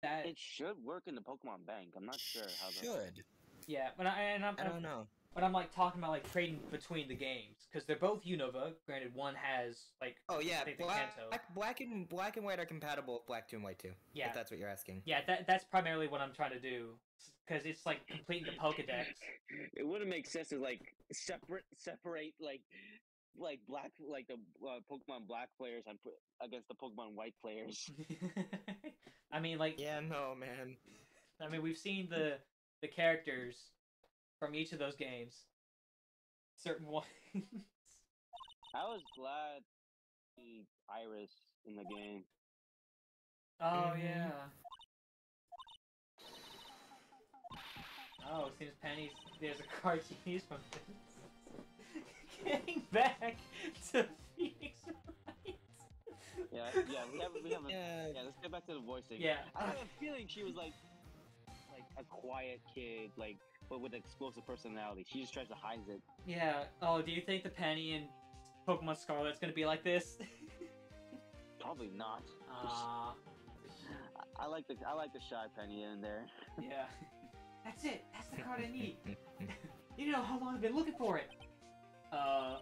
That it should work in the Pokemon Bank. I'm not sure how that should. Yeah, but I and I'm, I don't I'm, know. But I'm like talking about like trading between the games because they're both Unova. Granted, one has like oh yeah, black, black, black and black and white are compatible with Black two and White two. Yeah, if that's what you're asking. Yeah, that that's primarily what I'm trying to do because it's like completing the Pokedex. It wouldn't make sense to like separate separate like like black like the uh, Pokemon Black players and against the Pokemon White players. I mean, like yeah, no man. I mean, we've seen the. The characters from each of those games, certain ones. I was glad to see Iris in the game. Oh yeah. Oh, it seems Penny's. There's a card she needs from this. Getting back to Phoenix Wright. Yeah, yeah, we have, we have. A, yeah. yeah, let's get back to the voicing. Yeah, I have a feeling she was like. A quiet kid, like, but with an explosive personality. She just tries to hide it. Yeah. Oh, do you think the Penny in Pokemon Scarlet's gonna be like this? Probably not. Uh... I like the I like the shy Penny in there. Yeah. That's it. That's the card I need. You know how long I've been looking for it. Uh,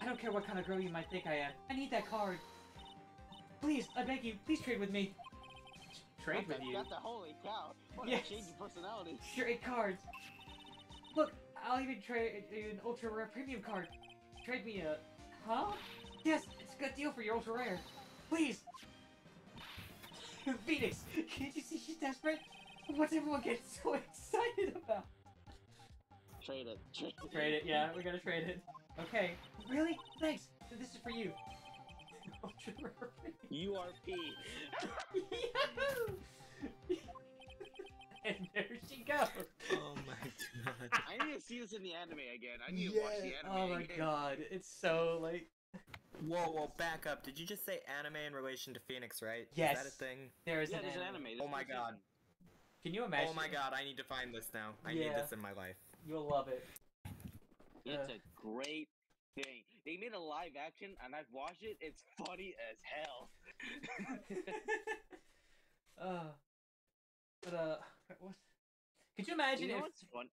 I don't care what kind of girl you might think I am. I need that card. Please, I beg you. Please trade with me. Trade with you. That's a holy cow. What yes. a change of personality. Trade cards. Look, I'll even trade an ultra rare premium card. Trade me a... Huh? Yes, it's a good deal for your ultra rare. Please. Phoenix, can't you see she's desperate? What's everyone getting so excited about? Trade it. Trade it. Trade it, yeah, we're gonna trade it. Okay. Really? Thanks. This is for you. Ultra rare premium. U R P. And there she goes! Oh my god. I need to see this in the anime again. I need yeah. to watch the anime Oh my again. god, it's so like... Whoa, whoa, back up. Did you just say anime in relation to Phoenix, right? Yes. Is that a thing? There is yeah, an, there's anime. an anime. There's oh my god. Season. Can you imagine? Oh my god, I need to find this now. I yeah. need this in my life. You'll love it. It's uh. a great thing. They made a live action, and I've watched it. It's funny as hell. uh, but, uh... What? Could you imagine you know if... What's, fun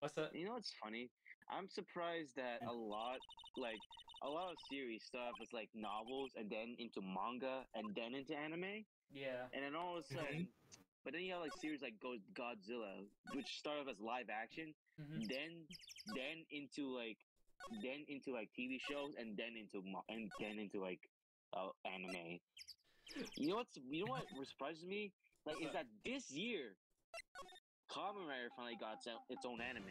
what's that? You know what's funny? I'm surprised that a lot, like, a lot of series stuff is, like, novels, and then into manga, and then into anime. Yeah. And then all of a sudden... Mm-hmm. But then you have, like, series like Go Godzilla, which started off as live action, mm-hmm. then then into, like, then into, like, T V shows, and then into, and then into like, uh, anime. You know what's, you know what surprises me? Like, what's is that? that this year... Kamen Rider finally got its own anime.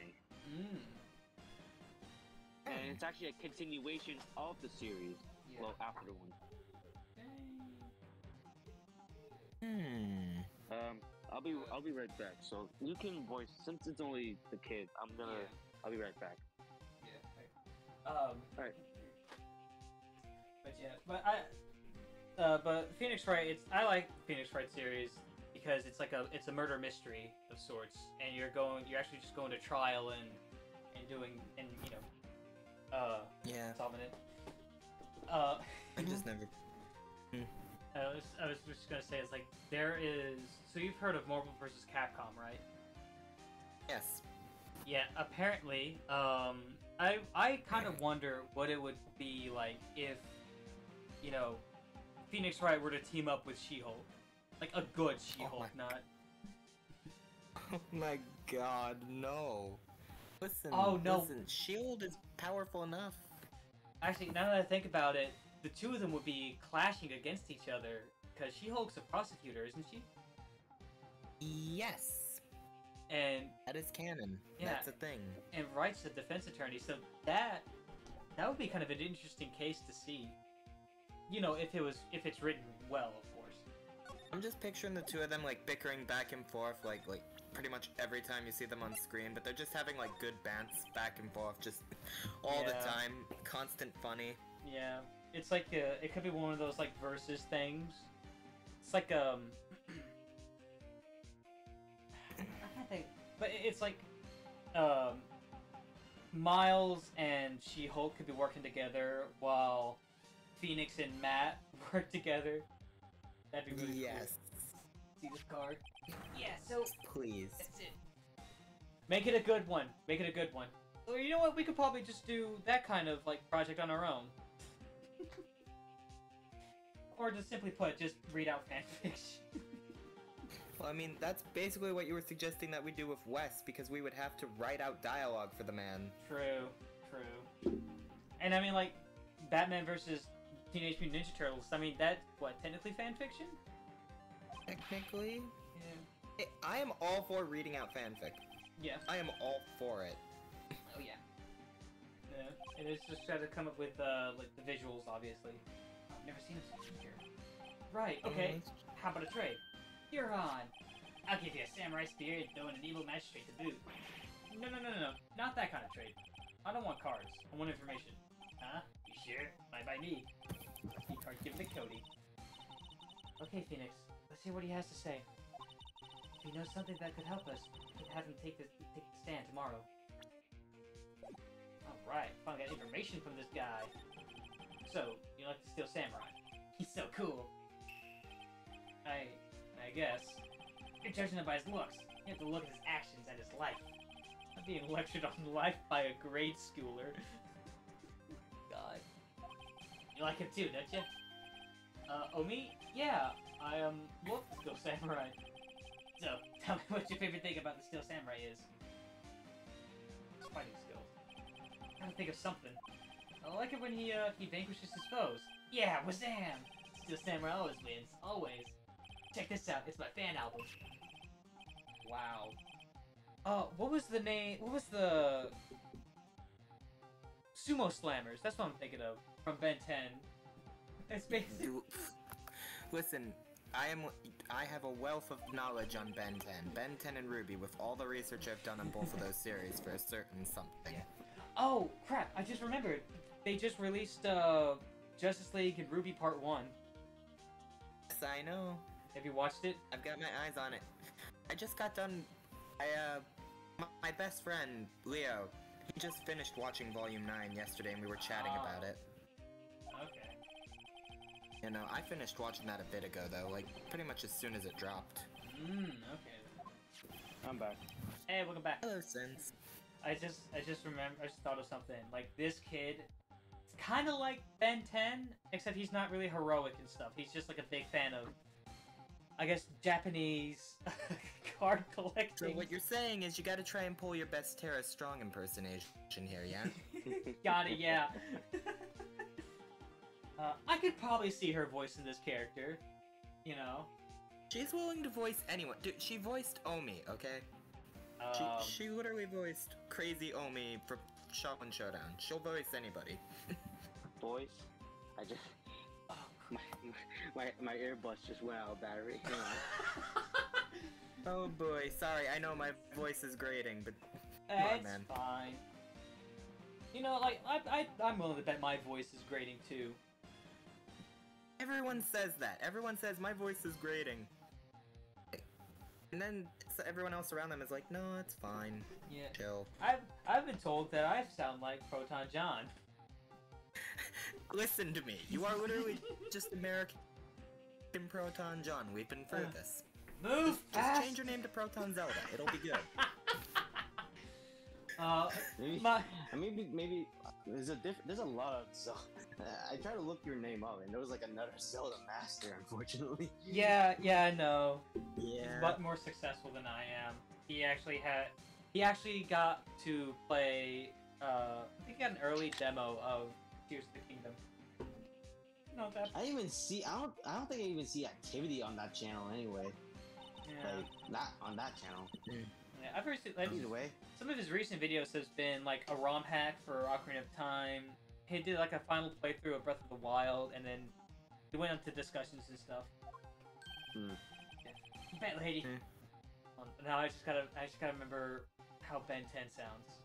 Mm. And it's actually a continuation of the series. Yeah. Well, after the one. Hmm. Um, I'll be I'll be right back. So you can voice since it's only the kid. I'm gonna yeah. I'll be right back. Yeah. Right. Um. All right. But yeah, but I, uh, but Phoenix Wright. It's I like Phoenix Wright series. Because it's like a it's a murder mystery of sorts, and you're going you're actually just going to trial and and doing and you know uh yeah solving it. Uh, I just never. Mm. I was I was just gonna say it's like there is so you've heard of Marvel versus Capcom, right? Yes. Yeah. Apparently, um, I I kind of wonder what it would be like if you know Phoenix Wright were to team up with She-Hulk. Like a good She-Hulk, oh not. Oh my god, no. Listen, oh, no. listen, Shield is powerful enough. Actually, now that I think about it, the two of them would be clashing against each other, because She-Hulk's a prosecutor, isn't she? Yes. And that is canon. Yeah. That's a thing. And Wright's the defense attorney, so that that would be kind of an interesting case to see. You know, if it was if it's written well, of course. I'm just picturing the two of them like bickering back and forth, like like pretty much every time you see them on screen, but they're just having like good bants back and forth, just all yeah. the time, constant funny. Yeah, it's like a, it could be one of those like versus things. It's like um, I think, but it's like um, Miles and She-Hulk could be working together while Phoenix and Matt work together. That'd be really yes. cool. See this card? Yes. So please. That's it. Make it a good one. Make it a good one. Or you know what? We could probably just do that kind of like project on our own. Or just simply put, just read out fanfiction. Well, I mean, that's basically what you were suggesting that we do with Wes, because we would have to write out dialogue for the man. True. True. And I mean, like, Batman versus Teenage Mutant Ninja Turtles, I mean, that's, what, technically fanfiction? Technically? Yeah. It, I am all for reading out fanfic. Yeah. I am all for it. Oh, yeah. Yeah, and it's just trying to come up with, uh, like, the visuals, obviously. I've never seen a picture. Right, okay, mm-hmm. How about a trade? You're on. I'll give you a samurai spear and throw in an evil magistrate to boot. No, no, no, no, no, not that kind of trade. I don't want cards, I want information. Huh? You sure? Bye bye me. He can't give it to Cody. Okay, Phoenix. Let's hear what he has to say. If he knows something that could help us, we can have him take the, take the stand tomorrow. Alright, finally got information from this guy. So, you like to steal samurai. He's so cool. I... I guess. You're judging him by his looks. You have to look at his actions and his life. I'm being lectured on life by a grade schooler. God. You like him too, don't you? Uh, oh me? Yeah, I, um, love the Steel Samurai. So, tell me what your favorite thing about the Steel Samurai is. His fighting skills. I'm trying to think of something. I like it when he, uh, he vanquishes his foes. Yeah, wazam! Steel Samurai always wins, always. Check this out, it's my fan album. Wow. Uh, what was the name, what was the... Sumo Slammers, that's what I'm thinking of, from Ben ten. It's basically... Listen, I am, I have a wealth of knowledge on Ben ten. Ben ten and RWBY, with all the research I've done on both of those series for a certain something. Yeah. Oh, crap, I just remembered. They just released uh, Justice League and RWBY Part one. Yes, I know. Have you watched it? I've got my eyes on it. I just got done... I, uh... My, my best friend, Leo... We just finished watching Volume nine yesterday, and we were chatting oh. about it. Okay. You know, I finished watching that a bit ago, though. Like, pretty much as soon as it dropped. Mmm, okay. I'm back. Hey, welcome back. Hello, Sins. I just, I just remember, I just thought of something. Like, this kid, it's kind of like Ben ten, except he's not really heroic and stuff. He's just, like, a big fan of, I guess, Japanese... card collecting. So what you're saying is you gotta try and pull your best Tara Strong impersonation here, yeah? Gotta, yeah. uh, I could probably see her voice in this character, you know? She's willing to voice anyone. Dude, she voiced Omi, okay? Um, she, she literally voiced Crazy Omi for Shogun Showdown. She'll voice anybody. Voice? I just... Oh, my, my, my earbuds just went out of battery. Oh boy, sorry, I know my voice is grating, but... It's man. fine. You know, like, I, I, I'm willing to bet my voice is grating, too. Everyone says that. Everyone says, my voice is grating. And then so everyone else around them is like, no, it's fine. Yeah. Chill. I've, I've been told that I sound like Proton John. Listen to me. You are literally just American Proton John. We've been through uh. this. Move Just fast. change your name to Proton Zelda. It'll be good. uh, maybe, my... maybe, maybe there's a diff there's a lot of Zelda. I tried to look your name up, and there was like another Zelda master, unfortunately. Yeah, yeah, I know. Yeah. He's much more successful than I am. He actually had, he actually got to play. Uh, I think he got an early demo of Tears of the Kingdom. No, that. I didn't even see. I don't. I don't think I even see activity on that channel anyway. yeah. play that on that channel. Yeah, I've heard like, either way. Some of his recent videos has been like a ROM hack for Ocarina of Time. He did like a final playthrough of Breath of the Wild, and then he went on to discussions and stuff. Mm. Yeah. Bat lady. Mm. Um, now I just gotta, I just gotta remember how Ben ten sounds.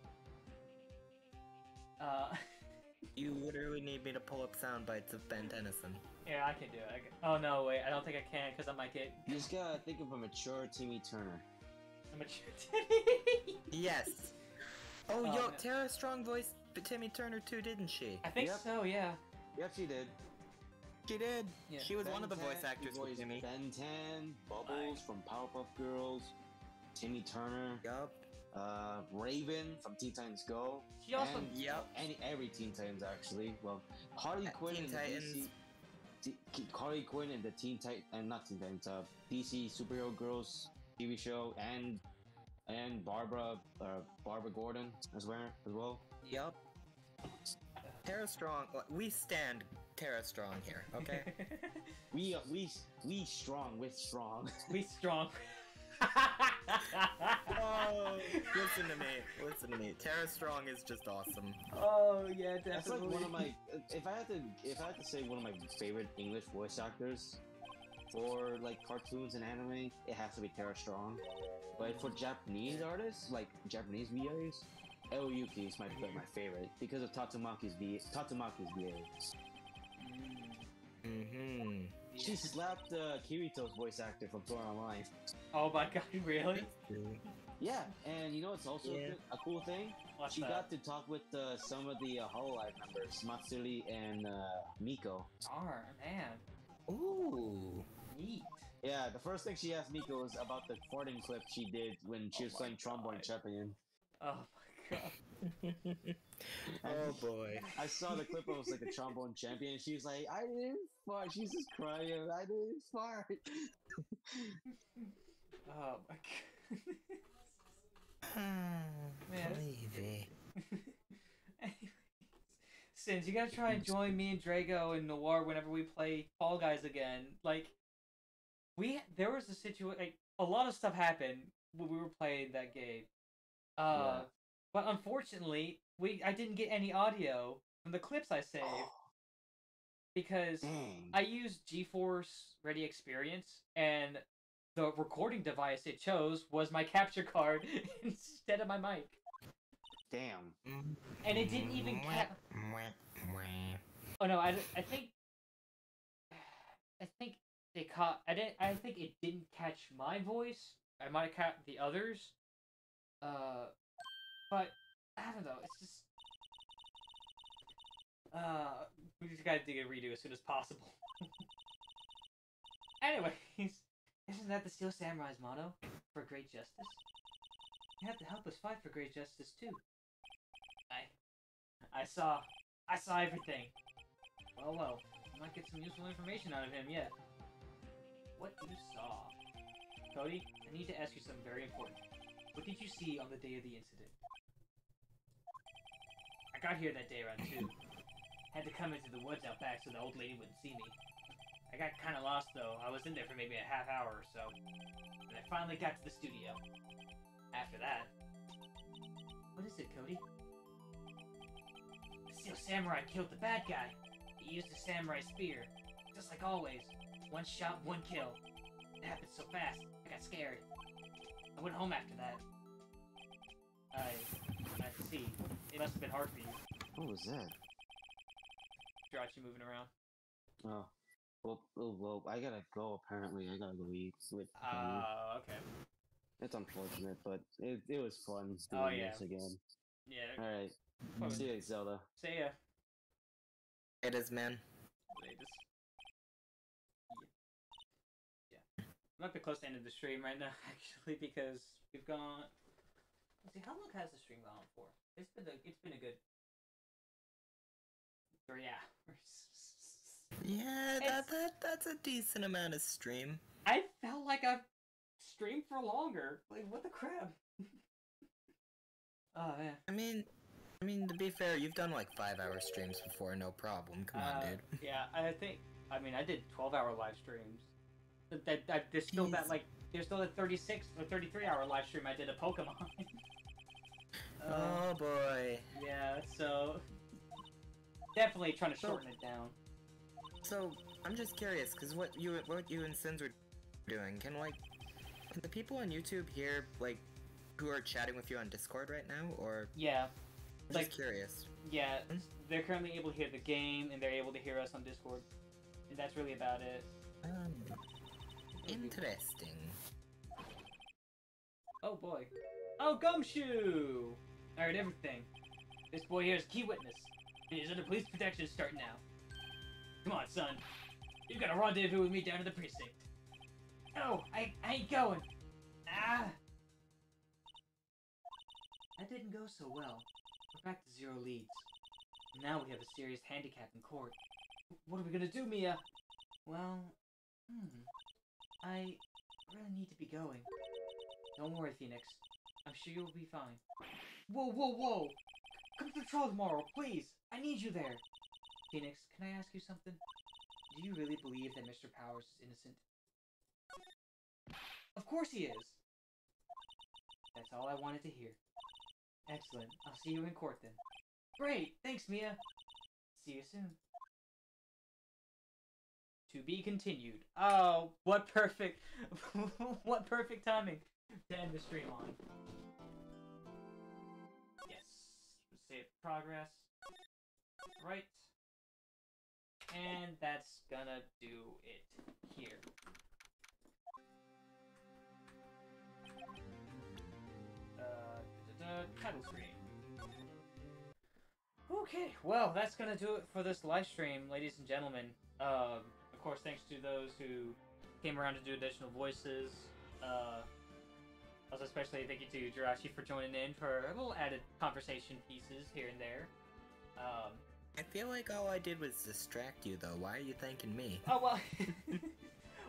Uh. You literally need me to pull up sound bites of Ben Tennyson. Yeah, I can do it. I can... Oh no, wait, I don't think I can because I might get. You just gotta think of a mature Timmy Turner. A mature Timmy. Yes. Oh, oh yo, no. Tara Strong voiced Timmy Turner too, didn't she? I think yep. so. Yeah. Yep, she did. She did. Yeah. She was Ben one of the ten, voice actors for Timmy. Ben ten, Bubbles Bye. from Powerpuff Girls, Timmy Turner. Yup. Uh, Raven from Teen Titans Go. She also and, yep. Any every Teen Titans actually. Well, Harley At Quinn Teen and Titans. D C, D, Harley Quinn and the Teen Titan and not Teen Titans. Uh, D C Superhero Girls T V show and and Barbara uh, Barbara Gordon as well as well. Yep. Tara Strong. We stand Tara Strong here. Okay. we uh, we we strong with strong. We strong. Oh, listen to me, listen to me. Tara Strong is just awesome. Oh yeah, definitely. That's like one of my. If I had to, if I had to say one of my favorite English voice actors for like cartoons and anime, it has to be Tara Strong. But for Japanese artists, like Japanese V As, Yuki is my my favorite because of Tatsumaki's V Tatsumaki's V As. Mm-hmm. She slapped uh, Kirito's voice actor from Sword Online. Oh my god, really? Yeah, and you know what's also yeah. a cool thing? What's she that? got to talk with uh, some of the uh, HoloLive members, Matsuri and uh, Miko. Oh man. Ooh. Neat. Yeah, the first thing she asked Miko was about the recording clip she did when she oh was playing god. trombone in Japan. Oh my god. Oh boy. I saw the clip, I was like a trombone champion. She was like, I didn't fart. She's just crying. I didn't fart. Oh my god. Ah, believe it. Anyways. Sims, you gotta try and join me and Drago and Noir whenever we play Fall Guys again. Like, we there was a situation, like, a lot of stuff happened when we were playing that game. Uh, yeah. But unfortunately, we I didn't get any audio from the clips I saved oh. because Dang. I used GeForce Ready Experience, and the recording device it chose was my capture card instead of my mic. Damn. And it didn't even cap. Oh no! I I think I think it caught. I didn't. I think it didn't catch my voice. I might have caught the others. Uh, but, I don't know, it's just, uh, we just gotta dig a redo as soon as possible. Anyways, isn't that the Steel Samurai's motto? For great justice? You have to help us fight for great justice, too. I, I saw, I saw everything. Well, well, I might get some useful information out of him yet. What you saw? Cody, I need to ask you something very important. What did you see on the day of the incident? I got here that day around two. Had to come into the woods out back so the old lady wouldn't see me. I got kinda lost though. I was in there for maybe a half hour or so. And I finally got to the studio. After that... What is it, Cody? The Steel Samurai killed the bad guy. He used a samurai spear. Just like always. One shot, one kill. It happened so fast, I got scared. I went home after that. I... I see. It must have been hard for you. What was that? Jirachi moving around. Oh. Well, well, well, I gotta go, apparently. I gotta go eat. Oh, uh, okay. It's unfortunate, but it, it was fun doing oh, yeah. this again. Yeah. Alright. See ya, Zelda. See ya. It is, man. They just... I'm at the close end of the stream right now, actually, because we've gone. Let's see, how long has the stream gone for? It's been a, it's been a good three hours. Yeah, that, that that's a decent amount of stream. I felt like I've streamed for longer. Like, what the crap? Oh man. I mean, I mean to be fair, you've done like five-hour streams before, no problem. Come uh, on, dude. Yeah, I think. I mean, I did twelve-hour live streams. That, that there's still that like there's still a thirty-six or thirty-three hour live stream I did of Pokemon. uh, oh boy. Yeah, so definitely trying to so, shorten it down. So I'm just curious, because what you what you and Sins were doing, can like can the people on YouTube hear like who are chatting with you on Discord right now, or yeah, I'm like just curious. Yeah, hmm? They're currently able to hear the game and they're able to hear us on Discord, and that's really about it. Um. Interesting. Oh boy. Oh, Gumshoe! I heard everything. This boy here is key witness, and he's under police protection starting now. Come on, son. You've got a rendezvous with me down to the precinct. No, I, I ain't going. Ah! That didn't go so well. We're back to zero leads. Now we have a serious handicap in court. What are we gonna do, Mia? Well, hmm. I really need to be going. Don't worry, Phoenix. I'm sure you'll be fine. Whoa, whoa, whoa! Come to the trial tomorrow, please! I need you there! Phoenix, can I ask you something? Do you really believe that Mister Powers is innocent? Of course he is! That's all I wanted to hear. Excellent. I'll see you in court then. Great! Thanks, Mia! See you soon. To be continued. Oh, what perfect, what perfect timing to end the stream on. Yes, save progress. Right. And that's gonna do it here. Uh, da -da -da, title screen. Okay, well, that's gonna do it for this live stream, ladies and gentlemen. Um, Of course, thanks to those who came around to do additional voices. Uh, also, especially thank you to Jirachi for joining in for a little added conversation pieces here and there. Um, I feel like all I did was distract you, though. Why are you thanking me? Oh well,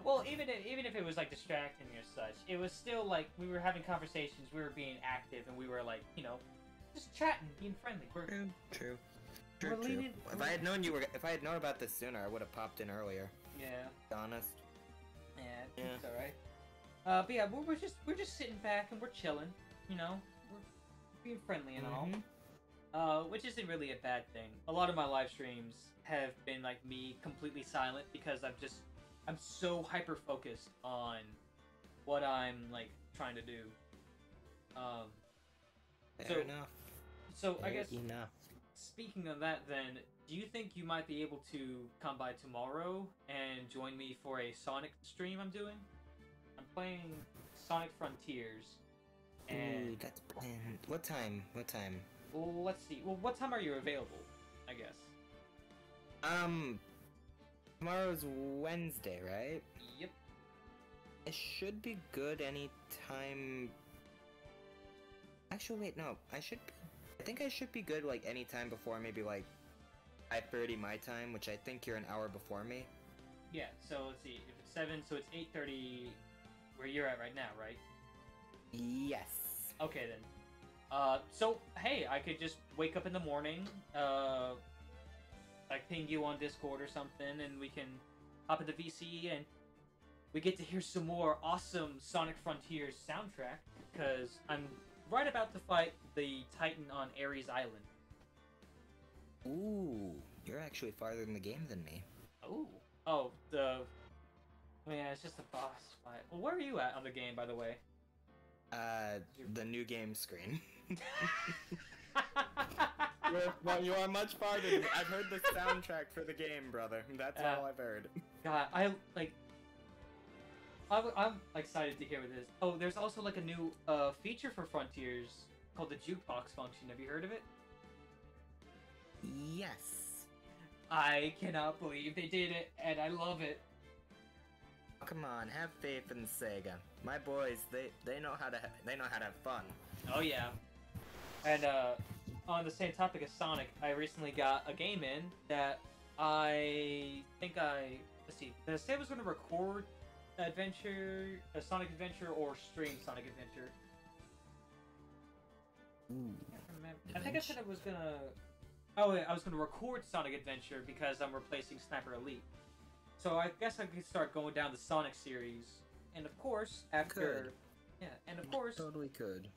well even if, even if it was like distracting or such, it was still like we were having conversations, we were being active, and we were like, you know, just chatting, being friendly. We're... True. True. True, true. If I had known you were, if I had known about this sooner, I would have popped in earlier. Yeah. Honest. Yeah, yeah. It's alright. Uh, but yeah, we're, we're just we're just sitting back and we're chilling, you know, we're being friendly and mm-hmm. all, uh, which isn't really a bad thing. A lot of my live streams have been like me completely silent because I'm just I'm so hyper focused on what I'm like trying to do. Um. Fair so, enough. So Fair I guess enough. Speaking of that, then, do you think you might be able to come by tomorrow and join me for a Sonic stream I'm doing? I'm playing Sonic Frontiers. And ooh, that's planned. What time? What time? Well, let's see. Well, what time are you available, I guess? Um, tomorrow's Wednesday, right? Yep. It should be good any time... Actually, wait, no. I should be... I think I should be good, like, any time before maybe, like, five thirty my time, which I think you're an hour before me. Yeah, so let's see, if it's seven, so it's eight thirty where you're at right now, right? Yes. Okay, then. Uh, so, hey, I could just wake up in the morning, uh, like, ping you on Discord or something, and we can hop into V C, and we get to hear some more awesome Sonic Frontiers soundtrack, because I'm... right about to fight the Titan on Ares Island. Ooh, you're actually farther in the game than me. Oh, oh, the... yeah, it's just a boss fight. Well, where are you at on the game, by the way? Uh, the new game screen. Well, you are much farther than me. I've heard the soundtrack for the game, brother. That's uh, all I've heard. God, I, like... I'm, I'm excited to hear what it is. Oh, there's also like a new uh, feature for Frontiers called the jukebox function. Have you heard of it? Yes. I cannot believe they did it, and I love it. Come on, have faith in Sega. My boys, they they know how to ha they know how to have fun. Oh yeah. And uh, on the same topic as Sonic, I recently got a game in that I think I let's see. The state was going to record. Adventure, uh, Sonic Adventure, or stream Sonic Adventure. Ooh, I can't remember. I think I said I was gonna. Oh, yeah, I was gonna record Sonic Adventure because I'm replacing Sniper Elite. So I guess I could start going down the Sonic series. And of course, after... Could. Yeah, and of course... Totally could.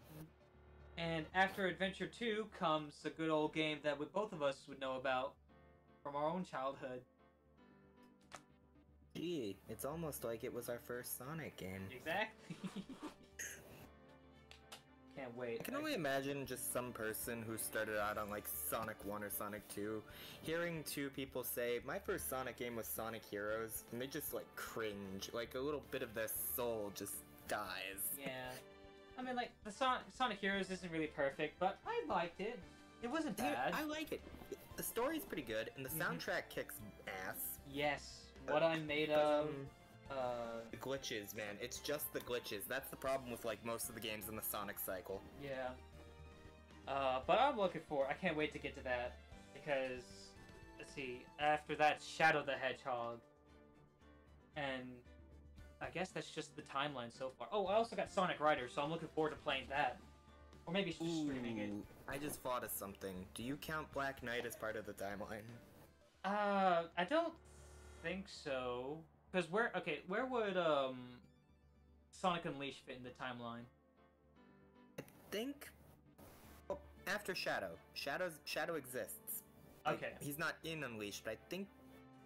And after Adventure two comes a good old game that we, both of us would know about from our own childhood. Gee, it's almost like it was our first Sonic game. Exactly. Can't wait. I can only imagine just some person who started out on like Sonic one or Sonic two hearing two people say, my first Sonic game was Sonic Heroes, and they just like cringe, like a little bit of their soul just dies. Yeah. I mean, like, the Son Sonic Heroes isn't really perfect, but I liked it. It wasn't bad. Dude, I like it. The story's pretty good, and the soundtrack mm-hmm. kicks ass. Yes. What uh, I'm made of. Um, Uh, the glitches, man. It's just the glitches. That's the problem with, like, most of the games in the Sonic cycle. Yeah. Uh, but I'm looking for... I can't wait to get to that. Because, let's see, after that, Shadow the Hedgehog. And I guess that's just the timeline so far. Oh, I also got Sonic Riders, so I'm looking forward to playing that. Or maybe just Ooh, streaming it. I just thought of something. Do you count Black Knight as part of the timeline? Uh, I don't think so. Because where, okay, where would um, Sonic Unleashed fit in the timeline? I think well, after Shadow. Shadow's, Shadow exists. Okay. Like, he's not in Unleashed, but I think,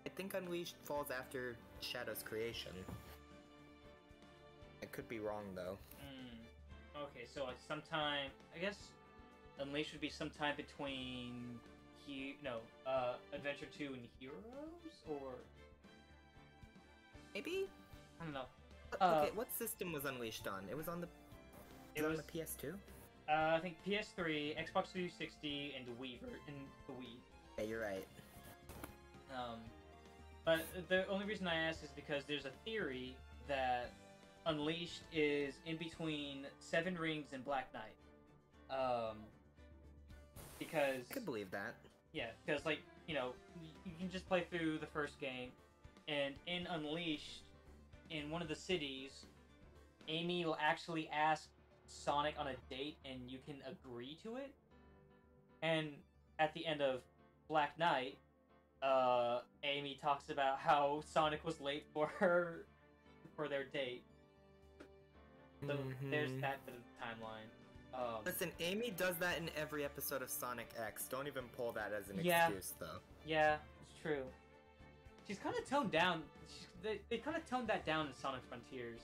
I think Unleashed falls after Shadow's creation. I could be wrong, though. Mm. Okay, so sometime, I guess Unleashed would be sometime between, he, no, uh, Adventure two and Heroes, or... Maybe? I don't know. Uh, okay, what system was Unleashed on? It was on the... It was on the P S two? Uh, I think P S three, Xbox three sixty, and the Wii. Or, and the Wii. Yeah, you're right. Um, but the only reason I ask is because there's a theory that Unleashed is in between Seven Rings and Black Knight. Um, because... I could believe that. Yeah, because, like, you know, you can just play through the first game. And in Unleashed, in one of the cities, Amy will actually ask Sonic on a date, and you can agree to it. And at the end of Black Knight, uh, Amy talks about how Sonic was late for her, for their date. So mm-hmm. there's that bit of the timeline. Um, Listen, Amy does that in every episode of Sonic X. Don't even pull that as an yeah, excuse, though. Yeah, it's true. She's kind of toned down. She, they they kind of toned that down in Sonic Frontiers.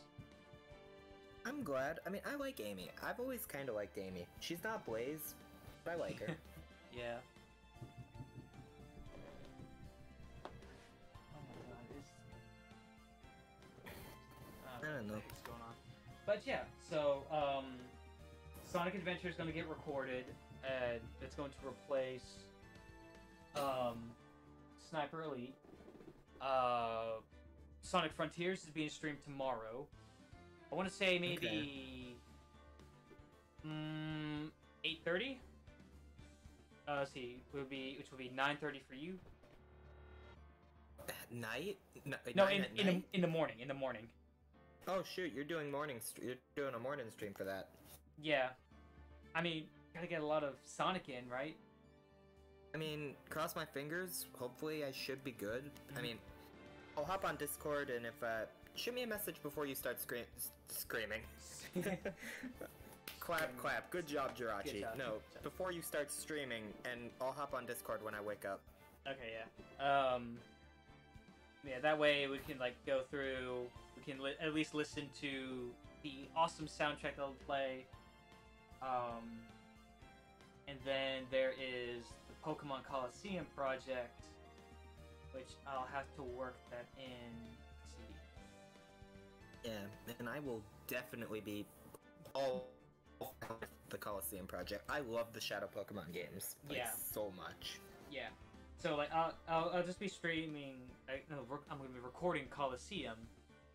I'm glad. I mean, I like Amy. I've always kind of liked Amy. She's not Blaze, but I like her. Yeah. Oh my god, this... I don't know what's going on. But yeah, so um, Sonic Adventure is going to get recorded, and it's going to replace um, Sniper Elite. Uh, Sonic Frontiers is being streamed tomorrow. I want to say maybe okay. um, eight thirty. Uh, let's see, it would be which will be nine thirty for you. At night? No, no nine in at in, night? The, in the morning. In the morning. Oh shoot, you're doing morning. You're doing a morning stream for that. Yeah, I mean, gotta get a lot of Sonic in, right? I mean, cross my fingers, hopefully I should be good. Mm-hmm. I mean, I'll hop on Discord and if, uh, shoot me a message before you start scream screaming. Clap, clap. Good job, Jirachi. Good job. No, before you start streaming, and I'll hop on Discord when I wake up. Okay, yeah. Um, yeah, that way we can, like, go through, we can li at least listen to the awesome soundtrack that'll play. Um... And then there is the Pokemon Coliseum project, which I'll have to work that in. Let's see. Yeah, and I will definitely be all with the Coliseum project. I love the Shadow Pokemon games. Like, yeah. So much. Yeah. So like, I'll I'll, I'll just be streaming. I, no, I'm gonna be recording Coliseum,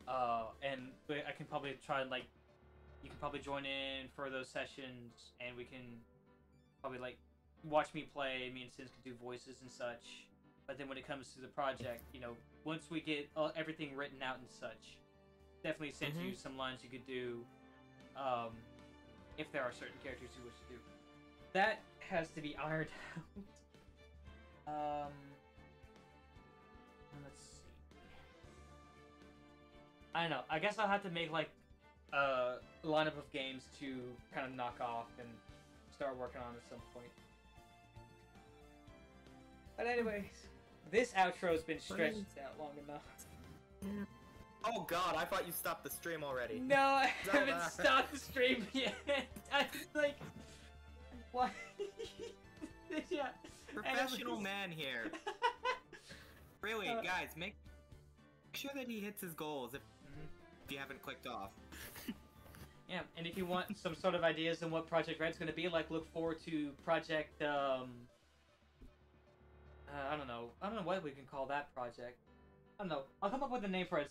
uh, and I can probably try and like, you can probably join in for those sessions, and we can. Probably like watch me play. Me and Sins could do voices and such. But then when it comes to the project, you know, once we get uh, everything written out and such, definitely send mm-hmm. you some lines you could do. Um, if there are certain characters you wish to do, that has to be ironed out. um, let's see. I don't know. I guess I'll have to make like a lineup of games to kind of knock off and start working on at some point. But anyways, this outro's been stretched out long enough. Oh god, I thought you stopped the stream already. No, I haven't stopped the stream yet. I was like, why? Yeah. Professional was... man here. Really, uh, guys, make sure that he hits his goals if, mm-hmm. if you haven't clicked off. Yeah, and if you want some sort of ideas on what Project Red's going to be like, look forward to Project, um... Uh, I don't know. I don't know what we can call that project. I don't know. I'll come up with a name for it